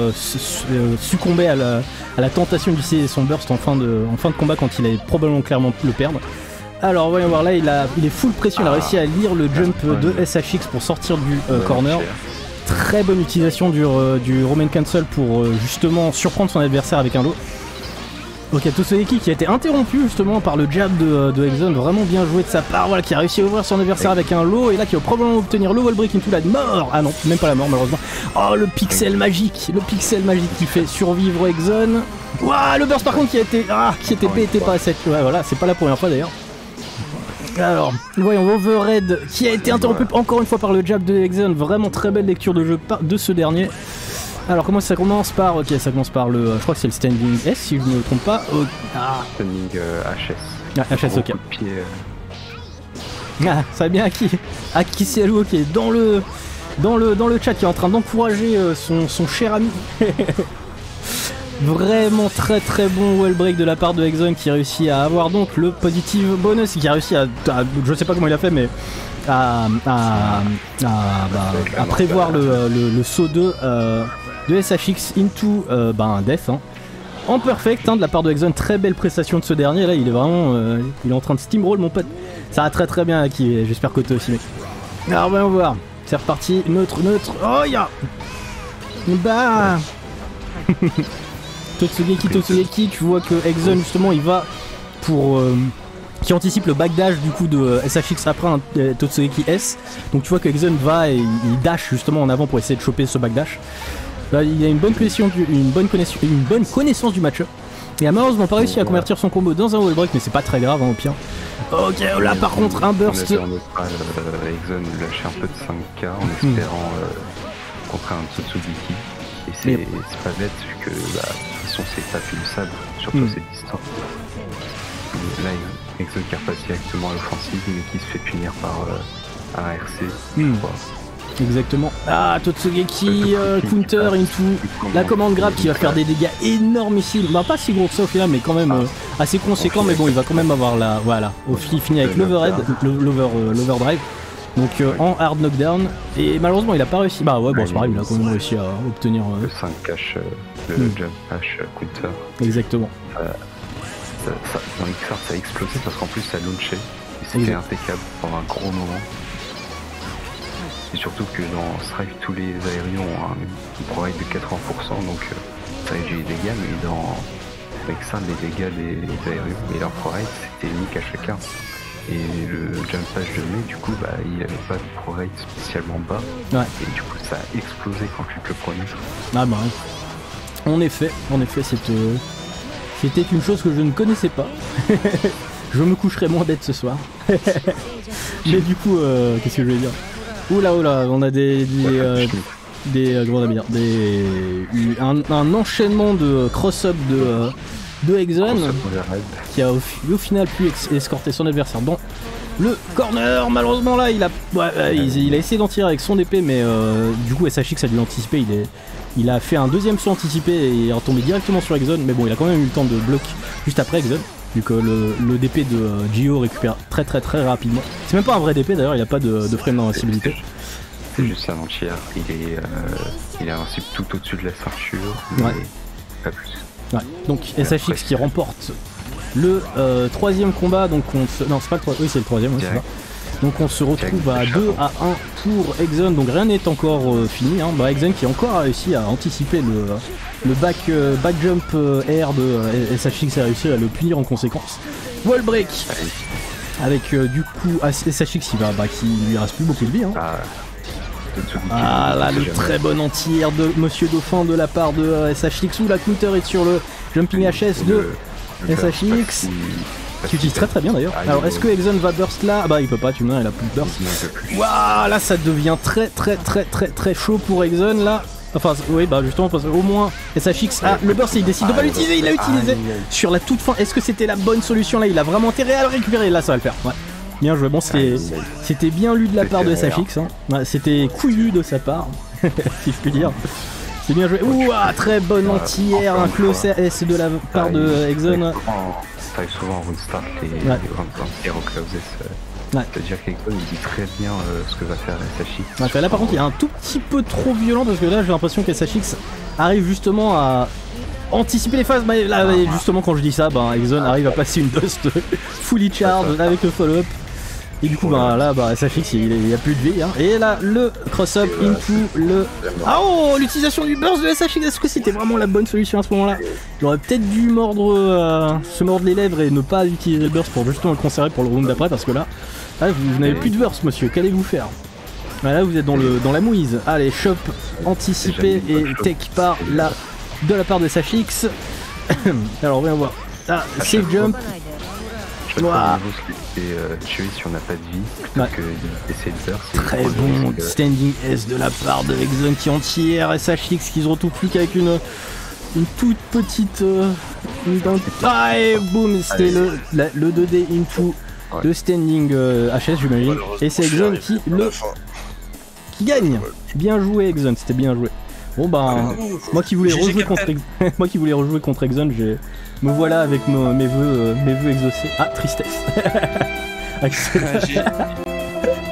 succomber à la tentation d'utiliser son burst en fin de combat quand il avait probablement clairement pu le perdre. Alors, voyons voir, là il est full pression, il a réussi à lire le jump de SHX pour sortir du corner. Très bonne utilisation du Roman Cancel pour justement surprendre son adversaire avec un lot. Ok, Tsugeki qui a été interrompu justement par le jab de Exon, vraiment bien joué de sa part, voilà, qui a réussi à ouvrir son adversaire avec un low, et là qui va probablement obtenir le wall break into la mort. Ah non, même pas la mort malheureusement. Oh, le pixel magique qui fait survivre Exon. Waouh, le burst par contre qui a été bêté par cette... Ouais, voilà, c'est pas la première fois d'ailleurs. Alors, voyons, Overhead qui a été interrompu encore une fois par le jab de Exon. Vraiment très belle lecture de jeu de ce dernier. Alors, comment ça commence par... Ok, ça commence par le... je crois que c'est le Standing S, si je ne me trompe pas. Oh, ah. Standing HS. Ah, HS, ok. Ah, ça va bien Aki Cialou, ok, dans le chat qui est en train d'encourager son cher ami. Vraiment très bon wall break de la part de Exon qui réussit à avoir donc le positive bonus, qui a réussi à je sais pas comment il a fait, mais à prévoir le saut de SHX into un death en perfect de la part de Exon. Très belle prestation de ce dernier là, il est vraiment il est en train de steamroll mon pote, ça va très bien Aki, j'espère que toi aussi mec. Alors voyons voir, c'est reparti, neutre, oh ya bah Totsugeki, tu vois que Exon justement il va pour qui anticipe le backdash du coup de SHX après un Totsugeki S, donc tu vois que Exon va et il dash justement en avant pour essayer de choper ce backdash. Là il a une bonne connaissance du match-up. Il a malheureusement pas réussi à convertir son combo dans un wall break, mais c'est pas très grave hein, au pire. Ok, là par contre un burst. Exon lâche un peu de 5K en espérant contrer un Totsugeki. Et c'est pas bête vu que de toute façon c'est pas pulsable, surtout c'est distant. Là Exon qui repasse directement à l'offensive mais qui se fait punir par un RC. Exactement. Ah Totsugeki counter into la commande grab qui va faire des dégâts énormissimes. Bah pas si gros que ça au final mais quand même assez conséquent, mais bon il va quand même avoir la... Voilà, il finit avec l'overdrive. Donc en hard knockdown, et malheureusement il a pas réussi. Bah ouais, bon c'est pareil, il a quand même réussi à obtenir le 5H, le jump H counter. Exactement. Dans Xrd ça a explosé parce qu'en plus ça launchait, et c'était impeccable pendant un gros moment. Et surtout que dans Strive tous les aériens ont un provide de 80%, donc ça réduit les dégâts, mais dans Xrd les dégâts des aériens et leur provide c'était unique à chacun. Et le jumpage de May, du coup, bah, il n'avait pas de pro rate spécialement bas. Ouais. Et du coup, ça a explosé quand tu te le prenais. Ah bah ouais. En effet, c'était une chose que je ne connaissais pas. Je me coucherai moins bête ce soir. Mais du coup, qu'est-ce que je vais dire ? Oula, on a un enchaînement de cross-up de Exon qui a au final pu escorter son adversaire dans le corner. Malheureusement là il a essayé d'en tirer avec son épée, mais du coup SHX a dû l'anticiper, il a fait un deuxième saut anticipé et est retombé directement sur Exon, mais bon il a quand même eu le temps de bloc juste après Exon, vu que le DP de Gio récupère très rapidement. C'est même pas un vrai DP d'ailleurs, il a pas de frame d'invincibilité. C'est juste un anti-air, il est invincible tout au-dessus de la ceinture, mais pas plus. Ouais. Donc SHX qui remporte le troisième combat, donc non c'est pas le troisième, oui c'est le troisième, ouais, donc on se retrouve à 2 à 1 pour Exon, donc rien n'est encore fini, bah, Exon qui encore a réussi à anticiper le back jump air de SHX, a réussi à le punir en conséquence. Wall break avec du coup SHX qui lui reste plus beaucoup de vie Ah là le très bon anti-air de Monsieur Dauphin de la part de SHX, où la counter est sur le jumping HS de SHX qui utilise très bien d'ailleurs. Alors est-ce que Exon va burst là? Bah il peut pas, tu me dis, il a plus de burst. Waouh, là ça devient très chaud pour Exon là. Enfin oui bah justement parce qu'au moins SHX a le burst et il décide de pas l'utiliser, il l'a utilisé sur la toute fin. Est-ce que c'était la bonne solution là? Il a vraiment intérêt à le récupérer, là ça va le faire. Ouais. Bien joué, bon c'était bien lu de la part de SHX, c'était couillu de sa part, si je puis dire. C'est bien joué. Ouah, très bonne anti-air, un close S de la part de Exon. Ça arrive souvent en round start et en close S. C'est-à-dire qu'Exon il dit très bien ce que va faire SHX. Là par contre il est un tout petit peu trop violent parce que là j'ai l'impression que SHX arrive justement à anticiper les phases. Là justement quand je dis ça, Exon arrive à passer une dust fully charge avec le follow-up. Et du coup, SHX, il n'y a plus de vie. Et là, le cross-up into le... Oh, l'utilisation du burst de SHX, est-ce que c'était vraiment la bonne solution à ce moment-là? J'aurais peut-être dû se mordre les lèvres et ne pas utiliser le burst pour justement le conserver pour le round d'après, parce que là vous n'avez plus de burst, monsieur, qu'allez-vous faire? Là, vous êtes dans la mouise. Allez, chop anticipé et take par de la part de SHX. Alors, viens voir. Ah, safe jump. Chaque fois on est tué si on n'a pas de vie, plutôt que d'essayer de faire. Très bon standing S de la part de Exon qui en tire, et SHX qui se retrouve plus qu'avec une toute petite... Ah et boum, c'était le 2D into de standing HS j'imagine, et c'est Exon qui gagne. Bien joué Exon, c'était bien joué. Bon bah, moi qui voulais rejouer contre Exon, me voilà avec mes vœux exaucés. Ah, tristesse.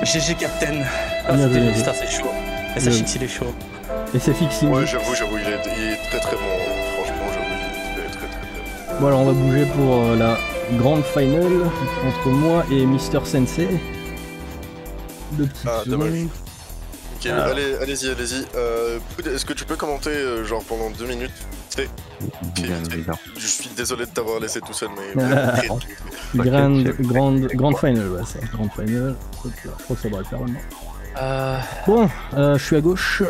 GG Captain. Ah, c'est chaud. SHX il est chaud. SFX il est chaud. Ouais, j'avoue, il est très très bon. Franchement, j'avoue, il est très très bon. Bon alors on va bouger pour la grande finale entre moi et Mister Sensei. Deux petites secondes. Okay, allez-y, allez-y. Est-ce que tu peux commenter genre pendant 2 minutes? Je suis désolé de t'avoir laissé tout seul, mais... grande finale, ouais, c'est grande finale. Je crois que ça devrait faire vraiment. Bon, je suis à gauche.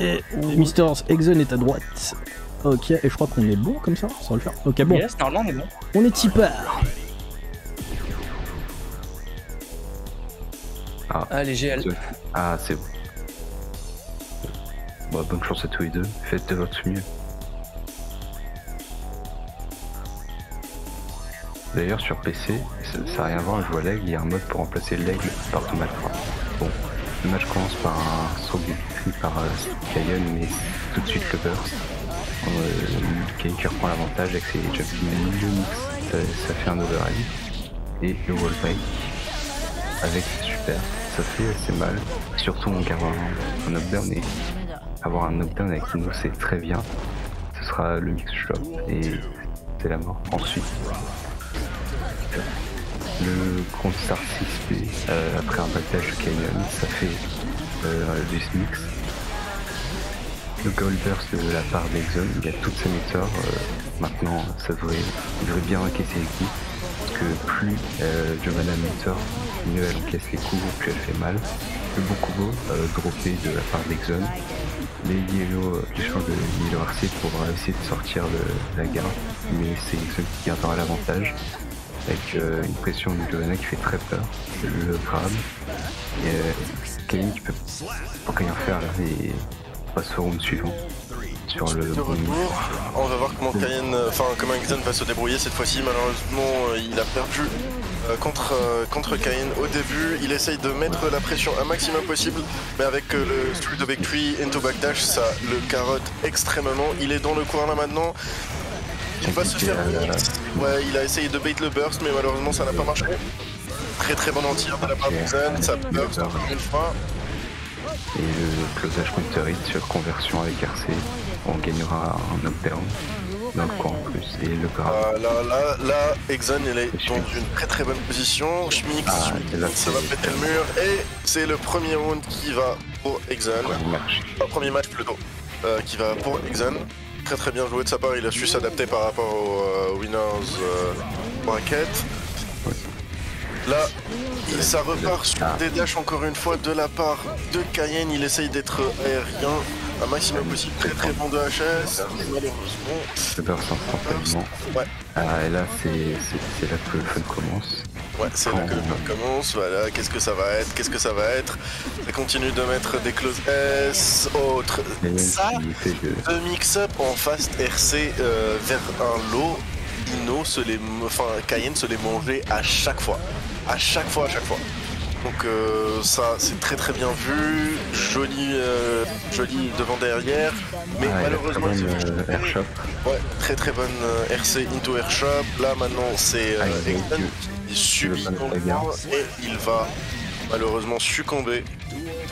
Et Mister Exon est à droite. Ok, et je crois qu'on est bon comme ça, ça va le faire. Ok, bon. Yes, normalement on est bon. On est tipeur. Allez, GL. Ah, c'est bon. Bon, bonne chance à tous les deux, faites de votre mieux. D'ailleurs sur PC, ça n'a rien à voir, je vois lag, il y a un mode pour remplacer le lag par ton match. Bon, le match commence par un strobe fini par Kayen, mais tout de suite le burst. Kayen qui reprend l'avantage avec ses jumping moves, ça fait un overhead. Et le wallbang avec super, ça fait assez mal. Surtout on garde un updown et... Avoir un knockdown avec Ino c'est très bien, ce sera le mix shop et c'est la mort. Ensuite, le compte star 6P après un battage de Kayen, ça fait du mix. Le gold burst de la part d'Exon, il y a toutes ses méthodes, maintenant ça devrait bien encaisser les coups, parce que plus Giovanna méthode, mieux elle encaisse les coups, plus elle fait mal. Le bon combo droppé de la part d'Exon. Les yellow, l'échange de yellow RC pour essayer de sortir de la gare, mais c'est Exon qui gardera l'avantage avec une pression de Giovanna qui fait très peur, le grab, et Kayen qui peut rien faire là et passe au round suivant. Sur le retour, on va voir comment Kayen, enfin comment Exon va se débrouiller cette fois-ci. Malheureusement il a perdu contre Kayen au début. Il essaye de mettre la pression un maximum possible, mais avec le truc de Backtree, into Backdash, ça le carotte extrêmement. Il est dans le coin là maintenant. Il va se faire... Ouais, il a essayé de bait le burst, mais malheureusement ça n'a pas marché. Très très bon entier de la part d'Exon, ça burst encore une fois. Et le closage counter hit sur conversion avec RC, on gagnera un knockdown. Donc quoi en plus, et le grave. Là, Exon il est dans une très très bonne position. Schmix, ça va péter le mur, et c'est le premier round qui va pour Exon. Premier match plutôt, qui va pour Exon. Très très bien joué de sa part, il a su s'adapter par rapport au Winners bracket. Là, ça repart sur des dashs encore une fois de la part de Kayen. Il essaye d'être aérien un maximum possible. Très très bon de HS. Malheureusement. Le burst instantanément. Ouais. Ah, et là, c'est là que le fun commence. Ouais, c'est là que le fun commence. Voilà, qu'est-ce que ça va être? Ça continue de mettre des close S, autres. Ça, le mix-up en fast RC vers un lot. Kayen se les mangeait à chaque fois. Donc ça c'est très très bien vu, joli devant derrière, mais malheureusement très bonne, airshop. Ouais, très très bonne RC into airshop. Là maintenant c'est Exon qui subit le point et il va malheureusement succomber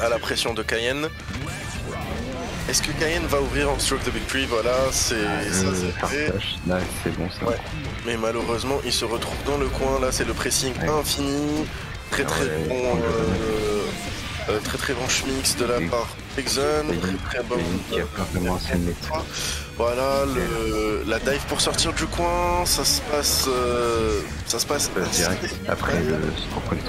à la pression de Kayen. Est-ce que Kayen va ouvrir en stroke de Big Tree? Voilà, c'est ça, c'est bon ça. Ouais. Mais malheureusement, il se retrouve dans le coin. Là, c'est le pressing infini. Très très bon. Très très bon schmix de la part d'Exon. Très bon. Voilà, la dive pour sortir du coin. Ça se passe. Ça se passe direct après le stroke.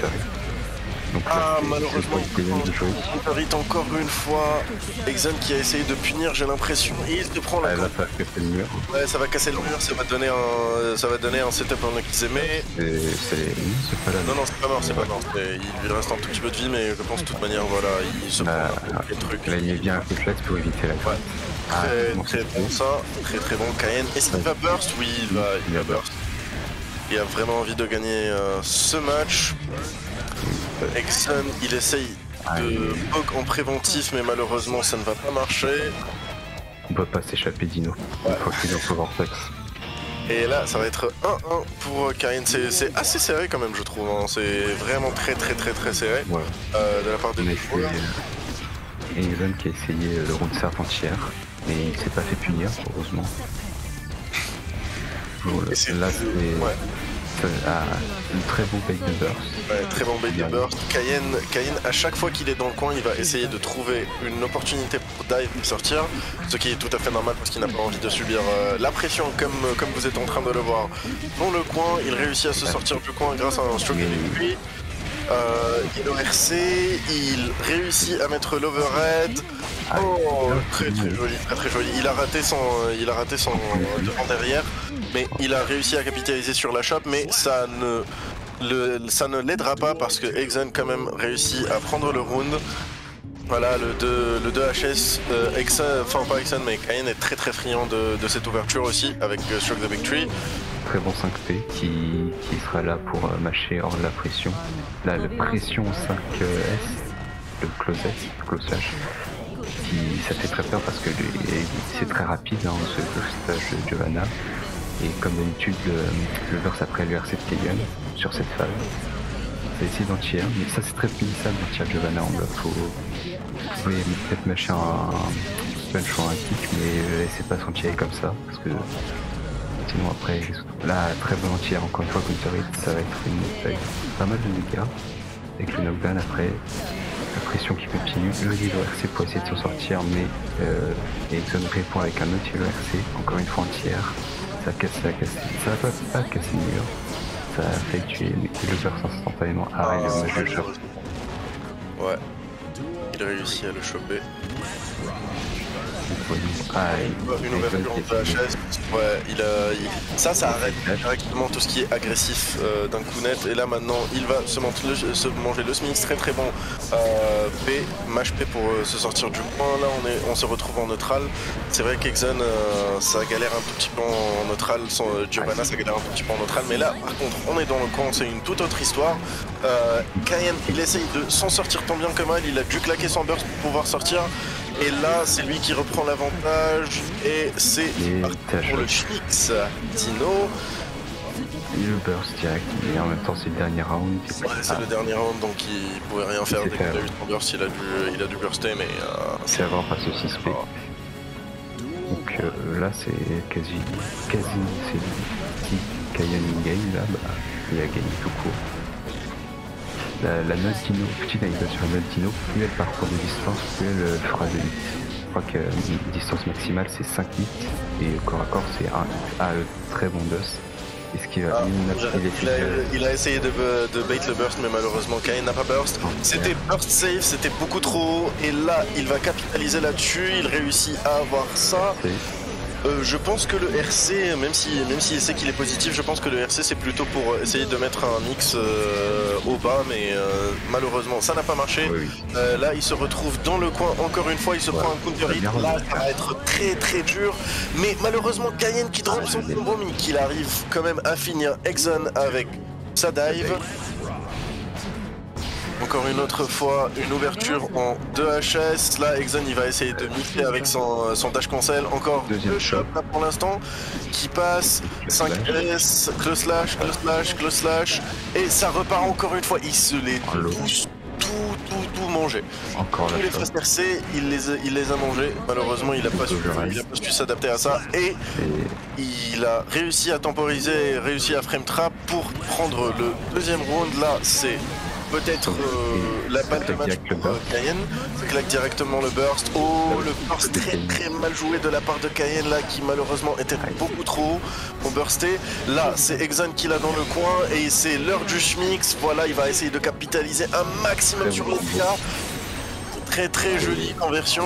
Donc, ah malheureusement il périte encore une fois. Exon qui a essayé de punir, j'ai l'impression, il te prend la là, ça va casser le mur. Ouais, ça va casser le mur, ça va donner un, ça va donner un setup en Akemi. C'est pas la... Non non, c'est pas mort, c'est pas mort. Il lui reste un tout petit peu de vie, mais je pense de toute manière voilà, il se prend les trucs. Là il est bien à flat pour éviter la crainte. Très bon ça, très bon Kayen. Est-ce qu'il va burst? Oui, il va burst. Il a vraiment envie de gagner ce match. Exon, il essaye de bog en préventif, mais malheureusement ça ne va pas marcher. On peut pas s'échapper d'Ino. Il faut qu'il en soit vortex. Et là, ça va être 1-1 pour Kayen. C'est assez serré quand même, je trouve. Hein. C'est vraiment très serré de la part de Brojo. Exon qui a essayé le round serpentière, mais il s'est pas fait punir, heureusement. Là, c'est un très bon bait de burst. Ouais, très bon bait de burst. Kayen, à chaque fois qu'il est dans le coin, il va essayer de trouver une opportunité pour dive et sortir. Ce qui est tout à fait normal parce qu'il n'a pas envie de subir la pression comme vous êtes en train de le voir. Dans le coin, il réussit à se sortir du coin grâce à un stroke avec lui. Il a RC, il réussit à mettre l'overhead. Oh, très joli. Il a raté son devant derrière, mais il a réussi à capitaliser sur la chope, mais ça ne l'aidera pas parce que Exon quand même réussit à prendre le round. Voilà, le 2HS, Exon, enfin pas Exon, mais Kayen est très friand de cette ouverture aussi avec Shock the Big Tree. Très bon 5P qui sera là pour mâcher hors de la pression. Là, la pression 5S, le close slash. Ça fait très peur parce que c'est très rapide hein, ce close slash de Giovanna. Et comme d'habitude, le burst après l'URC de Kayen sur cette phase. C'est essayé d'en tirer, mais ça c'est très punissable d'en tirer Giovanna en bloc. Vous pouvez peut-être mâcher un punch ou un kick, mais laissez pas s'en tirer comme ça parce que. Sinon après, là, très volontiers, encore une fois, Counter Hit, ça va être pas mal de dégâts. Avec le knockdown après, la pression qui continue, le hilo RC pour essayer de s'en sortir, mais Exon répond avec un autre hilo RC, encore une fois entière. Ça va pas casser le mur, ça fait tuer le burst instantanément. Ah, il est au choc. Ouais, il réussit à le choper. Une ouverture en VHS, ça arrête directement tout ce qui est agressif d'un coup net. Et là maintenant il va se manger le Smith, très bon match P pour se sortir du point. Là on se retrouve en neutral. C'est vrai qu'Exon ça galère un tout petit peu en neutral, Giovanna ça galère un tout petit peu en neutral. Mais là par contre on est dans le coin, c'est une toute autre histoire. Kayen il essaye de s'en sortir tant bien que mal, il a dû claquer son burst pour pouvoir sortir. Et là, c'est lui qui reprend l'avantage et c'est parti pour le Schmix, Dino. Il burst direct, mais en même temps c'est le dernier round. Ouais, c'est le dernier round, donc il pouvait rien faire. Dès qu'il a eu son burst, il a dû burster, mais... c'est avant pas ce 6P. Donc là, c'est quasi c'est lui qui Kayen gagne, là, il a gagné tout court. La note Dino, petite anecdote sur la note Dino, plus elle parcourt de distance, plus elle fera de 8. Je crois que la distance maximale c'est 5 8 et corps à corps c'est un très bon dust. Est-ce qu'il va il a essayé de bait le burst, mais malheureusement Kayen n'a pas burst. C'était burst safe, c'était beaucoup trop haut, et là il va capitaliser là-dessus, il réussit à avoir ça. Je pense que le RC, même s'il sait qu'il est positif, je pense que le RC c'est plutôt pour essayer de mettre un mix au bas, mais malheureusement ça n'a pas marché. Là il se retrouve dans le coin encore une fois, il se prend un counter hit, là ça va être très dur, mais malheureusement Kayen qui drop son compromis, qu'il arrive quand même à finir Exon avec sa dive. Encore une autre fois, une ouverture en 2HS. Là, Exon il va essayer de mixer avec son dash cancel. Encore deux shops là pour l'instant qui passe. 5S, close slash. Et ça repart encore une fois. Il se les pousse tout manger. Encore tous les faces RC, il les a mangés. Malheureusement, il a pas su s'adapter à ça. Et il a réussi à temporiser, réussi à frame trap pour prendre le deuxième round. Là, c'est peut-être la balle de match pour Kayen. Ça claque directement le burst. Oh, le burst très très mal joué de la part de Kayen là, qui malheureusement était beaucoup trop haut pour burster. Là, c'est Exon qui l'a dans le coin et c'est l'heure du schmix. Voilà, il va essayer de capitaliser un maximum sur le regard. Très très jolie conversion.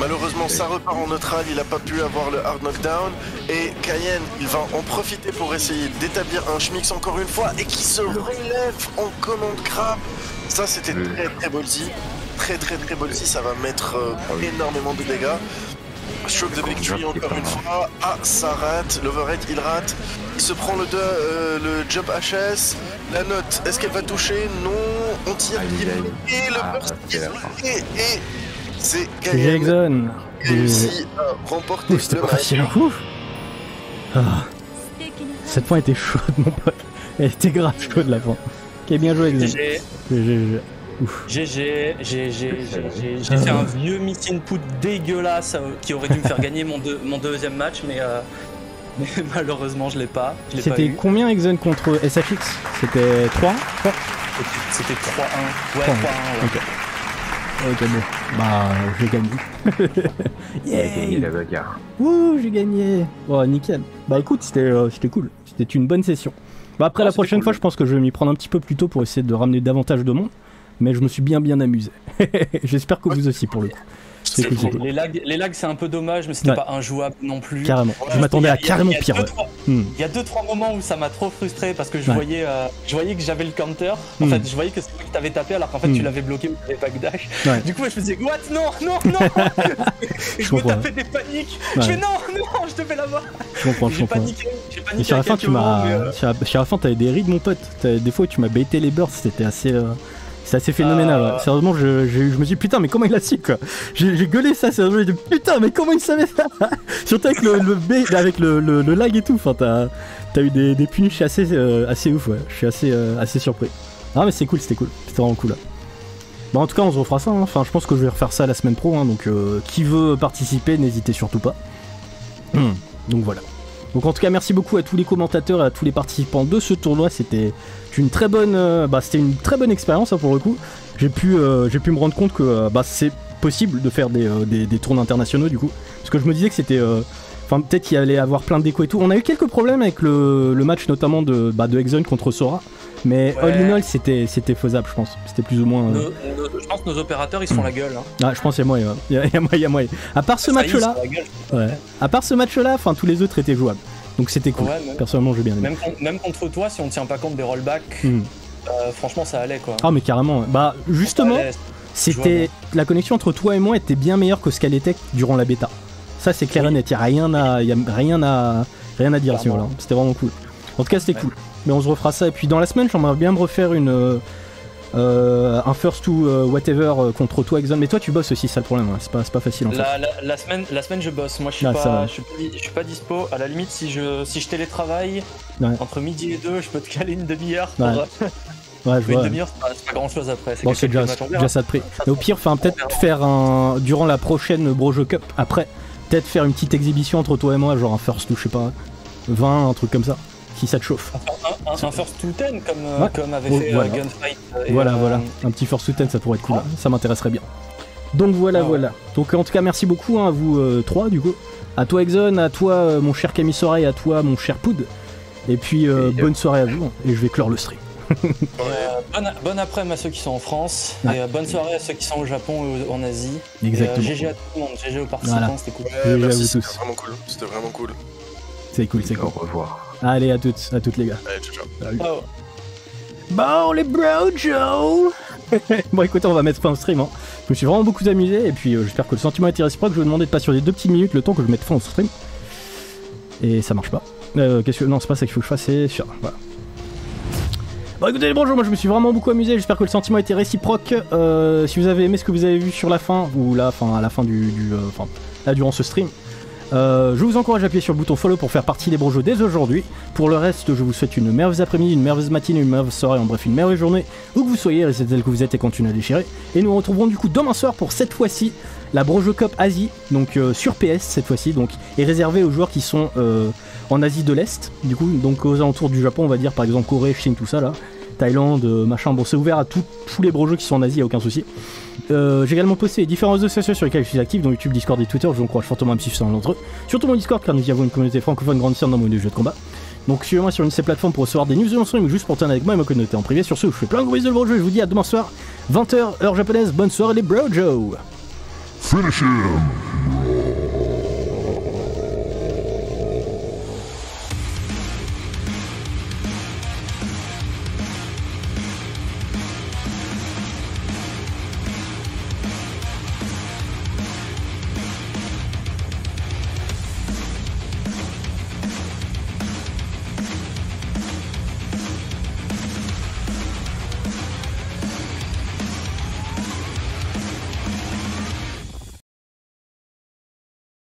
Malheureusement, ça repart en neutral, il n'a pas pu avoir le hard knockdown. Et Kayen, il va en profiter pour essayer d'établir un schmix encore une fois et qui se relève en collant de crabe. Ça, c'était très très ballsy. Très très très ballsy, ça va mettre énormément de dégâts. Stroke de victory encore une fois. Ah, ça rate. L'overhead, il rate. Il se prend le jump HS. La note, est-ce qu'elle va toucher? Non. On tire. Et le burst. Et c'est Kayen qui réussit à remporter le match. Facile. Cette fin était chaude, mon pote. Elle était grave chaude, la fin. Ok, bien joué, Exon. J'ai fait un vieux miss input dégueulasse qui aurait dû me faire gagner mon deuxième match, mais malheureusement, je l'ai pas. C'était combien, Exon, contre SHX? C'était 3-1. C'était 3-1. Ouais, 3-1. Ok, bon. Bah, j'ai gagné. Yeah. J'ai gagné la bagarre. Wouh, j'ai gagné. Oh, nickel. Bah, écoute, c'était cool. C'était une bonne session. Bah, après, la prochaine fois, je pense que je vais m'y prendre un petit peu plus tôt pour essayer de ramener davantage de monde. Mais je me suis bien amusé. J'espère que vous aussi, pour le coup. Cool. Les lags, c'est un peu dommage, mais c'était pas injouable non plus. Carrément. Je m'attendais à carrément pire. Il y a 2-3 moments où ça m'a trop frustré parce que je voyais que j'avais le counter. En fait, je voyais que c'est toi qui t'avais tapé alors qu'en fait tu l'avais bloqué ou tu avais backdash. Du coup, je me disais, what? Non. Je me tapais des paniques. Je fais non, je devais l'avoir. J'ai paniqué. Sur la fin, t'avais des rides, mon pote. Des fois, tu m'as bêté les bursts. C'était assez. C'est assez phénoménal, ouais. Sérieusement, je me suis dit putain, mais comment il a su, quoi? J'ai gueulé ça, sérieusement, j'ai dit putain, mais comment il savait ça? Surtout avec le lag et tout, enfin, t'as eu des punishes assez ouf, ouais. Je suis assez surpris. Ah, mais c'est cool, c'était vraiment cool. Là. Bah, en tout cas, on se refera ça, hein. Enfin, je pense que je vais refaire ça la semaine pro, hein, donc qui veut participer, n'hésitez surtout pas. Donc voilà. Donc en tout cas, merci beaucoup à tous les commentateurs et à tous les participants de ce tournoi. C'était une très bonne, expérience, hein, pour le coup. J'ai pu me rendre compte que c'est possible de faire des tournois internationaux, du coup. Parce que je me disais que c'était... Enfin, peut-être qu'il allait avoir plein de déco et tout. On a eu quelques problèmes avec le match, notamment de Exon contre Sora. Mais all in all, c'était faisable, je pense. C'était plus ou moins... je pense que nos opérateurs, ils se font la gueule. Hein. Ah, je pense qu'il y a moyen. À part ce match-là, tous les autres étaient jouables. Donc c'était cool. Ouais, personnellement, j'ai bien aimé. Même contre toi, si on ne tient pas compte des rollbacks, franchement, ça allait, quoi. Ah, mais carrément. Bah, justement, c'était la connexion entre toi et moi était bien meilleure que ce qu'elle était durant la bêta. Ça, c'est clair et net. Il n'y a rien à dire à ce moment-là. C'était vraiment cool. En tout cas, c'était cool. Mais on se refera ça. Et puis dans la semaine, j'aimerais bien me refaire un first to whatever contre toi, Exon. Mais toi, tu bosses aussi, ça le problème. Hein. C'est pas facile. En la semaine, je bosse. Moi, je suis pas dispo. À la limite, si je télétravaille, entre midi et 2, je peux te caler une demi-heure. Une demi-heure, c'est pas grand-chose après. Bon, c'est déjà ça de prix. Mais au pire, peut-être faire durant la prochaine Brojo Cup, après, peut-être faire une petite exhibition entre toi et moi, genre un first to, je sais pas, 20, un truc comme ça. Si ça te chauffe. Un first to 10 comme avait fait Gunfight. Voilà. Un petit first to 10, ça pourrait être cool. Ça m'intéresserait bien. Donc voilà. Donc en tout cas, merci beaucoup, hein, à vous trois, du coup. À toi, Exon, à toi, mon cher Kamisora, et à toi, mon cher Poud. Et puis, bonne soirée à vous. Et je vais clore le stream. Bon après-midi à ceux qui sont en France. Et bonne soirée à ceux qui sont au Japon et en Asie. Exactement. GG à tout le monde, GG aux participants, c'était cool. GG à vous tous. C'était vraiment cool. C'est cool. Au revoir. Allez, à toutes les gars. Allez, ciao. Salut. Oh. Bon, les Brojo. Bon, écoutez, on va mettre fin au stream. Hein. Je me suis vraiment beaucoup amusé et puis j'espère que le sentiment était réciproque. Je vais demander de passer les 2 petites minutes le temps que je mette fin au stream. Et ça marche pas. Non, c'est pas ça qu'il faut que je fasse, c'est sûr. Voilà. Bon, écoutez, les Brojo, moi je me suis vraiment beaucoup amusé. J'espère que le sentiment était réciproque. Si vous avez aimé ce que vous avez vu sur la fin, ou là, à la fin là, durant ce stream. Je vous encourage à appuyer sur le bouton follow pour faire partie des Brojo dès aujourd'hui. Pour le reste, je vous souhaite une merveilleuse après-midi, une merveilleuse matinée, une merveilleuse soirée, en bref, une merveilleuse journée. Où que vous soyez, restez tel que vous êtes et continuez à déchirer. Et nous nous retrouverons du coup demain soir pour cette fois-ci la Brojo Cup Asie, donc sur PS cette fois-ci, donc est réservée aux joueurs qui sont en Asie de l'Est, du coup, donc aux alentours du Japon, on va dire, par exemple Corée, Chine, tout ça là. Thaïlande, machin. Bon, c'est ouvert à tous les brojos qui sont en Asie, y a aucun souci. J'ai également posté les différents réseaux sociaux sur lesquels je suis actif, dont YouTube, Discord et Twitter. Je vous encourage fortement à me suivre sur l'un d'entre eux. Surtout mon Discord, car nous y avons une communauté francophone grandissante dans le monde du jeu de combat. Donc suivez-moi sur une de ces plateformes pour recevoir des news de mon stream ou juste pour tenir avec moi et ma communauté en privé. Sur ce, je fais plein de gros bisous de Brojo et je vous dis à demain soir, 20 h heure japonaise. Bonne soirée les Brojo. Finish him.